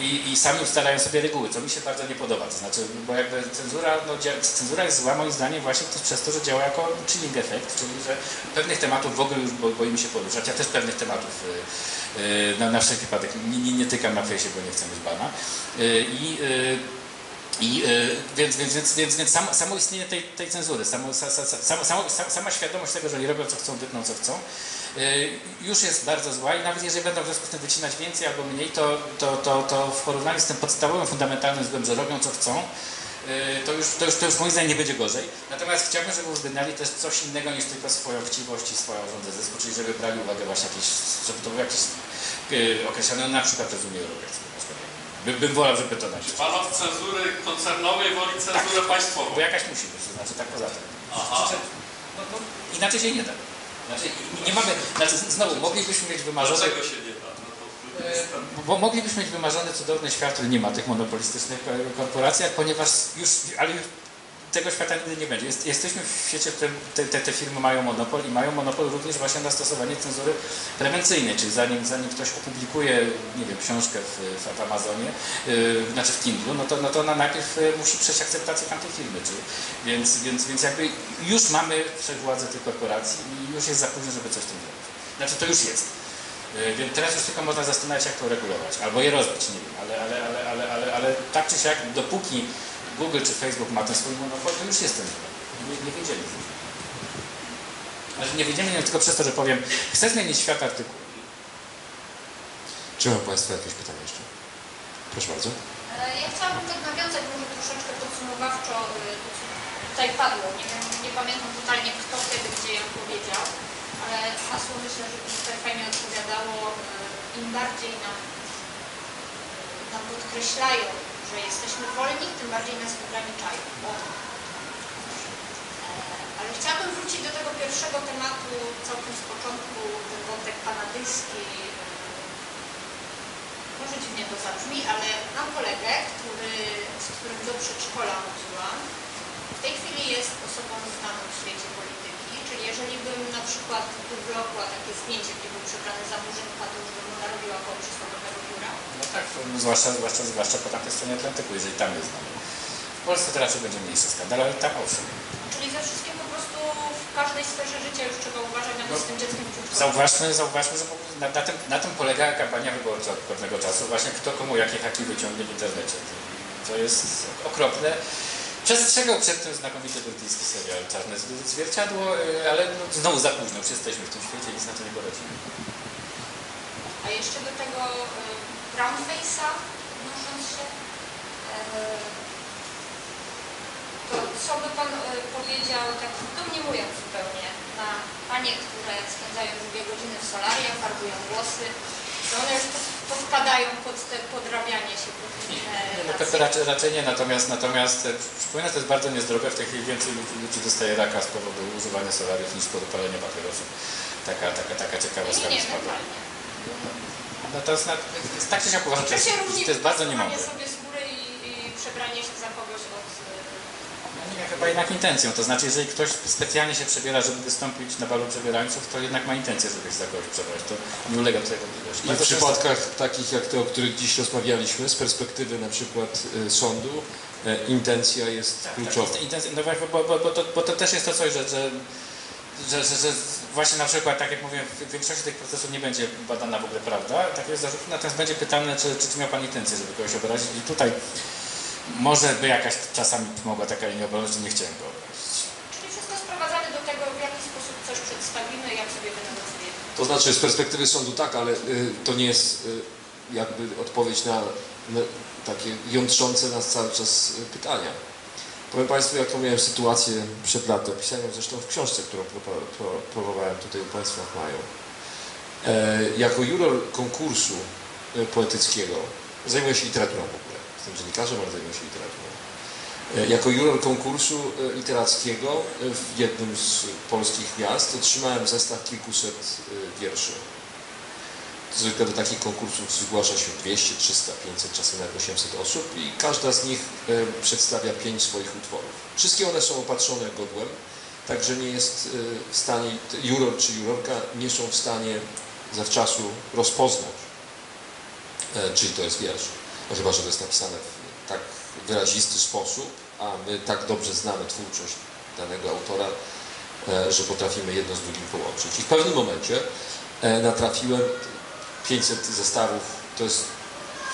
i, i sami ustalają sobie reguły, co mi się bardzo nie podoba, to znaczy, bo jakby cenzura, no, cenzura jest zła moim zdaniem właśnie przez to, że działa jako chilling effect, czyli że pewnych tematów w ogóle już boimy się poruszać, ja też pewnych tematów na, na wszelki wypadek nie, nie, nie tykam na fejsie, bo nie chcę być bana i I, yy, więc więc, więc, więc samo, samo istnienie tej, tej cenzury, samo, sa, sa, sama, sama świadomość tego, że oni robią co chcą, dytną co chcą, yy, już jest bardzo zła i nawet jeżeli będą w związku z tym wycinać więcej albo mniej, to, to, to, to w porównaniu z tym podstawowym, fundamentalnym złem, że robią co chcą, To już, to, już, to już moim zdaniem nie będzie gorzej. Natomiast chciałbym, żeby uwzględniali też coś innego niż tylko swoją chciwość i swoją rządę zysku, czyli żeby brali uwagę właśnie jakieś, żeby to było jakieś yy, określone, na przykład przez Unię Europejską. By, bym wolał, żeby to dać. Czy Pan od cenzury koncernowej woli cenzurę tak, państwową? Bo jakaś musi być, to znaczy tak poza tym. Aha. No, no, inaczej się nie da. Znaczy, nie mamy, znaczy, znowu, moglibyśmy mieć wymarzone... Dlaczego się nie da? Bo moglibyśmy mieć wymarzony cudowny świat, który nie ma tych monopolistycznych korporacji, ponieważ już, ale już tego świata nigdy nie będzie. Jest, jesteśmy w świecie, w którym te, te, te firmy mają monopol i mają monopol również właśnie na stosowanie cenzury prewencyjnej, czyli zanim, zanim ktoś opublikuje, nie wiem, książkę w, w Amazonie, yy, znaczy w Kindle, no to, no to ona najpierw musi przejść akceptację tamtej firmy, czyli, więc, więc, więc jakby już mamy wszechwładzę tych korporacji i już jest za późno, żeby coś z tym zrobić. Znaczy to już jest. Więc teraz już tylko można zastanawiać się, jak to regulować, albo je rozbić, nie wiem, ale, ale, ale, ale, ale, ale tak czy siak, dopóki Google czy Facebook ma ten swój monopol, to już jestem. Nie, nie wiedzieli. Ale nie wiedzieli nie tylko przez to, że powiem, chcę zmienić świat artykułu. Czy mam Państwa jakieś pytania jeszcze? Proszę bardzo. Ja chciałabym tak nawiązać może troszeczkę podsumowawczo, tutaj padło, nie wiem, nie pamiętam totalnie kto kiedy, gdzie jak powiedział, ale hasło myślę, że tutaj fajnie odpowiadało, im bardziej nam, nam podkreślają, że jesteśmy wolni, tym bardziej nas ograniczają. Ale chciałabym wrócić do tego pierwszego tematu całkiem z początku, ten wątek kanadyjski. Może dziwnie to zabrzmi, ale mam kolegę, który, z którym do przedszkola chodziłam. W tej chwili jest osobą znaną w świecie polityki, czyli jeżeli bym na przykład ublokła takie zdjęcie, gdzie był przebrany za murzynka, to już bym narobiła koło przysłowiowego biura. No tak, no, zwłaszcza, zwłaszcza, zwłaszcza po tamtej stronie Atlantyku, jeżeli tam jest znany. W Polsce teraz już będzie mniejszy skandal, ale tam owszem. Czyli ze wszystkim po prostu w każdej sferze życia już trzeba uważać, nawet no, z tym dzieckiem uczuć. Zauważmy, zauważmy, że na, na, tym, na tym polega kampania wyborcza od pewnego czasu, właśnie kto komu jakie haki wyciągnie w internecie. To jest okropne. Przestrzegał przed tym znakomity brytyjski serial Czarne Zwierciadło, ale no, znowu za późno, już jesteśmy w tym świecie i nic na to nie poradzimy. A jeszcze do tego brownface'a odnosząc się, to co by Pan powiedział, tak do mnie mówiąc zupełnie, na panie, które spędzają dwie godziny w solariach, farbują włosy, że one już podpadają pod te podrabianie się, pod inne no, raczej, raczej nie, natomiast, natomiast przypomnę, to jest bardzo niezdrowe, w tej chwili więcej ludzi dostaje raka z powodu używania solariów niż z powodu palenia papierosów. Taka, taka, taka ciekawostka mi spadła. No to jest, na, jest tak, że się uważa, to jest, to jest bardzo niemądre. Sobie skóry i, i przebranie się za kogoś od... No nie, chyba jednak intencją, to znaczy jeżeli ktoś specjalnie się przebiera, żeby wystąpić na balu przebierańców, to jednak ma intencję, żeby się za kogoś przebrać, to nie ulega tutaj wątpliwości. I w przypadkach jest... takich jak te, o których dziś rozmawialiśmy, z perspektywy na przykład y, sądu, y, intencja jest tak, kluczowa. Tak, intencja, no właśnie, bo, bo, bo, to, bo to też jest to coś, że... że Że, że, że właśnie na przykład, tak jak mówiłem, w większości tych procesów nie będzie badana w ogóle prawda, tak jest zarzut, natomiast będzie pytane, czy, czy, czy miał Pan intencję, żeby kogoś obrazić i tutaj może by jakaś czasami mogła taka linia obrony, że nie chciałem go obrazić. Czyli wszystko sprowadzamy do tego, w jaki sposób coś przedstawimy, jak sobie wynegocjujemy. To znaczy z perspektywy sądu tak, ale y, to nie jest... Y, jakby odpowiedź na takie jątrzące nas cały czas pytania. Powiem Państwu, jaką miałem sytuację przed latem, pisaną zresztą w książce, którą próbowałem tutaj u Państwa w maju. E, jako juror konkursu poetyckiego, zajmuję się literaturą w ogóle, jestem dziennikarzem, ale zajmuję się literaturą. E, jako juror konkursu literackiego w jednym z polskich miast otrzymałem zestaw kilkuset wierszy. Zwykle do takich konkursów zgłasza się dwieście, trzysta, pięćset, czasem nawet osiemset osób i każda z nich przedstawia pięć swoich utworów. Wszystkie one są opatrzone godłem, także nie jest w stanie, juror czy jurorka nie są w stanie zawczasu rozpoznać, czyli to jest wiersz. No chyba że to jest napisane w tak wyrazisty sposób, a my tak dobrze znamy twórczość danego autora, że potrafimy jedno z drugim połączyć. I w pewnym momencie natrafiłem pięćset zestawów, to jest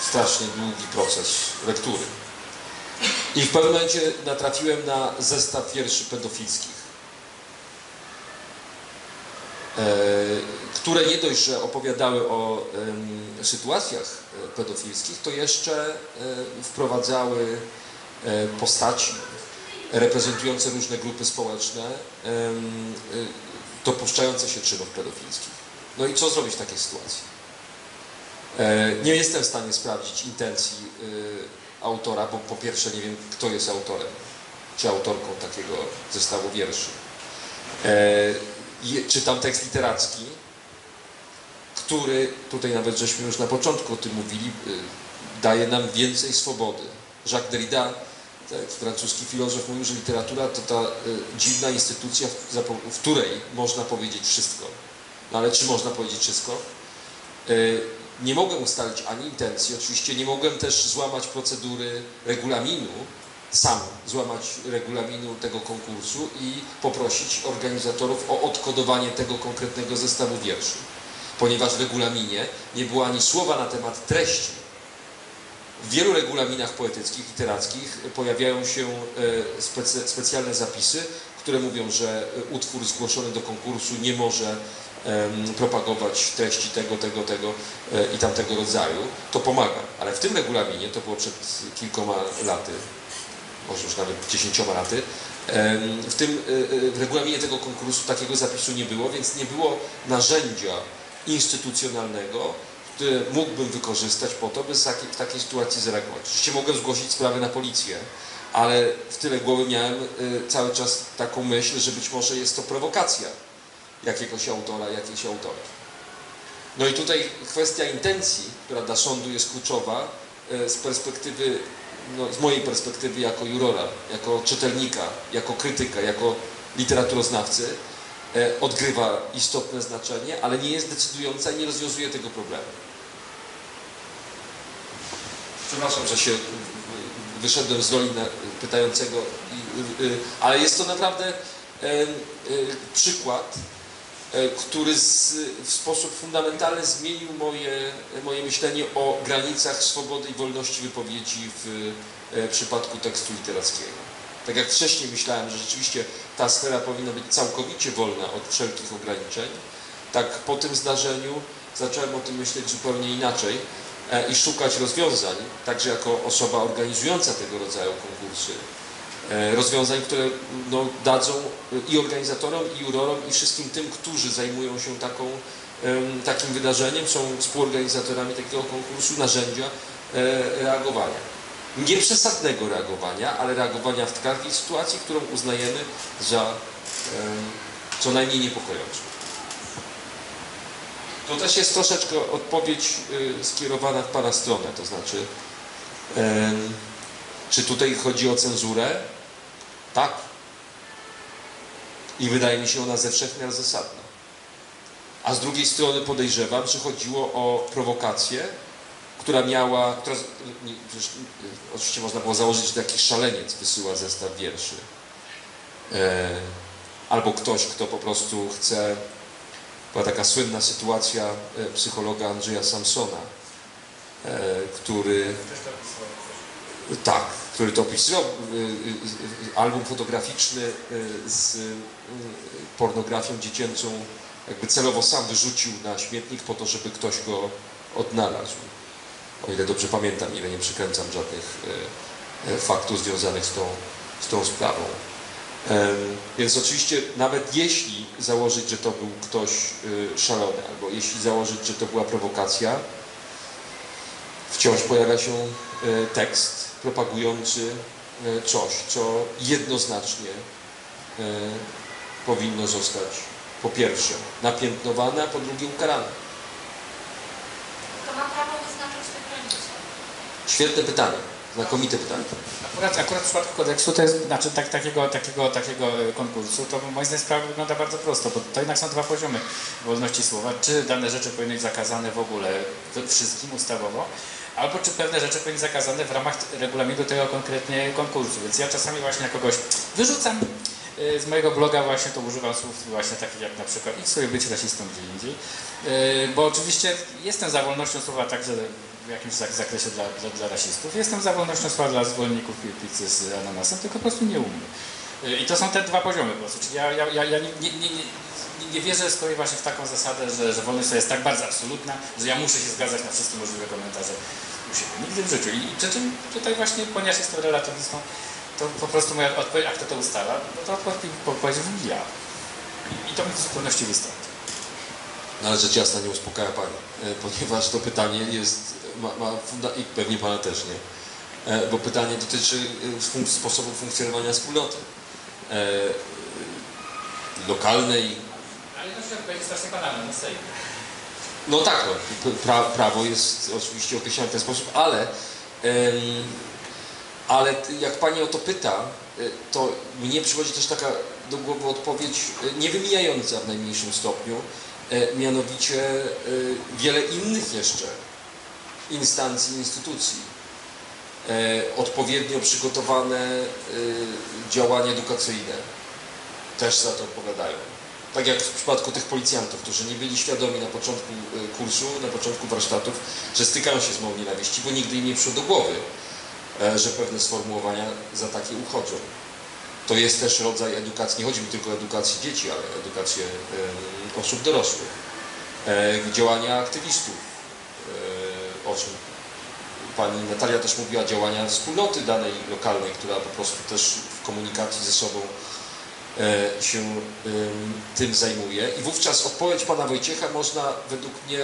strasznie długi proces lektury. I w pewnym momencie natrafiłem na zestaw wierszy pedofilskich, które nie dość, że opowiadały o sytuacjach pedofilskich, to jeszcze wprowadzały postaci reprezentujące różne grupy społeczne, dopuszczające się czynów pedofilskich. No i co zrobić w takiej sytuacji? Nie jestem w stanie sprawdzić intencji autora, bo po pierwsze nie wiem, kto jest autorem czy autorką takiego zestawu wierszy. Czytam tekst literacki, który, tutaj nawet żeśmy już na początku o tym mówili, daje nam więcej swobody. Jacques Derrida, francuski filozof, mówił, że literatura to ta dziwna instytucja, w której można powiedzieć wszystko. No ale czy można powiedzieć wszystko? Nie mogłem ustalić ani intencji, oczywiście nie mogłem też złamać procedury regulaminu, sam złamać regulaminu tego konkursu i poprosić organizatorów o odkodowanie tego konkretnego zestawu wierszy, ponieważ w regulaminie nie było ani słowa na temat treści. W wielu regulaminach poetyckich, literackich pojawiają się specy- specjalne zapisy, które mówią, że utwór zgłoszony do konkursu nie może propagować treści tego, tego, tego i tamtego rodzaju, to pomaga. Ale w tym regulaminie, to było przed kilkoma laty, może już nawet dziesięcioma laty, w tym w regulaminie tego konkursu takiego zapisu nie było, więc nie było narzędzia instytucjonalnego, które mógłbym wykorzystać po to, by w takiej sytuacji zareagować. Oczywiście mogłem zgłosić sprawę na policję, ale w tyle głowy miałem cały czas taką myśl, że być może jest to prowokacja jakiegoś autora, jakiejś autora. No i tutaj kwestia intencji, która dla sądu jest kluczowa z perspektywy, no z mojej perspektywy jako jurora, jako czytelnika, jako krytyka, jako literaturoznawcy, odgrywa istotne znaczenie, ale nie jest decydująca i nie rozwiązuje tego problemu. Przepraszam, że się wyszedłem z roli pytającego, ale jest to naprawdę przykład, który z, w sposób fundamentalny zmienił moje, moje myślenie o granicach swobody i wolności wypowiedzi w, w przypadku tekstu literackiego. Tak jak wcześniej myślałem, że rzeczywiście ta sfera powinna być całkowicie wolna od wszelkich ograniczeń, tak po tym zdarzeniu zacząłem o tym myśleć zupełnie inaczej i szukać rozwiązań, także jako osoba organizująca tego rodzaju konkursy. Rozwiązań, które no, dadzą i organizatorom, i jurorom, i wszystkim tym, którzy zajmują się taką, takim wydarzeniem, są współorganizatorami takiego konkursu, narzędzia reagowania. Nie przesadnego reagowania, ale reagowania w takiej sytuacji, którą uznajemy za co najmniej niepokojącą. To też jest troszeczkę odpowiedź skierowana w Pana stronę, to znaczy czy tutaj chodzi o cenzurę? Tak. I wydaje mi się ona ze wszech miar zasadna. A z drugiej strony podejrzewam, że chodziło o prowokację, która miała... Która, nie, przecież, oczywiście można było założyć, że jakiś szaleniec wysyła zestaw wierszy. E, albo ktoś, kto po prostu chce... Była taka słynna sytuacja psychologa Andrzeja Samsona, e, który... Tak, który to opisywał, album fotograficzny z pornografią dziecięcą jakby celowo sam wyrzucił na śmietnik po to, żeby ktoś go odnalazł. o ile dobrze pamiętam, ile nie przykręcam żadnych faktów związanych z tą, z tą sprawą. Więc oczywiście nawet jeśli założyć, że to był ktoś szalony, albo jeśli założyć, że to była prowokacja, wciąż pojawia się tekst propagujący coś, co jednoznacznie powinno zostać po pierwsze napiętnowane, a po drugie ukarane. To ma prawo wyznaczyć te granice? Świetne pytanie, znakomite pytanie. Akurat, akurat w przypadku kodeksu, to jest, znaczy tak, takiego, takiego, takiego konkursu, to moim zdaniem sprawa wygląda bardzo prosto, bo to jednak są dwa poziomy wolności słowa. Czy dane rzeczy powinny być zakazane w ogóle wszystkim ustawowo, albo czy pewne rzeczy powinny być zakazane w ramach regulaminu tego konkretnie konkursu. Więc ja czasami właśnie kogoś wyrzucam z mojego bloga, właśnie to używam słów właśnie takich jak na przykład i sobie być rasistą gdzie indziej, bo oczywiście jestem za wolnością słowa także w jakimś zakresie dla, dla, dla rasistów, jestem za wolnością słowa dla zwolenników pizzy z ananasem, tylko po prostu nie umiem. I to są te dwa poziomy po prostu, czyli ja, ja, ja, ja nie, nie, nie, nie, nie wierzę z kolei właśnie w taką zasadę, że, że wolność słowa jest tak bardzo absolutna, że ja muszę się zgadzać na wszystkie możliwe komentarze u siebie, nigdy w życiu. I, i przy czym tutaj właśnie, ponieważ jestem relatywistą, to po prostu moja odpowiedź, a kto to ustala, no to odpowiedź ja. I to mi w zupełności wystarczy. No ale rzecz jasna nie uspokaja Pani, ponieważ to pytanie jest, ma, ma i pewnie Pana też nie, bo pytanie dotyczy sposobu funkcjonowania wspólnoty lokalnej. Ale to się odpowiedź strasznie banalna na Sejmie. No tak, no, pra, prawo jest oczywiście określone w ten sposób, ale em, ale jak Pani o to pyta, to mnie przychodzi też taka do głowy odpowiedź niewymijająca w najmniejszym stopniu, mianowicie wiele innych jeszcze instancji, instytucji, odpowiednio przygotowane działania edukacyjne też za to odpowiadają. Tak jak w przypadku tych policjantów, którzy nie byli świadomi na początku kursu, na początku warsztatów, że stykają się z mową nienawiści, bo nigdy im nie przyszło do głowy, że pewne sformułowania za takie uchodzą. To jest też rodzaj edukacji, nie chodzi mi tylko o edukację dzieci, ale o edukację y, osób dorosłych, y, działania aktywistów, y, o czym Pani Natalia też mówiła, działania wspólnoty danej lokalnej, która po prostu też w komunikacji ze sobą y, się y, tym zajmuje. I wówczas odpowiedź Pana Wojciecha można według mnie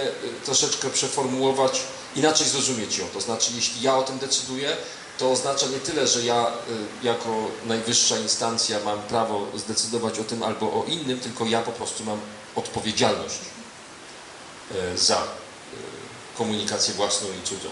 troszeczkę przeformułować, inaczej zrozumieć ją. To znaczy, jeśli ja o tym decyduję, to oznacza nie tyle, że ja y, jako najwyższa instancja mam prawo zdecydować o tym albo o innym, tylko ja po prostu mam odpowiedzialność y, za y, komunikację własną i cudzą.